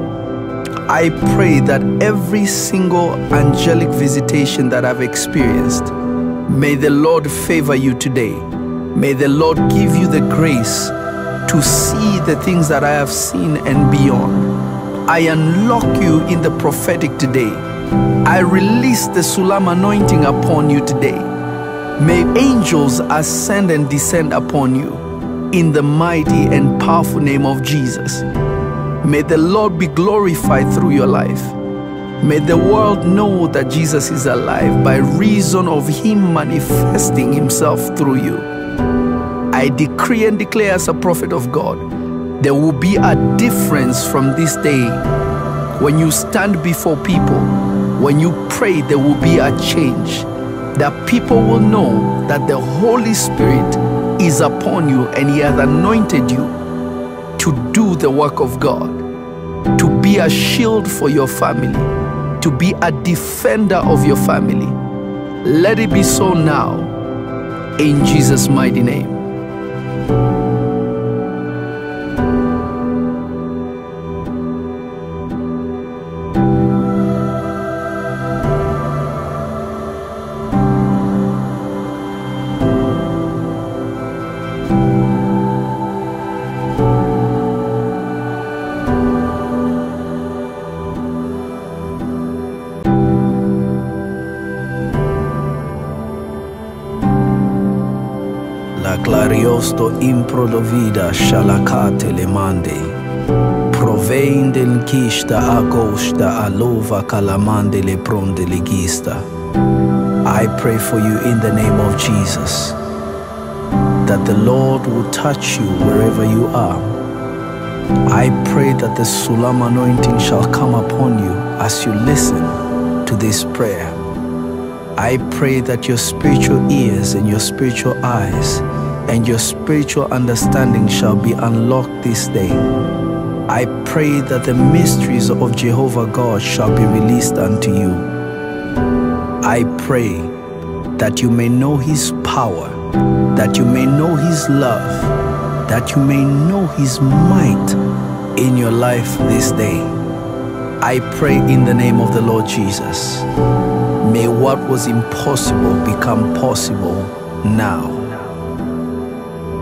I pray that every single angelic visitation that I've experienced, may the Lord favor you today. May the Lord give you the grace to see the things that I have seen and beyond. I unlock you in the prophetic today. I release the Sulam anointing upon you today. May angels ascend and descend upon you in the mighty and powerful name of Jesus. May the Lord be glorified through your life. May the world know that Jesus is alive by reason of Him manifesting Himself through you. I decree and declare as a prophet of God, there will be a difference from this day. When you stand before people, when you pray, there will be a change. That people will know that the Holy Spirit is upon you and He has anointed you to do the work of God, to be a shield for your family, to be a defender of your family. Let it be so now, in Jesus' mighty name. Clariosto improdovida shalakate le mande. Proveinden kista agosta alova calamande le pronde legista. I pray for you in the name of Jesus, that the Lord will touch you wherever you are. I pray that the Sulam anointing shall come upon you as you listen to this prayer. I pray that your spiritual ears and your spiritual eyes and your spiritual understanding shall be unlocked this day. I pray that the mysteries of Jehovah God shall be released unto you. I pray that you may know His power, that you may know His love, that you may know His might in your life this day. I pray in the name of the Lord Jesus. May what was impossible become possible now.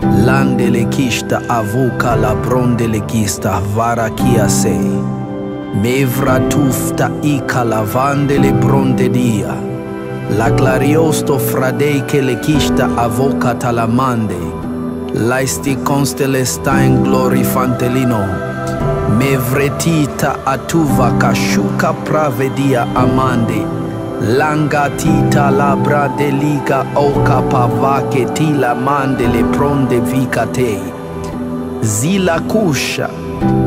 Landele kista avuka la brondele kista varakia se. Mevra tufta ika la vandele brondedia. La clariosto fradeike le kista avoka talamande. Laisti constelestain glori fantelino. Mevretita atuva kashuka pravedia amande. Langatita labra deliga oka pavake tila mandele pronde vikate. Zila kusha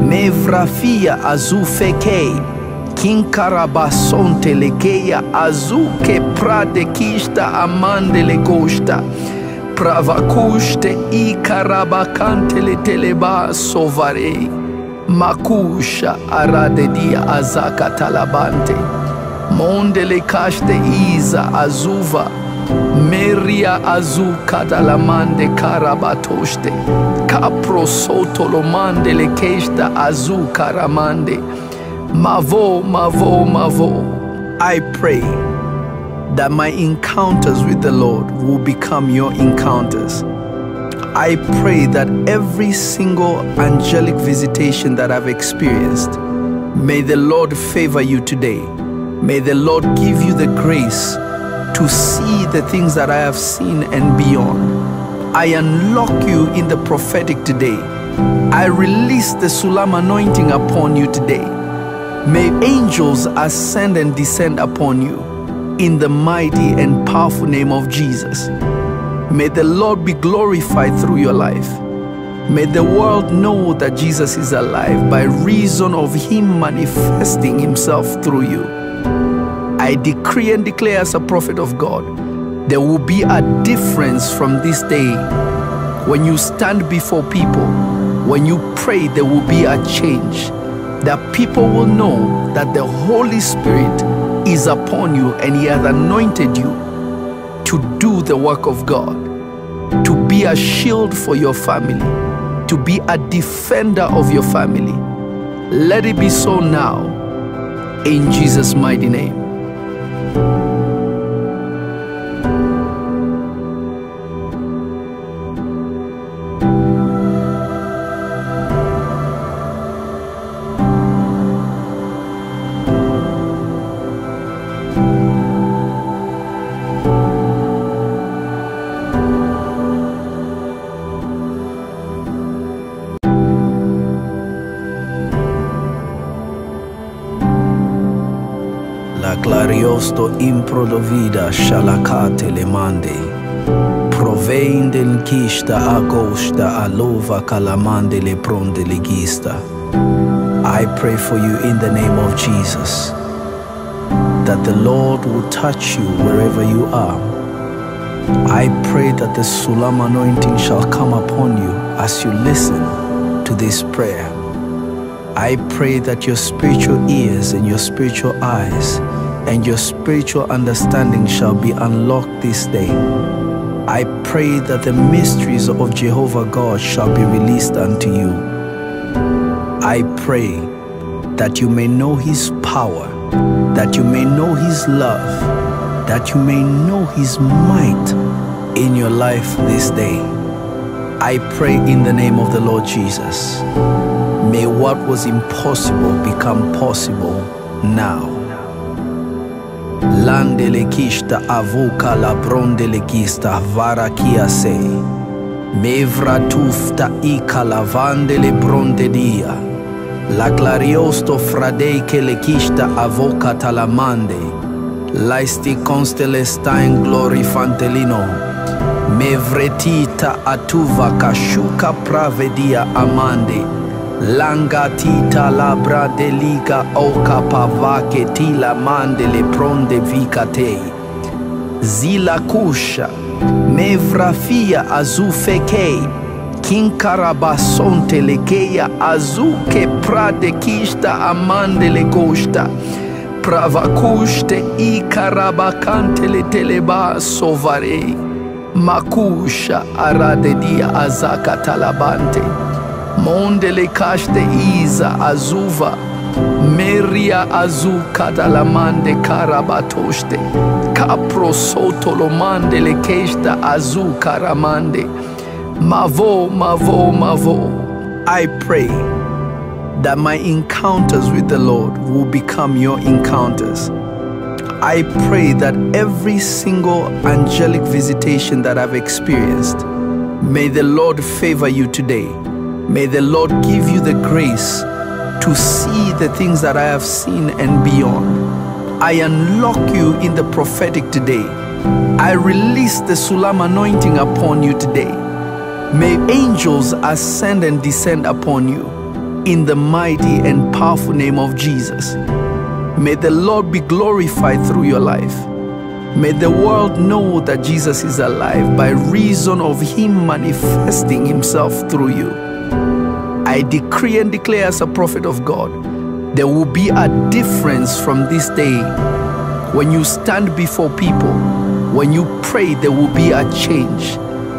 mevrafia azufeke. Kinkarabasonte lekeya azuke prade kista amandele kosta. Pravakuste ikarabakante le teleba sovare. Makusha aradedia azaka talabante. Mondele kashte iza azuva, meria azuka dalamande karabatoshte, kapro sotolomande le keshta azuka ramande, mavo, mavo, mavo. I pray that my encounters with the Lord will become your encounters. I pray that every single angelic visitation that I've experienced, may the Lord favor you today. May the Lord give you the grace to see the things that I have seen and beyond. I unlock you in the prophetic today. I release the Sulam anointing upon you today. May angels ascend and descend upon you in the mighty and powerful name of Jesus. May the Lord be glorified through your life. May the world know that Jesus is alive by reason of Him manifesting Himself through you. I decree and declare as a prophet of God, there will be a difference from this day. When you stand before people, when you pray, there will be a change. That people will know that the Holy Spirit is upon you and He has anointed you to do the work of God, to be a shield for your family, to be a defender of your family. Let it be so now, in Jesus' mighty name. Clariosto improdovida shalakate le mande. Proveinden kista agosta alova calamande le pronde legista. I pray for you in the name of Jesus, that the Lord will touch you wherever you are. I pray that the Sulam anointing shall come upon you as you listen to this prayer. I pray that your spiritual ears and your spiritual eyes and your spiritual understanding shall be unlocked this day. I pray that the mysteries of Jehovah God shall be released unto you. I pray that you may know His power, that you may know His love, that you may know His might in your life this day. I pray in the name of the Lord Jesus. May what was impossible become possible now. Landele kista avuka la brondele kista varakia se. Mevra tufta ica lavande le bronde dia. La clariosto fradei che le chista avoca talamande. Laisti constelestain glorifantelino. Mevretita atuva kashuka pravedia amande. Langatita labra deliga oka pavake tila mande le pronde vicatei. Zila kusha, mevrafia azufekei. Kinkarabasonte lekeia azuke pradekista amande le costa. Pravakuste ikarabakante le teleba sovarei. Makusha aradedia azaka talabante. Mondele kashte iza azuva. Meria azuka talamande karabatoshte. Capro sotolomande le keshta azuka ramande. Mavo, mavo, mavo. I pray that my encounters with the Lord will become your encounters. I pray that every single angelic visitation that I've experienced, may the Lord favor you today. May the Lord give you the grace to see the things that I have seen and beyond. I unlock you in the prophetic today. I release the Sulam anointing upon you today. May angels ascend and descend upon you in the mighty and powerful name of Jesus. May the Lord be glorified through your life. May the world know that Jesus is alive by reason of Him manifesting Himself through you. I decree and declare as a prophet of God, there will be a difference from this day. When you stand before people, when you pray, there will be a change.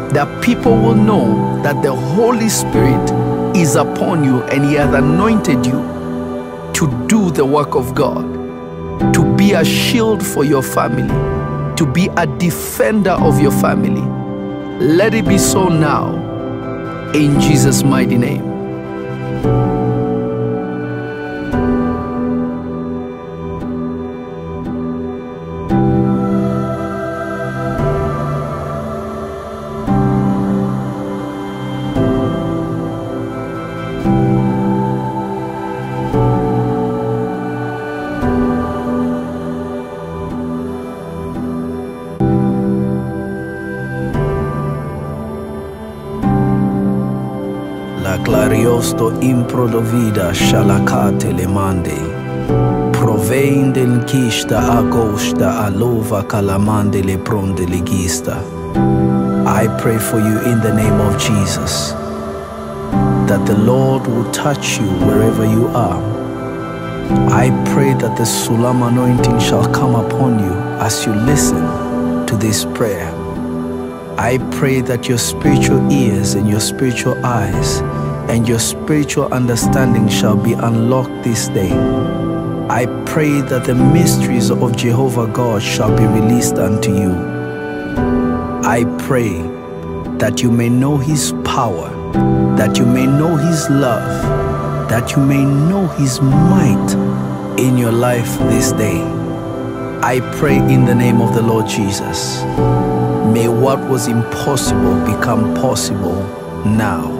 That people will know that the Holy Spirit is upon you and He has anointed you to do the work of God, to be a shield for your family, to be a defender of your family. Let it be so now, in Jesus' mighty name. Clariosto improdovida shalakate le mande. Proveinden kista agosta alova kalamande le pronde legista. I pray for you in the name of Jesus, that the Lord will touch you wherever you are. I pray that the Sulam anointing shall come upon you as you listen to this prayer. I pray that your spiritual ears and your spiritual eyes and your spiritual understanding shall be unlocked this day. I pray that the mysteries of Jehovah God shall be released unto you. I pray that you may know His power, that you may know His love, that you may know His might in your life this day. I pray in the name of the Lord Jesus. May what was impossible become possible now.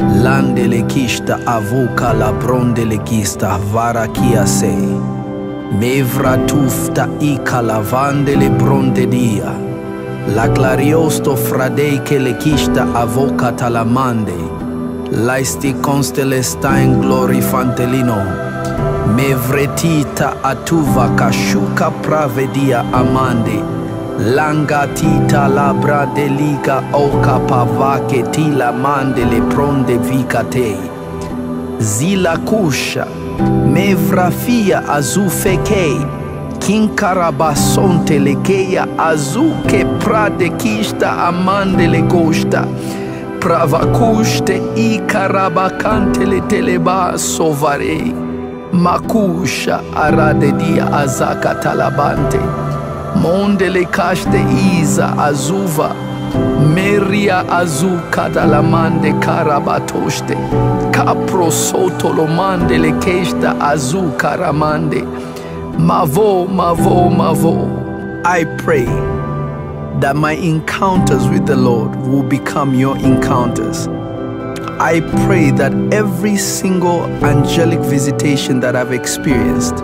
Landelekista avuka la brondelekista varakiase. Mevra tufta ika lavandele brondedia. La clariosto fradei che lekista avoca talamande. Laisti constelestain glorifantelino. Mevretita atuva kashuka pravedia amande. Langatita labra deliga oka pavake tila mandele pronde vicatei. Zila kusha, mevrafia azufekei. Kinkarabasonte lekeia azuke pradekista amandele costa. Pravakuste ikarabakante le teleba sovarei. Makusha aradedia azaka talabante. Mondele kashte iza azuva. Meria azuka talamande karabatoshte. Capro sotolomande le keshta azuka ramande. Mavo, mavo, mavo. I pray that my encounters with the Lord will become your encounters. I pray that every single angelic visitation that I've experienced,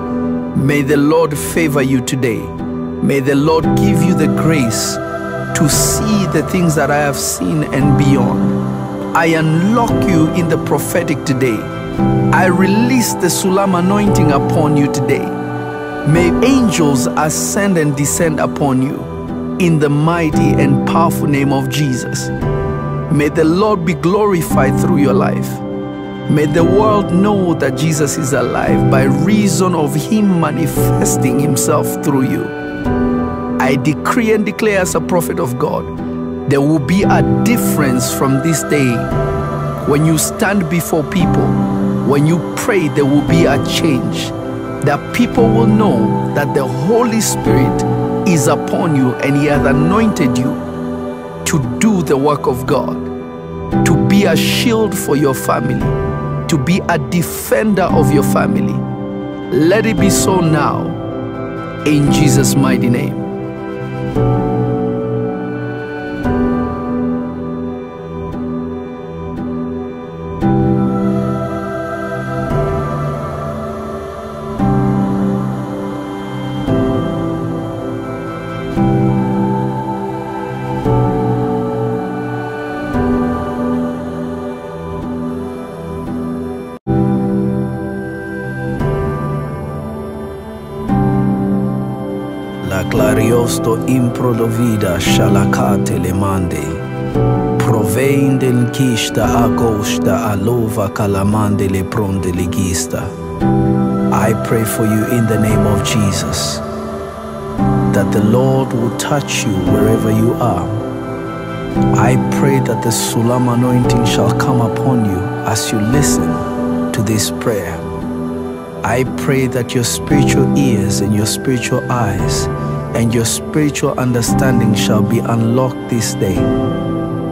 may the Lord favor you today. May the Lord give you the grace to see the things that I have seen and beyond. I unlock you in the prophetic today. I release the Sulam anointing upon you today. May angels ascend and descend upon you in the mighty and powerful name of Jesus. May the Lord be glorified through your life. May the world know that Jesus is alive by reason of Him manifesting Himself through you. I decree and declare as a prophet of God, there will be a difference from this day. When you stand before people, when you pray, there will be a change. That people will know that the Holy Spirit is upon you and He has anointed you to do the work of God, to be a shield for your family, to be a defender of your family. Let it be so now, in Jesus' mighty name. Clariosto improdovida shalakate le mande proveinden kista agosta alova kalamande le pronde legista. I pray for you in the name of Jesus that the Lord will touch you wherever you are. I pray that the Sulam anointing shall come upon you as you listen to this prayer. I pray that your spiritual ears and your spiritual eyes and your spiritual understanding shall be unlocked this day.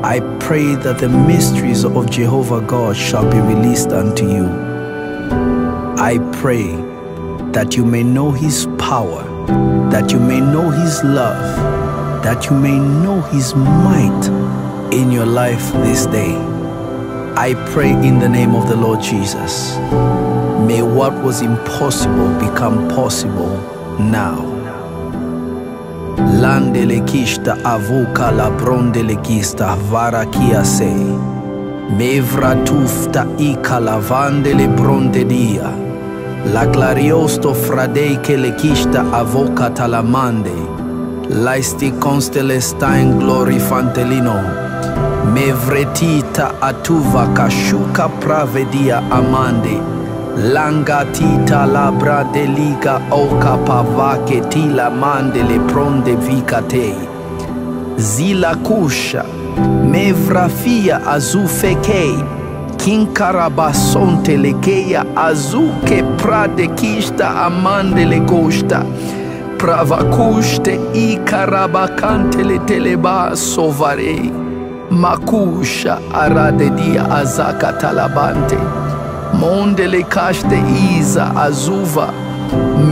I pray that the mysteries of Jehovah God shall be released unto you. I pray that you may know His power, that you may know His love, that you may know His might in your life this day. I pray in the name of the Lord Jesus. May what was impossible become possible now. Landele kista avuka la brondele kista varakia se. Mevra tufta ika la vandele brondedia. La clariosto fradeike le kista avoka talamande. Laisti constelestain glori fantelino. Mevretita atuva kashuka pravedia amande. Langatita labra deliga oka pavake tila mandele pronde vikate. Zila kusha mevrafia azufekei kinkarabasonte lekeya azuke prade kista amandele kosta pravakuste ikarabakante le teleba sovarei makusha aradedia azaka talabante. Mondele kashte iza azuva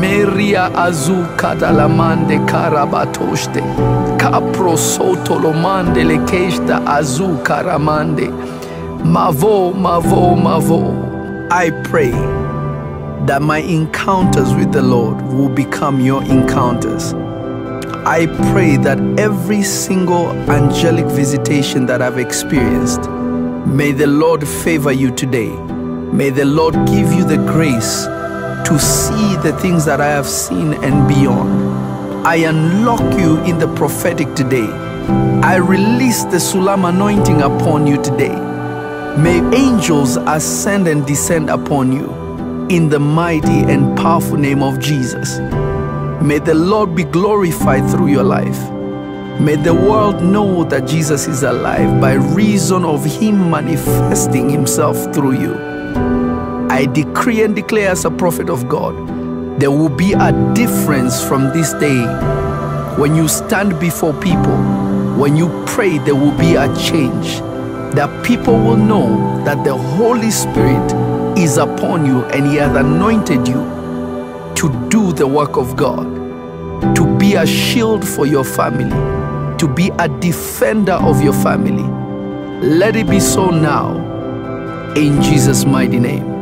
meria azuka dalamande karabatoshte kapro sotolomande le keshta azuka ramande mavo mavo mavo. I pray that my encounters with the Lord will become your encounters. I pray that every single angelic visitation that I've experienced, may the Lord favor you today. May the Lord give you the grace to see the things that I have seen and beyond. I unlock you in the prophetic today. I release the Sulam anointing upon you today. May angels ascend and descend upon you in the mighty and powerful name of Jesus. May the Lord be glorified through your life. May the world know that Jesus is alive by reason of Him manifesting Himself through you. I decree and declare as a prophet of God, there will be a difference from this day. When you stand before people, when you pray, there will be a change. That people will know that the Holy Spirit is upon you and He has anointed you to do the work of God, to be a shield for your family, to be a defender of your family. Let it be so now, in Jesus' mighty name.